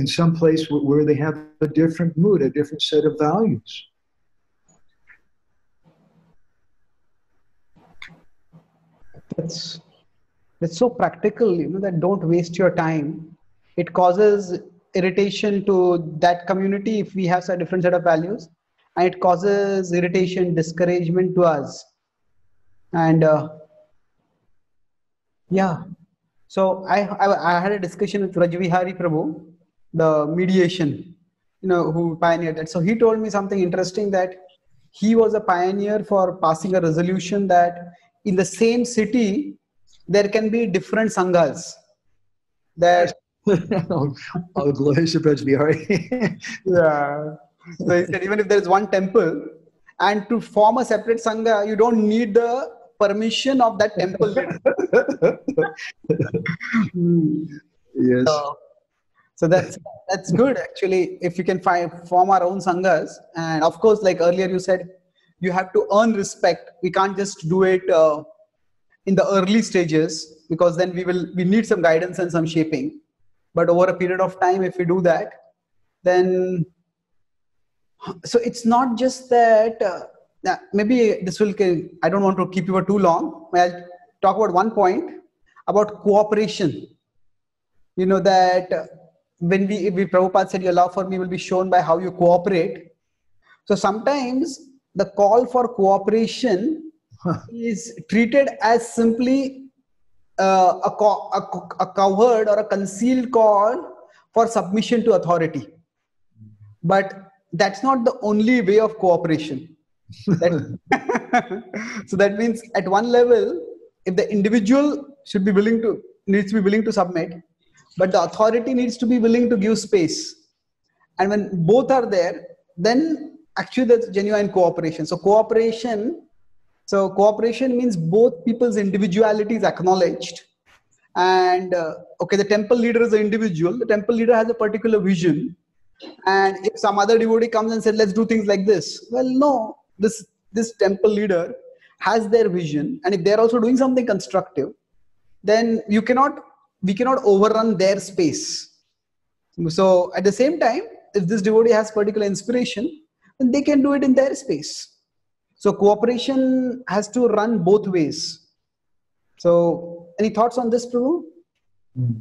in some place where they have a different mood, a different set of values. That's, that's so practical, you know, that don't waste your time. It causes irritation to that community if we have a different set of values, and it causes irritation, discouragement to us. And uh, yeah, so I, I, I had a discussion with Rajvihari Prabhu, the mediation, you know, who pioneered that. So he told me something interesting, that he was a pioneer for passing a resolution that in the same city, there can be different sanghas. That all glories to Praj Bihari. Yeah. So he said, even if there is one temple, And to form a separate sangha, you don't need the permission of that temple. Yes. So, so that's that's good actually. If you can find, form our own sanghas, and of course, like earlier you said, you have to earn respect. We can't just do it uh, in the early stages, because then we will we need some guidance and some shaping. But over a period of time, if we do that, then so it's not just that. Uh, maybe this will. I don't want to keep you for too long. I'll talk about one point about cooperation. You know that when we, we Prabhupada said, your love for me will be shown by how you cooperate. So sometimes the call for cooperation huh. is treated as simply uh, a, co a, co a covert or a concealed call for submission to authority. But that's not the only way of cooperation. That, so that means at one level, if the individual should be willing to, needs to be willing to submit, but the authority needs to be willing to give space. And when both are there, then actually that's genuine cooperation. So cooperation, so cooperation means both people's individuality is acknowledged. And uh, okay, the temple leader is an individual. The temple leader has a particular vision. And if some other devotee comes and said, let's do things like this. Well, no, this, this temple leader has their vision. And if they're also doing something constructive, then you cannot... we cannot overrun their space. So at the same time, if this devotee has particular inspiration, then they can do it in their space. So cooperation has to run both ways. So any thoughts on this, Prabhu? Mm.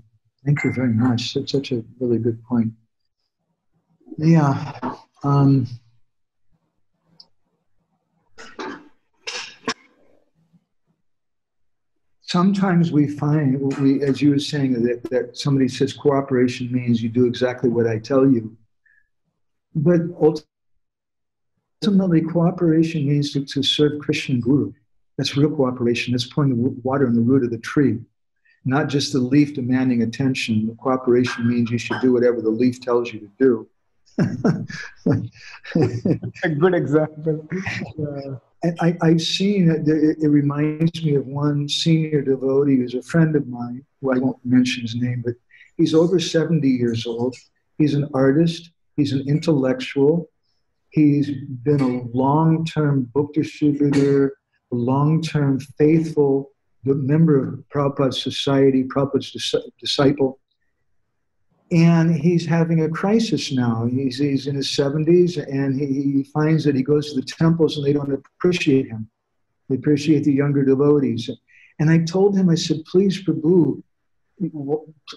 Thank you very much. That's such a really good point. Yeah. Um, Sometimes we find, we, as you were saying, that, that somebody says cooperation means you do exactly what I tell you. But ultimately, cooperation means to, to serve Krishna Guru. That's real cooperation. That's pouring the water on the root of the tree, not just the leaf demanding attention. The cooperation means you should do whatever the leaf tells you to do. A good example. Uh, And I, I've seen, it, it reminds me of one senior devotee who's a friend of mine, who I won't mention his name, but he's over seventy years old. He's an artist. He's an intellectual. He's been a long-term book distributor, a long-term faithful member of Prabhupada's society, Prabhupada's dis disciple. And he's having a crisis now. He's, he's in his seventies, and he, he finds that he goes to the temples and they don't appreciate him. They appreciate the younger devotees. And I told him, I said, please, Prabhu,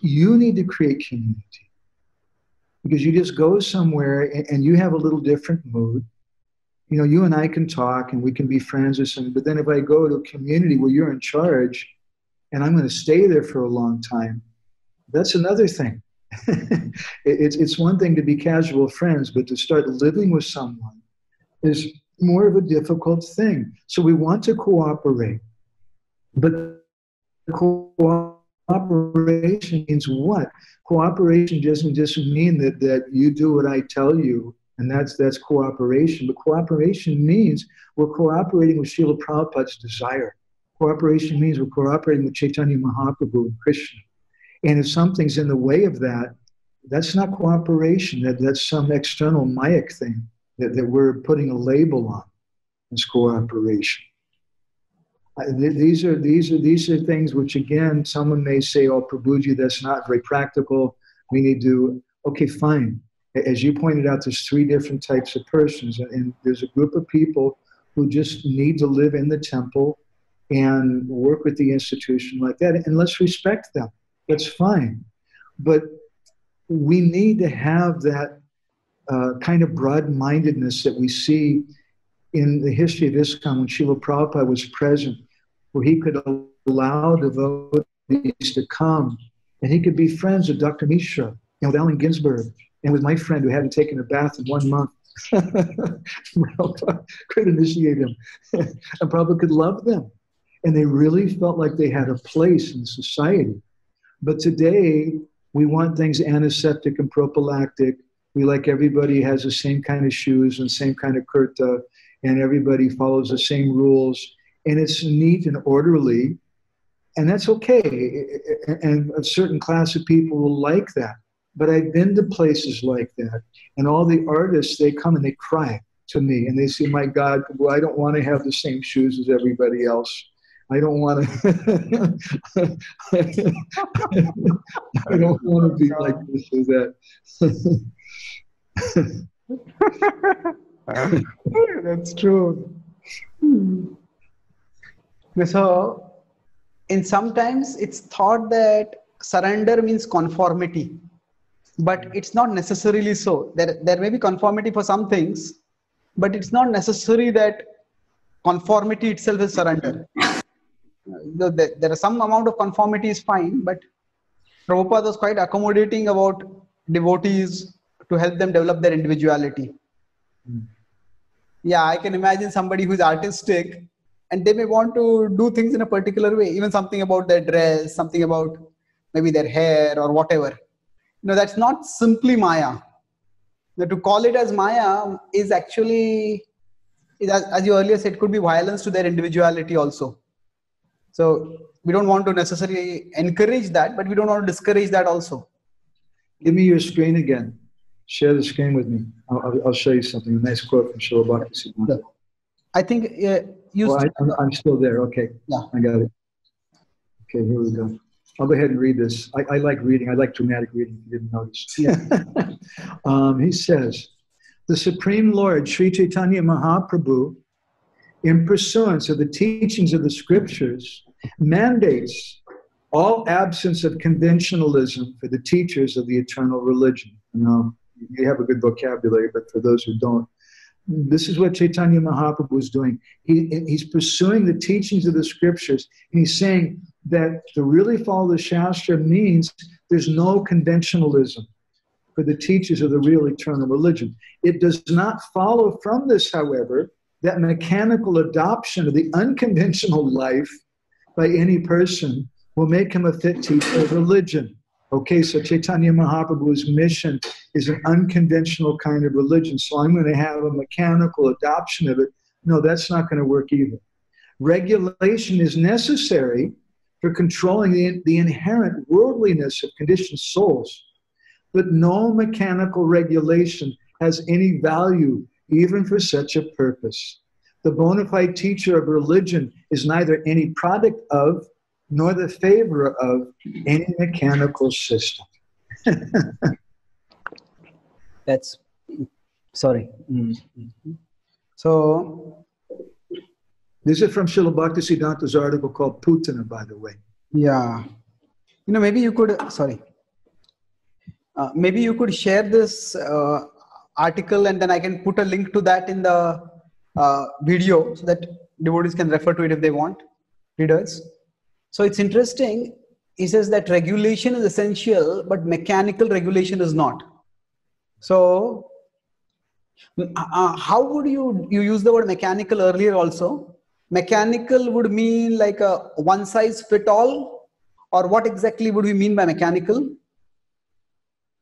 you need to create community. Because you just go somewhere and, and you have a little different mood. You know, you and I can talk and we can be friends or something, but then if I go to a community where you're in charge and I'm going to stay there for a long time, that's another thing. it's, it's one thing to be casual friends, but to start living with someone is more of a difficult thing. So we want to cooperate. But cooperation means what? Cooperation doesn't just mean that, that you do what I tell you, and that's, that's cooperation. But cooperation means we're cooperating with Srila Prabhupada's desire. Cooperation means we're cooperating with Chaitanya Mahaprabhu and Krishna. And if something's in the way of that, that's not cooperation. That, that's some external Mayak thing that, that we're putting a label on. It's cooperation. I, th these, are, these, are, these are things which, again, someone may say, oh, Prabhuji, that's not very practical. We need to, okay, fine. As you pointed out, there's three different types of persons. And, and there's a group of people who just need to live in the temple and work with the institution like that. And let's respect them. That's fine, but we need to have that uh, kind of broad-mindedness that we see in the history of ISKCON when Srila Prabhupada was present, where he could allow devotees to come, and he could be friends with Doctor Mishra and with Allen Ginsberg and with my friend who hadn't taken a bath in one month. Prabhupada could initiate him, and Prabhupada could love them, and they really felt like they had a place in society. But today, we want things antiseptic and prophylactic. We like everybody has the same kind of shoes and same kind of kurta and everybody follows the same rules, and it's neat and orderly, and that's okay. And a certain class of people will like that. But I've been to places like that, and all the artists, they come and they cry to me, and they say, my God, well, I don't want to have the same shoes as everybody else. I don't want to, I don't want to be like this or that. That's true. So, and sometimes it's thought that surrender means conformity, but it's not necessarily so. There, there may be conformity for some things, but it's not necessary that conformity itself is surrender. There are some amount of conformity is fine, but Prabhupada was quite accommodating about devotees to help them develop their individuality. Mm. Yeah, I can imagine somebody who is artistic and they may want to do things in a particular way, even something about their dress, something about maybe their hair or whatever. You know, that's not simply Maya. Now, to call it as Maya is actually, as, as you earlier said, could be violence to their individuality also. So we don't want to necessarily encourage that, but we don't want to discourage that also. Give me your screen again. Share the screen with me. I'll, I'll show you something. A nice quote from Srila Bhaktisiddhanta. I think uh, you... Oh, I, I'm, I'm still there. Okay. Yeah. I got it. Okay, here we go. I'll go ahead and read this. I, I like reading. I like dramatic reading, if you didn't notice. Yeah. um, he says, the Supreme Lord, Sri Chaitanya Mahaprabhu, in pursuance of the teachings of the scriptures, mandates all absence of conventionalism for the teachers of the eternal religion. Now, you have a good vocabulary, but for those who don't, this is what Chaitanya Mahaprabhu was doing. He, he's pursuing the teachings of the scriptures. And he's saying that to really follow the Shastra means there's no conventionalism for the teachers of the real eternal religion. It does not follow from this, however, that mechanical adoption of the unconventional life by any person will make him a fit teacher of religion. Okay, so Chaitanya Mahaprabhu's mission is an unconventional kind of religion, so I'm going to have a mechanical adoption of it. No, that's not going to work either. Regulation is necessary for controlling the, the inherent worldliness of conditioned souls, but no mechanical regulation has any value even for such a purpose. The bona fide teacher of religion is neither any product of nor the favor of any mechanical system. That's, sorry. Mm-hmm. So, this is from Srila Bhaktisiddhanta's article called Putana, by the way. Yeah. You know, maybe you could, sorry. Uh, maybe you could share this uh, article, and then I can put a link to that in the uh, video so that devotees can refer to it if they want, readers. So it's interesting. He says that regulation is essential, but mechanical regulation is not. So uh, how would you, you use the word mechanical earlier also. Mechanical would mean like a one size fit all, or what exactly would we mean by mechanical?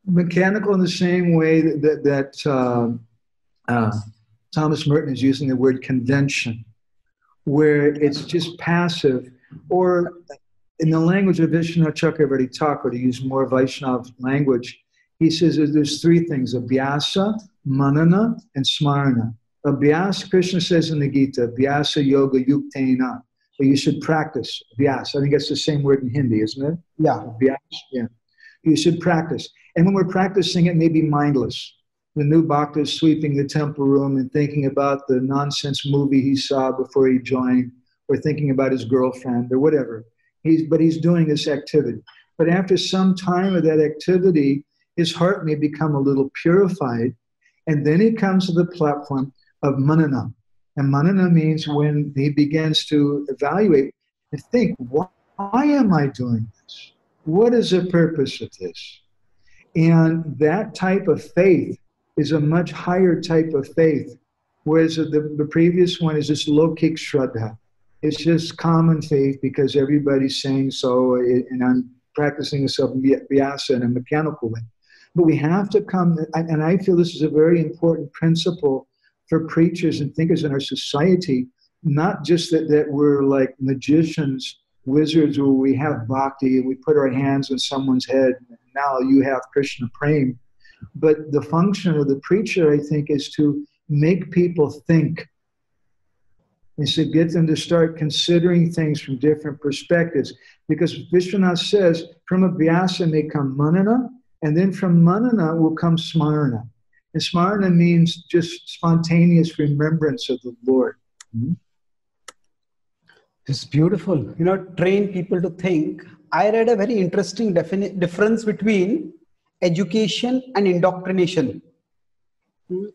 Mechanical in the same way that, that, that uh, uh, Thomas Merton is using the word convention, where it's just passive. Or in the language of Vishnu Chakravarti Thakur, to use more Vaishnav language, he says there's three things, Abhyasa, Manana, and Smarana. Abhyasa, Krishna says in the Gita, Abhyasa Yoga Yuktena. So you should practice Abhyasa. I think that's the same word in Hindi, isn't it? Yeah. Abhyasa, yeah. You should practice. And when we're practicing, it may be mindless. The new bhakta is sweeping the temple room and thinking about the nonsense movie he saw before he joined, or thinking about his girlfriend or whatever. He's, but he's doing this activity. But after some time of that activity, his heart may become a little purified, and then he comes to the platform of manana. And manana means when he begins to evaluate and think, why, why am I doing this? What is the purpose of this? And that type of faith is a much higher type of faith, whereas the, the previous one is this lokic shraddha. It's just common faith because everybody's saying so, and I'm practicing this abhyasa in a mechanical way. But we have to come, and I feel this is a very important principle for preachers and thinkers in our society, not just that, that we're like magicians, wizards, where we have bhakti and we put our hands on someone's head and now you have Krishna Prem. But the function of the preacher, I think, is to make people think. Is to get them to start considering things from different perspectives. Because Vishwanath says, from Abhyasa may come Manana, and then from Manana will come Smarana. And Smarana means just spontaneous remembrance of the Lord. Mm-hmm. It's beautiful. You know, train people to think. I read a very interesting difference between education and indoctrination. Mm-hmm.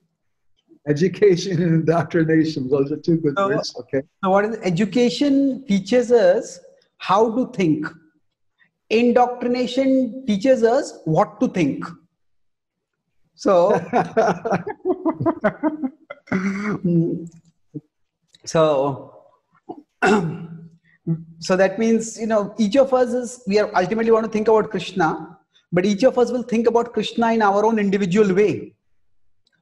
Education and indoctrination, those are two good so, words. Okay. So what is education teaches us how to think. Indoctrination teaches us what to think. So, so, so that means, you know, each of us is, we are ultimately want to think about Krishna, but each of us will think about Krishna in our own individual way.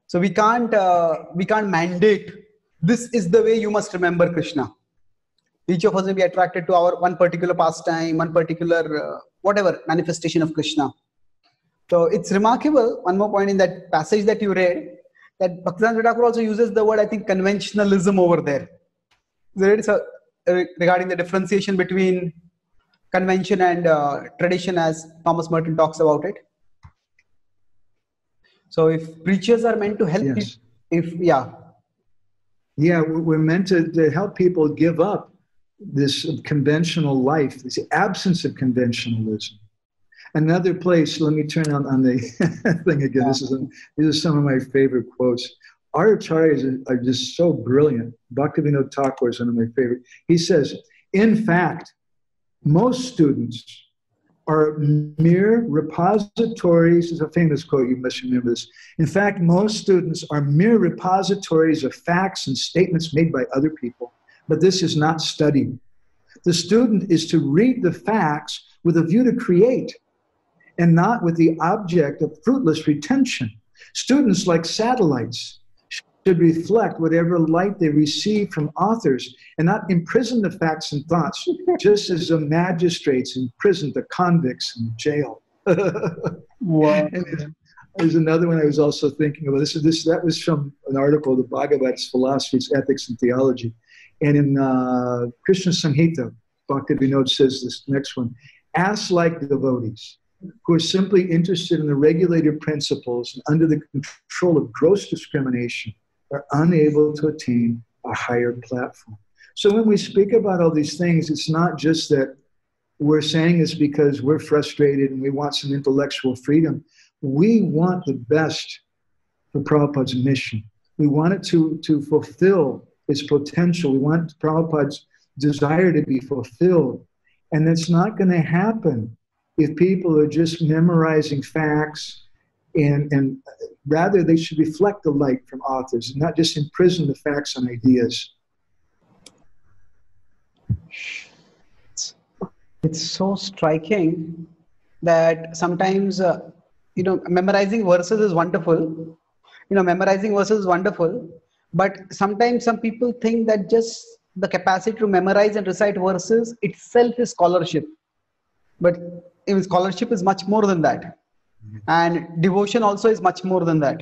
So we can't, uh, we can't mandate, this is the way you must remember Krishna. Each of us will be attracted to our one particular pastime, one particular, uh, whatever, manifestation of Krishna. So it's remarkable, one more point in that passage that you read, that Bhaktisiddhanta Thakur also uses the word, I think, conventionalism over there. So, uh, regarding the differentiation between convention and uh, tradition, as Thomas Merton talks about it. So if preachers are meant to help yes. people, if, yeah. Yeah, we're meant to, to help people give up this conventional life, this absence of conventionalism. Another place, let me turn on, on the thing again, yeah. this is, these are some of my favorite quotes. Our acharyas are just so brilliant. Bhaktivinoda Thakur is one of my favorite. He says, in fact, most students are mere repositories, is a famous quote, you must remember this. In fact, most students are mere repositories of facts and statements made by other people, but this is not studying. The student is to read the facts with a view to create and not with the object of fruitless retention. Students, like satellites, should reflect whatever light they receive from authors and not imprison the facts and thoughts, just as the magistrates imprison the convicts in jail. Wow. And there's another one I was also thinking about. This is this that was from an article, the Bhagavats, Philosophies, Ethics, and Theology. And in uh, Krishna Samhita, Bhaktivinoda says this next one, ass like devotees who are simply interested in the regulated principles and under the control of gross discrimination are unable to attain a higher platform. So when we speak about all these things, it's not just that we're saying this because we're frustrated and we want some intellectual freedom. We want the best for Prabhupada's mission. We want it to, to fulfill its potential. We want Prabhupada's desire to be fulfilled. And that's not going to happen if people are just memorizing facts. And, and rather, they should reflect the light from authors, not just imprison the facts and ideas. It's so striking that sometimes, uh, you know, memorizing verses is wonderful. You know, memorizing verses is wonderful. But sometimes some people think that just the capacity to memorize and recite verses itself is scholarship. But scholarship is much more than that. And devotion also is much more than that.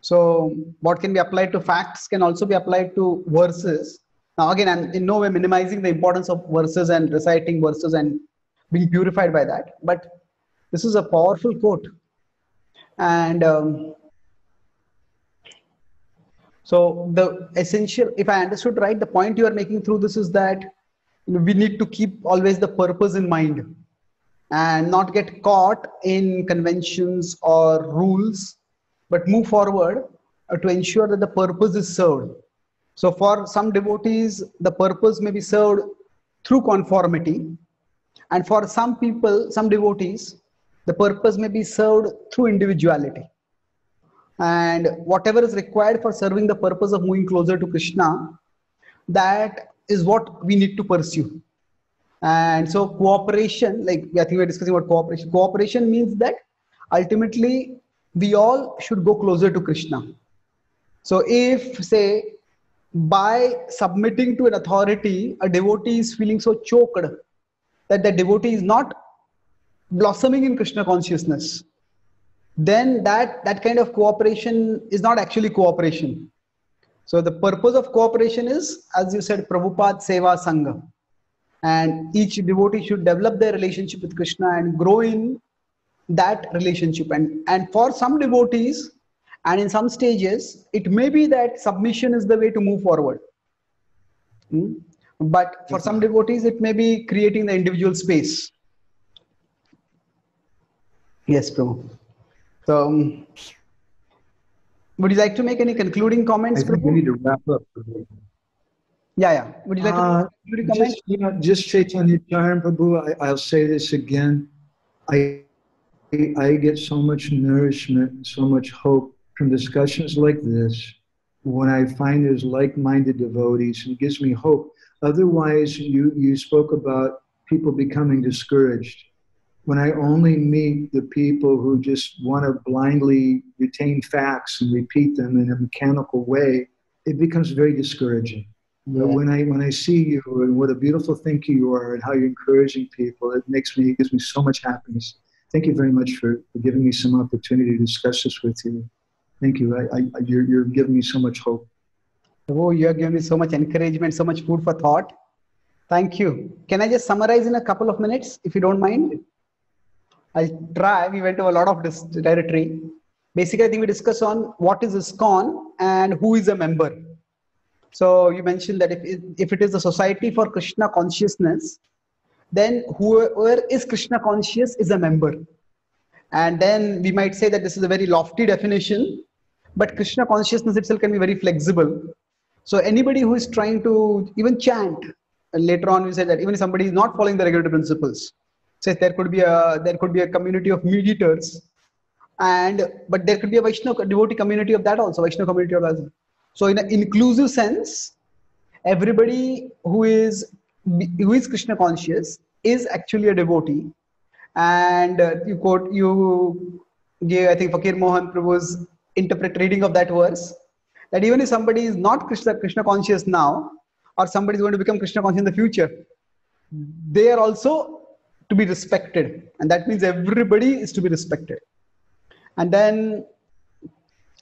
So what can be applied to facts can also be applied to verses. Now again, I'm in no way minimizing the importance of verses and reciting verses and being purified by that. But this is a powerful quote. And um, so the essential, if I understood right, the point you are making through this is that we need to keep always the purpose in mind and not get caught in conventions or rules, but move forward to ensure that the purpose is served. So for some devotees, the purpose may be served through conformity. And for some people, some devotees, the purpose may be served through individuality. And whatever is required for serving the purpose of moving closer to Krishna, that is what we need to pursue. And so cooperation, like I think we were discussing about cooperation. Cooperation means that ultimately we all should go closer to Krishna. So if, say, by submitting to an authority, a devotee is feeling so choked that the devotee is not blossoming in Krishna consciousness, then that, that kind of cooperation is not actually cooperation. So the purpose of cooperation is, as you said, Prabhupada Seva Sangha. And each devotee should develop their relationship with Krishna and grow in that relationship. And, and for some devotees, and in some stages, it may be that submission is the way to move forward. Hmm? But for some devotees, it may be creating the individual space. Yes, Prabhu. So, um, would you like to make any concluding comments, Prabhu? We need to wrap up. Yeah, yeah. Would you like uh, to make concluding comments? Just, you know, just Chaitanya Charan, Prabhu, I, I'll say this again. I I get so much nourishment, so much hope from discussions like this when I find there's like-minded devotees, and it gives me hope. Otherwise, you, you spoke about people becoming discouraged. When I only meet the people who just want to blindly retain facts and repeat them in a mechanical way, it becomes very discouraging. Yeah. But when I, when I see you and what a beautiful thinker you are and how you're encouraging people, it makes me, it gives me so much happiness. Thank you very much for, for giving me some opportunity to discuss this with you. Thank you. I, I, you're, you're giving me so much hope. Oh, you're giving me so much encouragement, so much food for thought. Thank you. Can I just summarize in a couple of minutes, if you don't mind? I'll try. We went to a lot of this territory. Basically, I think we discussed on what is ISKCON and who is a member. So you mentioned that if it, if it is a society for Krishna consciousness, then whoever is Krishna conscious is a member. And then we might say that this is a very lofty definition, but Krishna consciousness itself can be very flexible. So anybody who is trying to even chant, and later on we said that even if somebody is not following the regulatory principles, says there could be a, there could be a community of meat eaters, and, but there could be a Vaishnava devotee community of that also, Vaishnava community of that. So in an inclusive sense, everybody who is who is Krishna conscious is actually a devotee. And uh, you quote, you gave, I think, Fakir Mohan Prabhu's interpret reading of that verse, that even if somebody is not Krishna, Krishna conscious now, or somebody is going to become Krishna conscious in the future, they are also to be respected. And that means everybody is to be respected. And then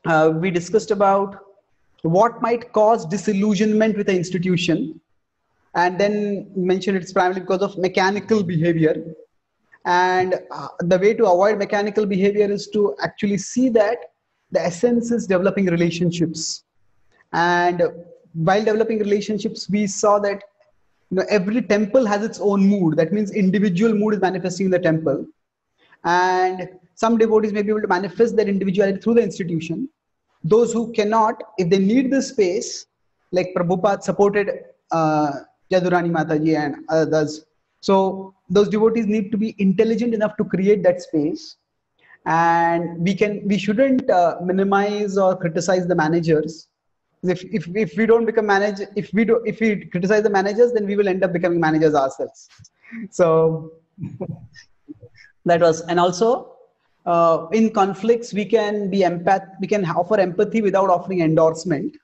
uh, we discussed about what might cause disillusionment with the institution. And then mentioned it's primarily because of mechanical behavior. And uh, the way to avoid mechanical behavior is to actually see that the essence is developing relationships. And while developing relationships, we saw that, you know, every temple has its own mood. That means individual mood is manifesting in the temple. And some devotees may be able to manifest their individuality through the institution. Those who cannot, if they need this space, like Prabhupada supported uh, Jadurani Mataji and others. So those devotees need to be intelligent enough to create that space. And we can, we shouldn't uh, minimize or criticize the managers. If, if, if we don't become manage, if we do, if we criticize the managers, then we will end up becoming managers ourselves. So that was, and also uh, in conflicts, we can be empath, we can offer empathy without offering endorsement.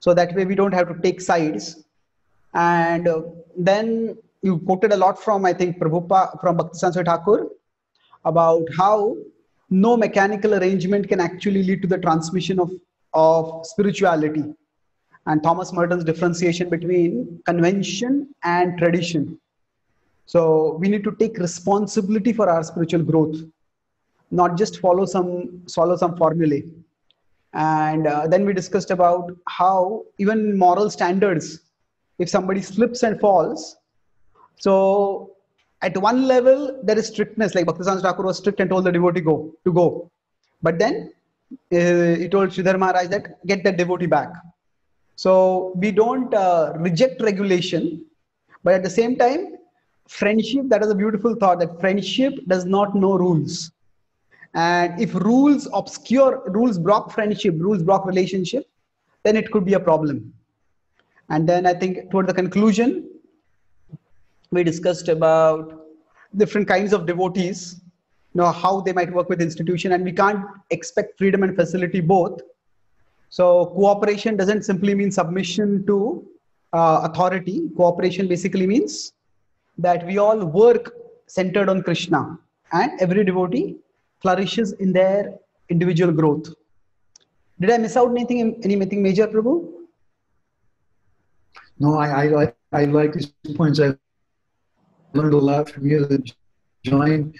So that way we don't have to take sides. And uh, then you quoted a lot from, I think, Prabhupada, from Bhaktisiddhanta Thakur, about how no mechanical arrangement can actually lead to the transmission of, of spirituality. And Thomas Merton's differentiation between convention and tradition. So we need to take responsibility for our spiritual growth, not just follow some, swallow some formulae. And uh, then we discussed about how even moral standards, if somebody slips and falls, so at one level there is strictness, like Bhaktisiddhanta Thakur was strict and told the devotee go to go, but then uh, he told Sridhar Maharaj that get that devotee back. So we don't uh, reject regulation, but at the same time, friendship, that is a beautiful thought, that friendship does not know rules. And if rules obscure, rules block friendship, rules block relationship, then it could be a problem. And then I think toward the conclusion, we discussed about different kinds of devotees, you know, how they might work with institution, and we can't expect freedom and facility both. So cooperation doesn't simply mean submission to uh, authority. Cooperation basically means that we all work centered on Krishna, and every devotee flourishes in their individual growth. Did I miss out anything, anything major, Prabhu? No, I, I, like, I like these points. I learned a lot from you. That join,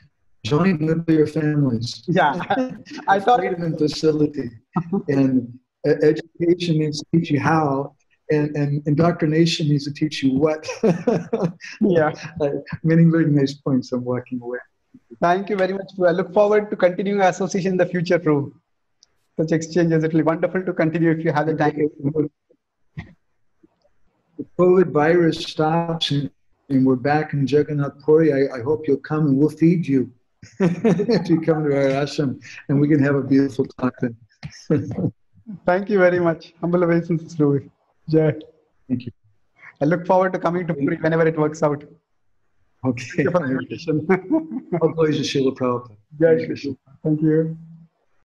join nuclear families. Yeah. I thought freedom and facility. And uh, education needs to teach you how, and, and indoctrination needs to teach you what. Yeah. Uh, many very nice points. I'm walking away. Thank you very much. I look forward to continuing our association in the future, Prabhu. Such exchanges. It will be wonderful to continue if you have the time. The COVID virus stops and, and we're back in Jagannath Puri, I, I hope you'll come and we'll feed you if you come to our ashram, and we can have a beautiful talk then. Thank you very much. Humble obeisances, Prabhu. Jai. Thank you. I look forward to coming to Puri whenever it works out. Okay. Thank you for the invitation. All glories to Srila Prabhupada. Jai Krishna. Thank you.